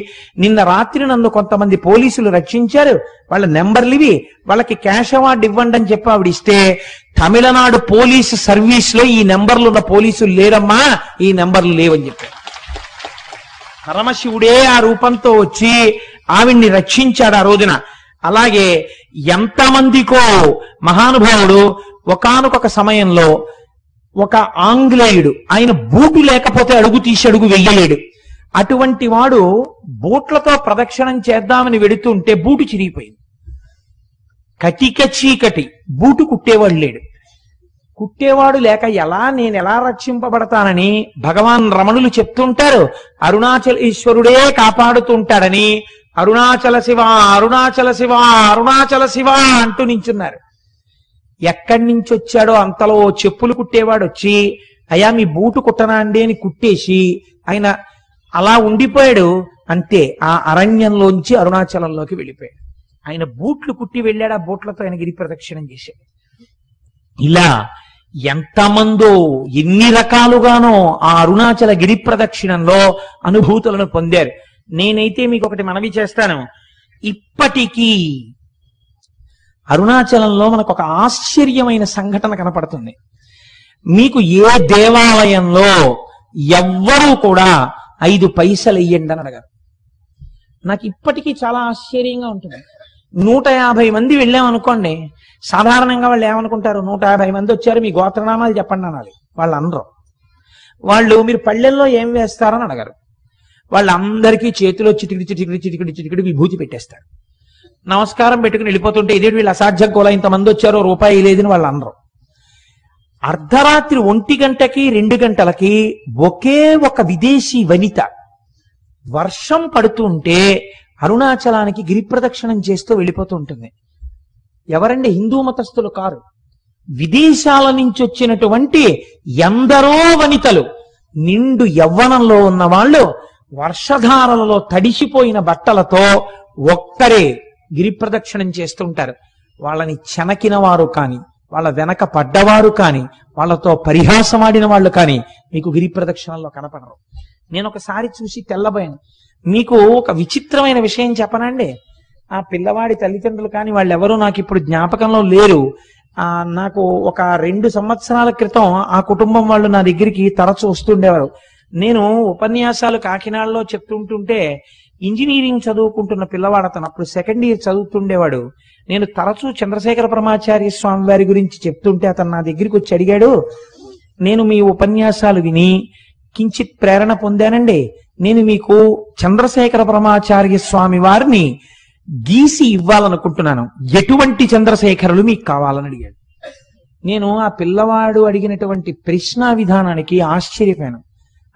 నిన్న రాత్రి నన్ను కొంతమంది పోలీసులు రక్షించారు, వాళ్ళ నెంబర్లు ఇవి, వాళ్ళకి క్యాష్ అవార్డు ఇవ్వండి అని చెప్పి ఆవిడ ఇస్తే, తమిళనాడు పోలీసు సర్వీస్లో ఈ నెంబర్లు ఉన్న పోలీసులు లేరమ్మా, ఈ నెంబర్లు లేవని చెప్పారు. పరమశివుడే ఆ రూపంతో వచ్చి ఆవిడ్ని రక్షించాడు ఆ రోజున. అలాగే ఎంతమందికో మహానుభావుడు ఒకానొక సమయంలో ఒక ఆంగ్లేయుడు, ఆయన బూటు లేకపోతే అడుగు తీసి అడుగు వెయ్యలేడు, అటువంటి వాడు బూట్లతో ప్రదక్షిణం చేద్దామని వెడుతుంటే బూటు చిరిగిపోయింది. కటిక చీకటి, బూటు కుట్టేవాడు లేడు. కుట్టేవాడు లేక నేను ఎలా రక్షింపబడతానని భగవాన్ రమణులు చెప్తుంటారు, అరుణాచల ఈశ్వరుడే కాపాడుతుంటాడని అరుణాచల శివ అరుణాచల శివ అరుణాచల శివ అంటూ నించున్నారు. ఎక్కడి నుంచి వచ్చాడో అంతలో చెప్పులు కుట్టేవాడు వచ్చి, అయ్యా మీ బూటు కుట్టనా అండి అని కుట్టేసి ఆయన అలా ఉండిపోయాడు. అంతే, ఆ అరణ్యంలోంచి అరుణాచలంలోకి వెళ్ళిపోయాడు. ఆయన బూట్లు కుట్టి వెళ్ళాడు, ఆ బూట్లతో ఆయన గిరి ప్రదక్షిణం చేశాడు. ఇలా ఎంతమందో ఎన్ని రకాలుగానో ఆ అరుణాచల గిరి ప్రదక్షిణంలో అనుభూతులను పొందారు. నేనైతే మీకు ఒకటి మనవి చేస్తాను, ఇప్పటికీ అరుణాచలంలో మనకు ఒక ఆశ్చర్యమైన సంఘటన కనపడుతుంది. మీకు ఏ దేవాలయంలో ఎవ్వరూ కూడా 5 పైసలు ఇయ్యండి అని అడగారు. నాకు ఇప్పటికీ చాలా ఆశ్చర్యంగా ఉంటుంది. 150 మంది వెళ్ళామనుకోండి, సాధారణంగా వాళ్ళు ఏమనుకుంటారు, 150 మంది వచ్చారు మీ గోత్రనామాలు చెప్పండి అనాలి. వాళ్ళు అనరు. వాళ్ళు మీరు పళ్ళెల్లో ఏం వేస్తారని అడగారు. వాళ్ళందరికీ చేతిలో చిటికిడి చిటికిడి చిటికిడి చిటికిడి విభూతి పెట్టేస్తారు. నమస్కారం పెట్టుకుని వెళ్ళిపోతుంటే, ఇదేంటి వీళ్ళు అసాధ్య గోళ ఇంతమంది వచ్చారో రూపాయి లేదని వాళ్ళు అనరు. అర్ధరాత్రి 1 గంటకి 2 గంటలకి ఒకే ఒక విదేశీ వనిత వర్షం పడుతుంటే అరుణాచలానికి గిరి ప్రదక్షిణం చేస్తూ వెళ్ళిపోతూ ఉంటుంది. ఎవరండి? హిందూ మతస్థులు కారు. విదేశాల నుంచి వచ్చినటువంటి ఎందరో వనితలు, నిండు యవ్వనంలో ఉన్న వాళ్ళు, వర్షధారలలో తడిసిపోయిన బట్టలతో ఒక్కరే గిరి ప్రదక్షిణం చేస్తుంటారు. వాళ్ళని చెనకిన వారు కానీ, వాళ్ళ వెనక పడ్డవారు కానీ, వాళ్ళతో పరిహాసమాడిన వాళ్ళు కానీ మీకు గిరి ప్రదక్షిణల్లో కనపడరు. నేను ఒకసారి చూసి తెల్లబోయాను. మీకు ఒక విచిత్రమైన విషయం చెప్పనండి. ఆ పిల్లవాడి తల్లిదండ్రులు కానీ వాళ్ళెవరూ నాకు ఇప్పుడు జ్ఞాపకంలో లేరు. నాకు ఒక 2 సంవత్సరాల క్రితం ఆ కుటుంబం వాళ్ళు నా దగ్గరికి తరచూ వస్తుండేవారు. నేను ఉపన్యాసాలు కాకినాడలో చెప్తుంటుంటే ఇంజనీరింగ్ చదువుకుంటున్న పిల్లవాడు, అతను అప్పుడు 2nd ఇయర్ చదువుతుండేవాడు. నేను తరచూ చంద్రశేఖర పరమాచార్య స్వామి వారి గురించి చెప్తుంటే అతను నా దగ్గరికి వచ్చి అడిగాడు, నేను మీ ఉపన్యాసాలు విని కించిత్ ప్రేరణ పొందానండి, నేను మీకు చంద్రశేఖర పరమాచార్య స్వామి వారిని గీసి ఇవ్వాలనుకుంటున్నాను, ఎటువంటి చంద్రశేఖరులు మీకు కావాలని అడిగాడు. నేను ఆ పిల్లవాడు అడిగినటువంటి ప్రశ్నా విధానానికి ఆశ్చర్యపోయాను.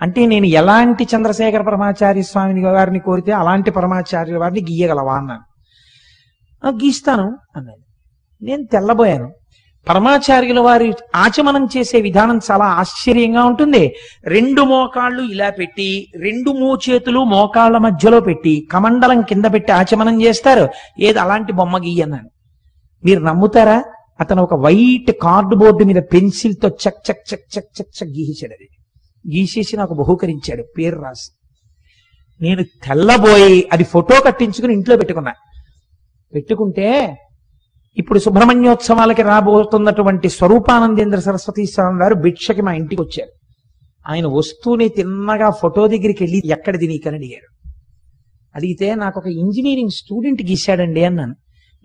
అంటే నేను ఎలాంటి చంద్రశేఖర పరమాచార్య స్వామిని వారిని కోరితే అలాంటి పరమాచార్యుల వారిని గీయగలవా అన్నాను. గీస్తాను అన్నాడు. నేను తెల్లబోయాను. పరమాచార్యుల వారి ఆచమనం చేసే విధానం చాలా ఆశ్చర్యంగా ఉంటుంది. 2 మోకాళ్ళు ఇలా పెట్టి, 2 మోచేతులు మోకాళ్ళ మధ్యలో పెట్టి, కమండలం కింద పెట్టి ఆచమనం చేస్తారు. ఏది అలాంటి బొమ్మ గీయ అన్నాను. మీరు నమ్ముతారా, అతను ఒక వైట్ కార్డు బోర్డు మీద పెన్సిల్తో చక్ చక్ చక్ చక్ చక్ చక్ గీసాడు. అది గీసేసి నాకు బహుకరించాడు, పేరు రాసి. నేను తెల్లబోయి అది ఫోటో కట్టించుకుని ఇంట్లో పెట్టుకున్నా. పెట్టుకుంటే ఇప్పుడు సుబ్రహ్మణ్యోత్సవాలకి రాబోతున్నటువంటి స్వరూపానందేంద్ర సరస్వతీ స్వామి వారు భిక్షకి మా ఇంటికి వచ్చారు. ఆయన వస్తూనే తిన్నగా ఫోటో దగ్గరికి వెళ్ళి ఎక్కడిది నీకని అడిగారు. అడిగితే నాకు ఒక ఇంజనీరింగ్ స్టూడెంట్ గీశాడండి అన్నాను.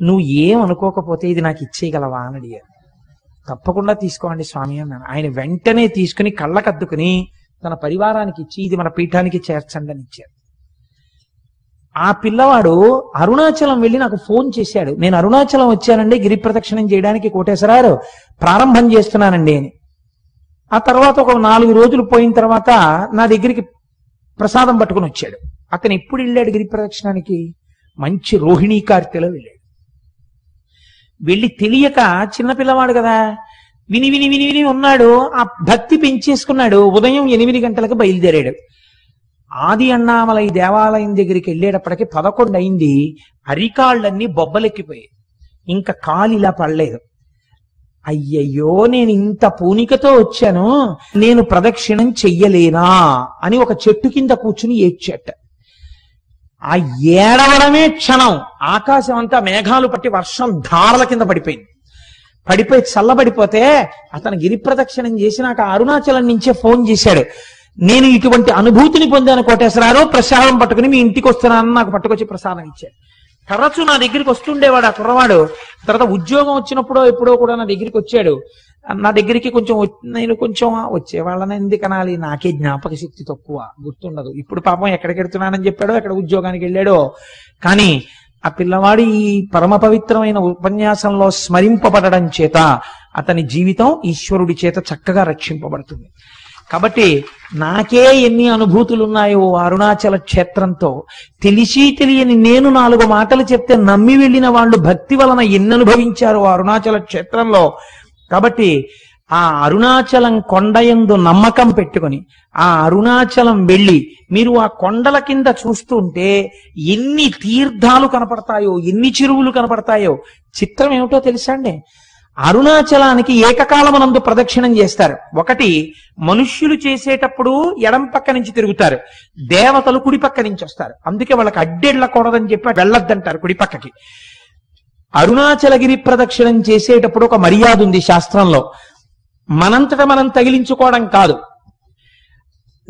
నువ్వు ఏమనుకోకపోతే ఇది నాకు ఇచ్చేయగలవా అని అడిగారు. తప్పకుండా తీసుకోండి స్వామి అన్నాను. ఆయన వెంటనే తీసుకుని కళ్ళకద్దుకుని తన పరివారానికి ఇచ్చి, ఇది మన పీఠానికి చేర్చండి అని ఇచ్చారు. ఆ పిల్లవాడు అరుణాచలం వెళ్ళి నాకు ఫోన్ చేశాడు. నేను అరుణాచలం వచ్చానండి, గిరి ప్రదక్షిణం చేయడానికి కోటేశ్వరారు ప్రారంభం చేస్తున్నానండి అని. ఆ తర్వాత ఒక 4 రోజులు పోయిన తర్వాత నా దగ్గరికి ప్రసాదం పట్టుకుని వచ్చాడు. అతను ఎప్పుడు వెళ్ళాడు గిరి ప్రదక్షిణానికి? మంచి రోహిణీ కార్తెలో వెళ్ళాడు. వెళ్ళి తెలియక, చిన్నపిల్లవాడు కదా, విని విని విని విని ఉన్నాడు. ఆ భక్తి పెంచేసుకున్నాడు. ఉదయం 8 గంటలకు బయలుదేరాడు. ఆది అన్నామలై దేవాలయం దగ్గరికి వెళ్ళేటప్పటికి 11 అయింది. అరికాళ్ళన్నీ బొబ్బలెక్కిపోయాయి. ఇంకా కాలు ఇలా పడలేదు. అయ్యయ్యో, నేను ఇంత పూనికతో వచ్చాను, నేను ప్రదక్షిణం చెయ్యలేనా అని ఒక చెట్టు కింద కూర్చుని ఏడ్చాట. ఆ ఏడవడమే క్షణం ఆకాశం అంతా మేఘాలు పట్టి వర్షం ధారల కింద పడిపోయింది. పడిపోయి చల్లబడిపోతే అతను గిరి ప్రదక్షిణం చేసినాక అరుణాచలం నుంచే ఫోన్ చేశాడు. నేను ఇటువంటి అనుభూతిని పొందాను కోటేశ్వరారు, ప్రసాదం పట్టుకుని మీ ఇంటికి వస్తున్నానని నాకు పట్టుకొచ్చి ప్రసాదం ఇచ్చాడు. తరచూ నా దగ్గరికి వస్తుండేవాడు ఆ కుర్రవాడు. తర్వాత ఉద్యోగం వచ్చినప్పుడో ఎప్పుడో కూడా నా దగ్గరికి వచ్చాడు. నా దగ్గరికి నేను కొంచెం వచ్చేవాళ్ళని ఎందుకు అనాలి, నాకే జ్ఞాపక శక్తి తక్కువ, గుర్తుండదు. ఇప్పుడు పాపం ఎక్కడికి వెళ్తున్నానని చెప్పాడో, ఎక్కడ ఉద్యోగానికి వెళ్ళాడో. కానీ ఆ పిల్లవాడు ఈ పరమ పవిత్రమైన ఉపన్యాసంలో స్మరింపబడడం చేత అతని జీవితం ఈశ్వరుడి చేత చక్కగా రక్షింపబడుతుంది. కాబట్టి నాకే ఎన్ని అనుభూతులు ఉన్నాయో అరుణాచల క్షేత్రంతో. తెలిసి తెలియని నేను 4 మాటలు చెప్తే నమ్మి వెళ్ళిన వాళ్ళు భక్తి వలన ఎన్ని అనుభవించారో అరుణాచల క్షేత్రంలో. కాబట్టి ఆ అరుణాచలం కొండయందు నమ్మకం పెట్టుకుని ఆ అరుణాచలం వెళ్ళి మీరు ఆ కొండల కింద చూస్తుంటే ఎన్ని తీర్థాలు కనపడతాయో, ఎన్ని చెరువులు కనపడతాయో. చిత్రం ఏమిటో తెలుసా అండి? అరుణాచలానికి ఏకకాలమనందు ప్రదక్షిణం చేస్తారు. 1 మనుష్యులు చేసేటప్పుడు ఎడం పక్క నుంచి తిరుగుతారు, దేవతలు కుడి పక్క నుంచి వస్తారు. అందుకే వాళ్ళకి అడ్డెళ్ళకూడదని చెప్పి వెళ్ళొద్దంటారు కుడి పక్కకి. అరుణాచలగిరి ప్రదక్షిణం చేసేటప్పుడు ఒక మర్యాద ఉంది శాస్త్రంలో. మనంతట మనం తగిలించుకోవడం కాదు.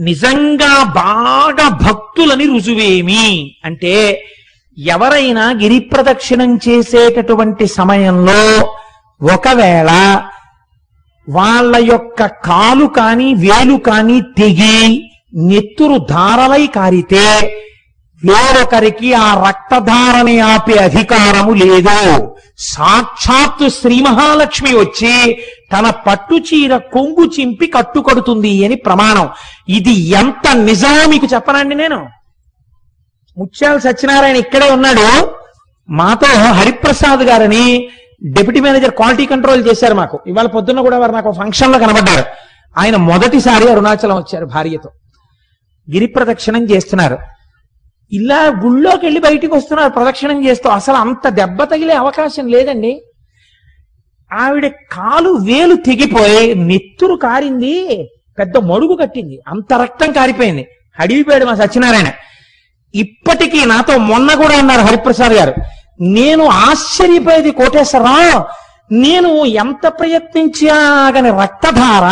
నిజంగా బాగా భక్తులని రుజువేమి అంటే, ఎవరైనా గిరి ప్రదక్షిణం చేసేటటువంటి సమయంలో ఒకవేళ వాళ్ళ యొక్క కాలు కానీ వేలు కానీ తెగి నెత్తురు ధారలై కారితే ఎవరికి ఆ రక్తధారని ఆపే అధికారము లేదు. సాక్షాత్తు శ్రీ మహాలక్ష్మి వచ్చి తన పట్టు చీర కొంగు చింపి కట్టుకడుతుంది అని ప్రమాణం. ఇది ఎంత నిజమో మీకు చెప్పనండి. నేను ముత్యాల సత్యనారాయణ ఇక్కడే ఉన్నాడు, మాతో హరిప్రసాద్ గారని డిప్యూటీ మేనేజర్ క్వాలిటీ కంట్రోల్ చేశారు మాకు. ఇవాళ పొద్దున్న కూడా వారు నాకు ఫంక్షన్ లో కనబడ్డారు. ఆయన మొదటిసారి అరుణాచలం వచ్చారు భార్యతో, గిరి ప్రదక్షిణం చేస్తున్నారు. ఇలా గుళ్ళోకి వెళ్ళి బయటికి వస్తున్నారు ప్రదక్షిణం చేస్తూ. అసలు అంత దెబ్బ తగిలే అవకాశం లేదండి. ఆవిడ కాలు వేలు తెగిపోయి నెత్తురు కారింది, పెద్ద మడుగు కట్టింది, అంత రక్తం కారిపోయింది. అడిగిపోయాడు మా సత్యనారాయణ. ఇప్పటికీ నాతో మొన్న కూడా అన్నారు హరిప్రసాద్ గారు, నేను ఆశ్చర్యపోయేది కోటేశ్వరరావు, నేను ఎంత ప్రయత్నించాగని రక్తధార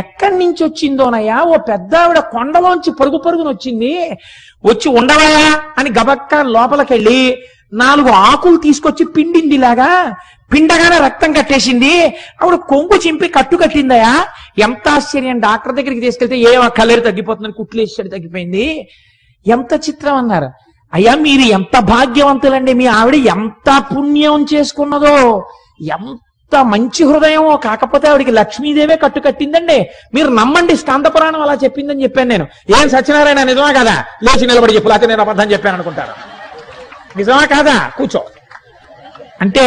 ఎక్కడి నుంచి వచ్చిందోనయ్యా, ఓ పెద్దావిడ కొండలోంచి పరుగు పరుగును వచ్చింది, వచ్చి ఉండవయా అని గబక్క లోపలికెళ్ళి నాలుగు ఆకులు తీసుకొచ్చి పిండిందిలాగా, పిండగానే రక్తం కట్టేసింది, ఆవిడ కొంగు చింపి కట్టు కట్టిందయా, ఎంత ఆశ్చర్యం. డాక్టర్ దగ్గరికి తీసుకెళ్తే ఏ కలర్ తగ్గిపోతుందని కుట్లేసాడు, తగ్గిపోయింది, ఎంత చిత్రం అన్నారు. అయ్యా మీరు ఎంత భాగ్యవంతులండి, మీ ఆవిడ ఎంత పుణ్యం చేసుకున్నదో, ఎంత మంచి హృదయమో. కాకపోతే ఆవిడికి లక్ష్మీదేవే కట్టు కట్టిందండి, మీరు నమ్మండి, స్కంద పురాణం అలా చెప్పిందని చెప్పాను నేను. ఏం సత్యనారాయణ నిజమా కదా, లేచి నిలబడి చెప్పు, లేకపోతే నేను అబద్ధం చెప్పాను అనుకుంటాను, నిజమా కాదా కూర్చో అంటే,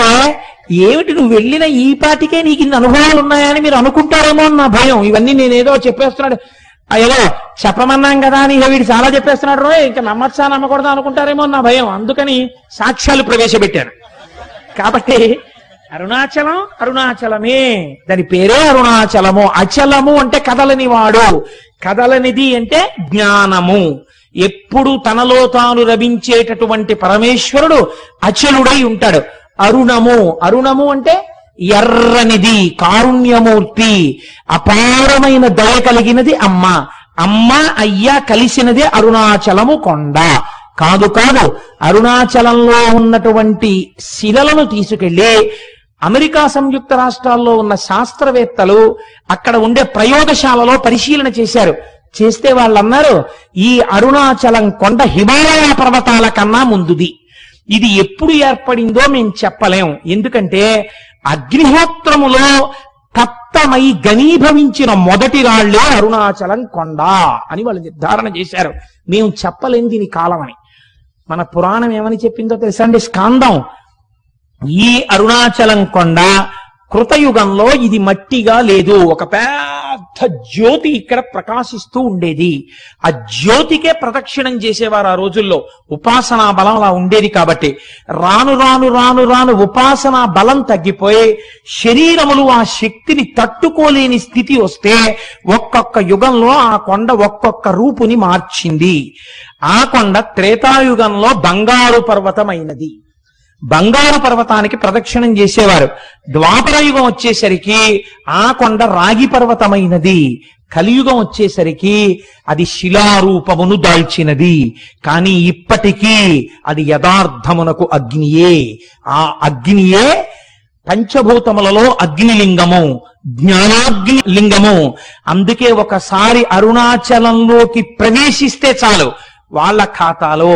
ఏమిటి నువ్వు వెళ్ళిన ఈ పాటికే నీకు ఇన్ని అనుభవాలు ఉన్నాయని మీరు అనుకుంటారేమో అని నా భయం. ఇవన్నీ నేనేదో చెప్పేస్తున్నాడు, ఏదో చెప్పమన్నాం కదా అని వీడు చాలా చెప్పేస్తున్నాడు రో, ఇంకా నమ్మచ్చా నమ్మకూడదా అనుకుంటారేమో అని నా భయం. అందుకని సాక్ష్యాలు ప్రవేశపెట్టాను. కాబట్టి అరుణాచలం అరుణాచలమే, దాని పేరే అరుణాచలము. అచలము అంటే కదలని వాడు, కదలనిది అంటే జ్ఞానము. ఎప్పుడు తనలో తాను రవించేటటువంటి పరమేశ్వరుడు అచలుడై ఉంటాడు. అరుణము, అరుణము అంటే ఎర్రనిది, కారుణ్యమూర్తి, అపారమైన దయ కలిగినది అమ్మ. అమ్మ అయ్యా కలిసినదే అరుణాచలము కొండ. కాదు కాదు, అరుణాచలంలో ఉన్నటువంటి శిలలను తీసుకెళ్లి అమెరికా సంయుక్త రాష్ట్రాల్లో ఉన్న శాస్త్రవేత్తలు అక్కడ ఉండే ప్రయోగశాలలో పరిశీలన చేశారు. చేస్తే వాళ్ళు అన్నారు, ఈ అరుణాచలం కొండ హిమాలయ పర్వతాల కన్నా ముందుది. ఇది ఎప్పుడు ఏర్పడిందో మేము చెప్పలేం, ఎందుకంటే అగ్నిహోత్రములో తప్తమై గనీభవించిన మొదటి రాళ్లే అరుణాచలం కొండ అని వాళ్ళు నిర్ధారణ చేశారు. మేము చెప్పలేం దీని కాలం అని. మన పురాణం ఏమని చెప్పిందో తెలుసా అండి, స్కాందం. ఈ అరుణాచలం కొండ కృతయుగంలో ఇది మట్టిగా లేదు, ఒక పెద్ద జ్యోతి ఇక్కడ ప్రకాశిస్తూ ఉండేది. ఆ జ్యోతికే ప్రదక్షిణం చేసేవారు ఆ రోజుల్లో, ఉపాసనా బలం అలా ఉండేది. కాబట్టి రాను రాను రాను రాను ఉపాసనా బలం తగ్గిపోయి శరీరములు ఆ శక్తిని తట్టుకోలేని స్థితి వస్తే ఒక్కొక్క యుగంలో ఆ కొండ ఒక్కొక్క రూపుని మార్చింది. ఆ కొండ త్రేతాయుగంలో బంగారు పర్వతమైనది, బంగారు పర్వతానికి ప్రదక్షిణం చేసేవారు. ద్వాపరయుగం వచ్చేసరికి ఆ కొండ రాగి పర్వతమైనది, కలియుగం వచ్చేసరికి అది శిలారూపమును దాల్చినది. కానీ ఇప్పటికీ అది యథార్థమునకు అగ్నియే. ఆ అగ్నియే పంచభూతములలో అగ్నిలింగము, జ్ఞానాగ్ని లింగము. అందుకే ఒకసారి అరుణాచలంలోకి ప్రవేశిస్తే చాలు, వాళ్ళ ఖాతాలో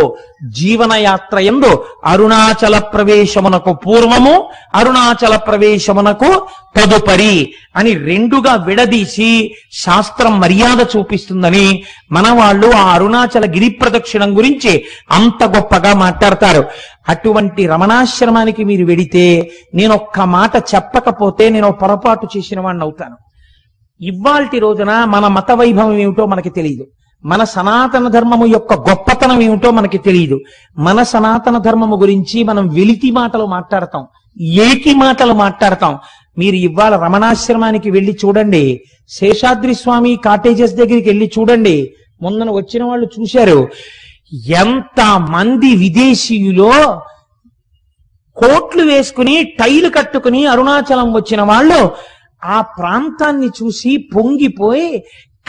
జీవనయాత్ర యందు అరుణాచల ప్రవేశమునకు పూర్వము, అరుణాచల ప్రవేశమునకు తదుపరి అని రెండుగా విడదీసి శాస్త్రం మర్యాద చూపిస్తుందని మన వాళ్ళు ఆ అరుణాచల గిరి ప్రదక్షిణం గురించి అంత గొప్పగా మాట్లాడతారు. అటువంటి రమణాశ్రమానికి మీరు వెడితే నేను ఒక్క మాట చెప్పకపోతే నేను పొరపాటు చేసిన వాడిని అవుతాను. ఇవాల్టి రోజున మన మత వైభవం ఏమిటో మనకి తెలియదు, మన సనాతన ధర్మము యొక్క గొప్పతనం ఏమిటో మనకి తెలియదు. మన సనాతన ధర్మము గురించి మనం వెలితి మాటలు మాట్లాడతాం, ఏకి మాటలు మాట్లాడతాం. మీరు ఇవాళ రమణాశ్రమానికి వెళ్ళి చూడండి, శేషాద్రి స్వామి కాటేజెస్ దగ్గరికి వెళ్ళి చూడండి, మొన్న వచ్చిన వాళ్ళు చూశారు, ఎంత మంది విదేశీయులో కోట్లు వేసుకుని టైలు కట్టుకుని అరుణాచలం వచ్చిన వాళ్ళు ఆ ప్రాంతాన్ని చూసి పొంగిపోయి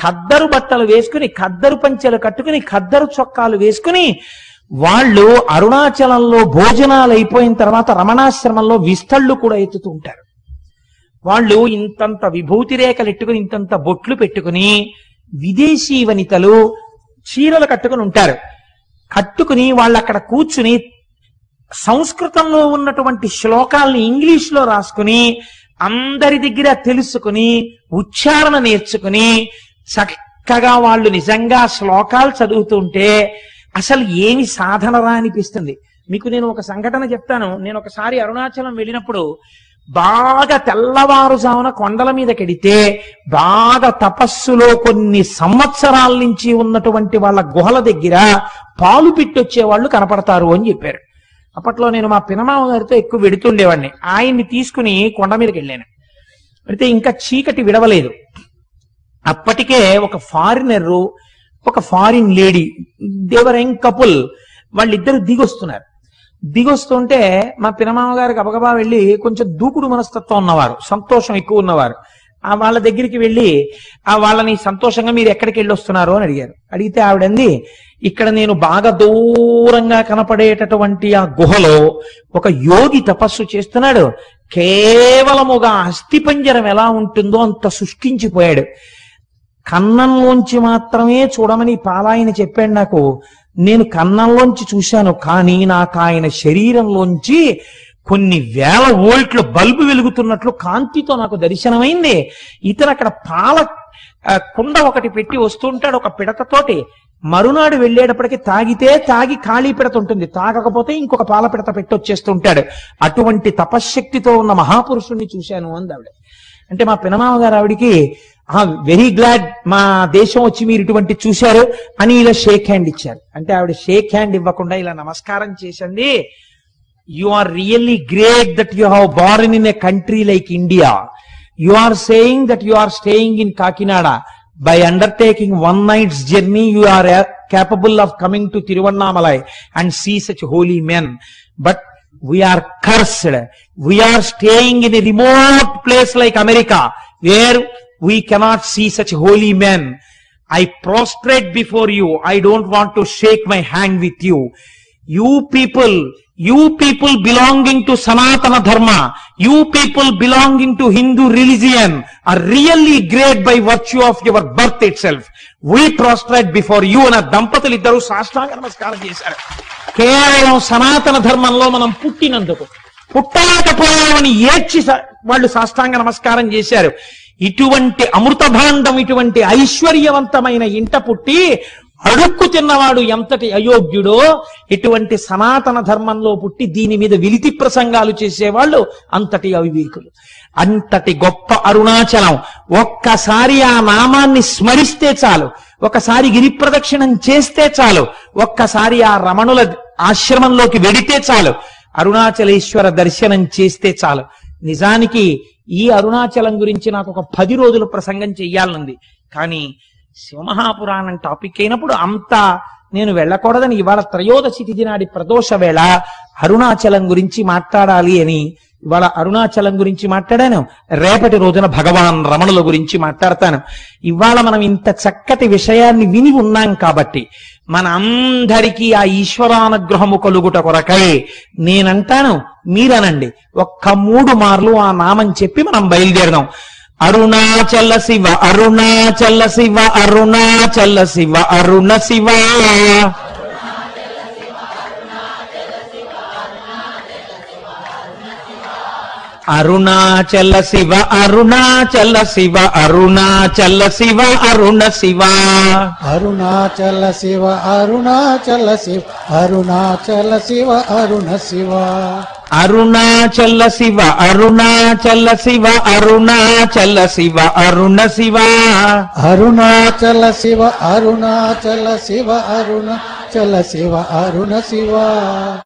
ఖద్దరు బట్టలు వేసుకుని, ఖద్దరు పంచెలు కట్టుకుని, ఖద్దరు చొక్కాలు వేసుకుని వాళ్ళు అరుణాచలంలో భోజనాలు అయిపోయిన తర్వాత రమణాశ్రమంలో విస్తళ్ళు కూడా ఎత్తుతూ ఉంటారు. వాళ్ళు ఇంతంత విభూతి రేఖలు ఎట్టుకుని, ఇంతంత బొట్లు పెట్టుకుని, విదేశీ వనితలు చీరలు కట్టుకుని ఉంటారు. కట్టుకుని వాళ్ళు అక్కడ కూర్చుని సంస్కృతంలో ఉన్నటువంటి శ్లోకాలను ఇంగ్లీష్ లో రాసుకుని అందరి దగ్గర తెలుసుకుని ఉచ్చారణ నేర్చుకుని చక్కగా వాళ్ళు నిజంగా శ్లోకాలు చదువుతుంటే అసలు ఏమి సాధనరా అనిపిస్తుంది. మీకు నేను ఒక సంఘటన చెప్తాను. నేను ఒకసారి అరుణాచలం వెళ్ళినప్పుడు బాగా తెల్లవారుజామున కొండల మీదకెడితే బాగా తపస్సులో కొన్ని సంవత్సరాల నుంచి ఉన్నటువంటి వాళ్ళ గుహల దగ్గర పాలు పిట్టొచ్చేవాళ్ళు కనపడతారు అని చెప్పారు. అప్పట్లో నేను మా పినమామ గారితో ఎక్కువ వెడుతుండేవాడిని. ఆయన్ని తీసుకుని కొండ మీదకి వెళ్ళాను. అయితే ఇంకా చీకటి విడవలేదు. అప్పటికే ఒక ఫారినరు ఒక foreign lady, they were young couple, వాళ్ళిద్దరు దిగొస్తున్నారు. దిగొస్తుంటే మా పినమామ గారు గబగబా వెళ్ళి, కొంచెం దూకుడు మనస్తత్వం ఉన్నవారు, సంతోషం ఎక్కువ ఉన్నవారు, ఆ వాళ్ళ దగ్గరికి వెళ్ళి ఆ వాళ్ళని సంతోషంగా మీరు ఎక్కడికి వెళ్ళి వస్తున్నారు అని అడిగారు. అడిగితే ఆవిడంది, ఇక్కడ నేను బాగా దూరంగా కనపడేటటువంటి ఆ గుహలో ఒక యోగి తపస్సు చేస్తున్నాడు. కేవలముగా అస్థిపంజరం ఎలా ఉంటుందో అంత శుష్కించిపోయాడు. కన్నంలోంచి మాత్రమే చూడమని పాలాయన చెప్పాడు. నాకు నేను కన్నంలోంచి చూశాను, కానీ నాకు ఆయన శరీరంలోంచి కొన్ని వేల వోల్ట్ల బల్బు వెలుగుతున్నట్లు కాంతితో నాకు దర్శనమైంది. ఇతను అక్కడ పాల కుండ ఒకటి పెట్టి వస్తుంటాడు ఒక పిడతతోటి. మరునాడు వెళ్ళేటప్పటికి తాగితే తాగి ఖాళీ పిడత ఉంటుంది, తాగకపోతే ఇంకొక పాల పిడత పెట్టి వచ్చేస్తుంటాడు. అటువంటి తపశ్శక్తితో ఉన్న మహాపురుషుణ్ణి చూశాను అంది ఆవిడ. అంటే మా పినమామ గారు ఆవిడికి, వెరీ గ్లాడ్ మా దేశం వచ్చి మీరు ఇటువంటి చూశారు అని ఇలా షేక్ హ్యాండ్ ఇచ్చారు. అంటే ఆవిడ షేక్ హ్యాండ్ ఇవ్వకుండా ఇలా నమస్కారం చేసింది. You are really great that you have born in a country like India. You are saying that you are staying in Kakinada. By undertaking one night's journey, you are capable of coming to Tiruvannamalai and see such holy men. But we are cursed. We are staying in a remote place like America, where we cannot see such holy men. I prostrate before you. I don't want to shake my hand with you. You people belonging to Sanatana Dharma, you people belonging to Hindu religion are really great by virtue of your birth itself. We prostrate before you. And Dampatulu iddaru saashtanga namaskaram chesaru. Kevalam Sanatana Dharmanlo manam puttinanduku, puttakapoyamani yechi vallu saashtanga namaskaram chesaru. Ituvanti amruta bhandam, ituvanti ఐశ్వర్యవంతమైన ఇంట పుట్టి అడుక్కు తిన్నవాడు ఎంతటి అయోగ్యుడో, ఇటువంటి సనాతన ధర్మంలో పుట్టి దీని మీద విలితి ప్రసంగాలు చేసేవాళ్ళు అంతటి అవివేకులు. అంతటి గొప్ప అరుణాచలం. ఒక్కసారి ఆ నామాన్ని స్మరిస్తే చాలు, ఒకసారి గిరి ప్రదక్షిణం చేస్తే చాలు, ఒక్కసారి ఆ రమణుల ఆశ్రమంలోకి వెడితే చాలు, అరుణాచలేశ్వర దర్శనం చేస్తే చాలు. నిజానికి ఈ అరుణాచలం గురించి నాకు ఒక 10 రోజుల ప్రసంగం చెయ్యాలనుంది. కానీ శివమహాపురాణం టాపిక్ అయినప్పుడు అంతా నేను వెళ్ళకూడదని ఇవాళ 13వ తిథి నాడి ప్రదోష వేళ అరుణాచలం గురించి మాట్లాడాలి అని ఇవాళ అరుణాచలం గురించి మాట్లాడాను. రేపటి రోజున భగవాన్ రమణుల గురించి మాట్లాడతాను. ఇవాళ మనం ఇంత చక్కటి విషయాన్ని విని ఉన్నాం కాబట్టి మన అందరికీ ఆ ఈశ్వరానుగ్రహము కలుగుట కొరకై నేనంటాను, మీరనండి, ఒక్క 3 మార్లు ఆ నామం చెప్పి మనం బయలుదేరదాం. అరుణాచల శివ అరుణాచల శివ అరుణాచల శివ అరుణ శివ అరుణాచల శివ అరుణాచల శివ అరుణాచల శివ అరుణ శివ అరుణాచల శివ అరుణాచల శివ అరుణాచల శివ అరుణ శివ అరుణాచల శివ అరుణాచల శివ అరుణాచల శివ అరుణ శివ అరుణాచల శివ అరుణాచల శివ అరుణాచల శివ అరుణ శివ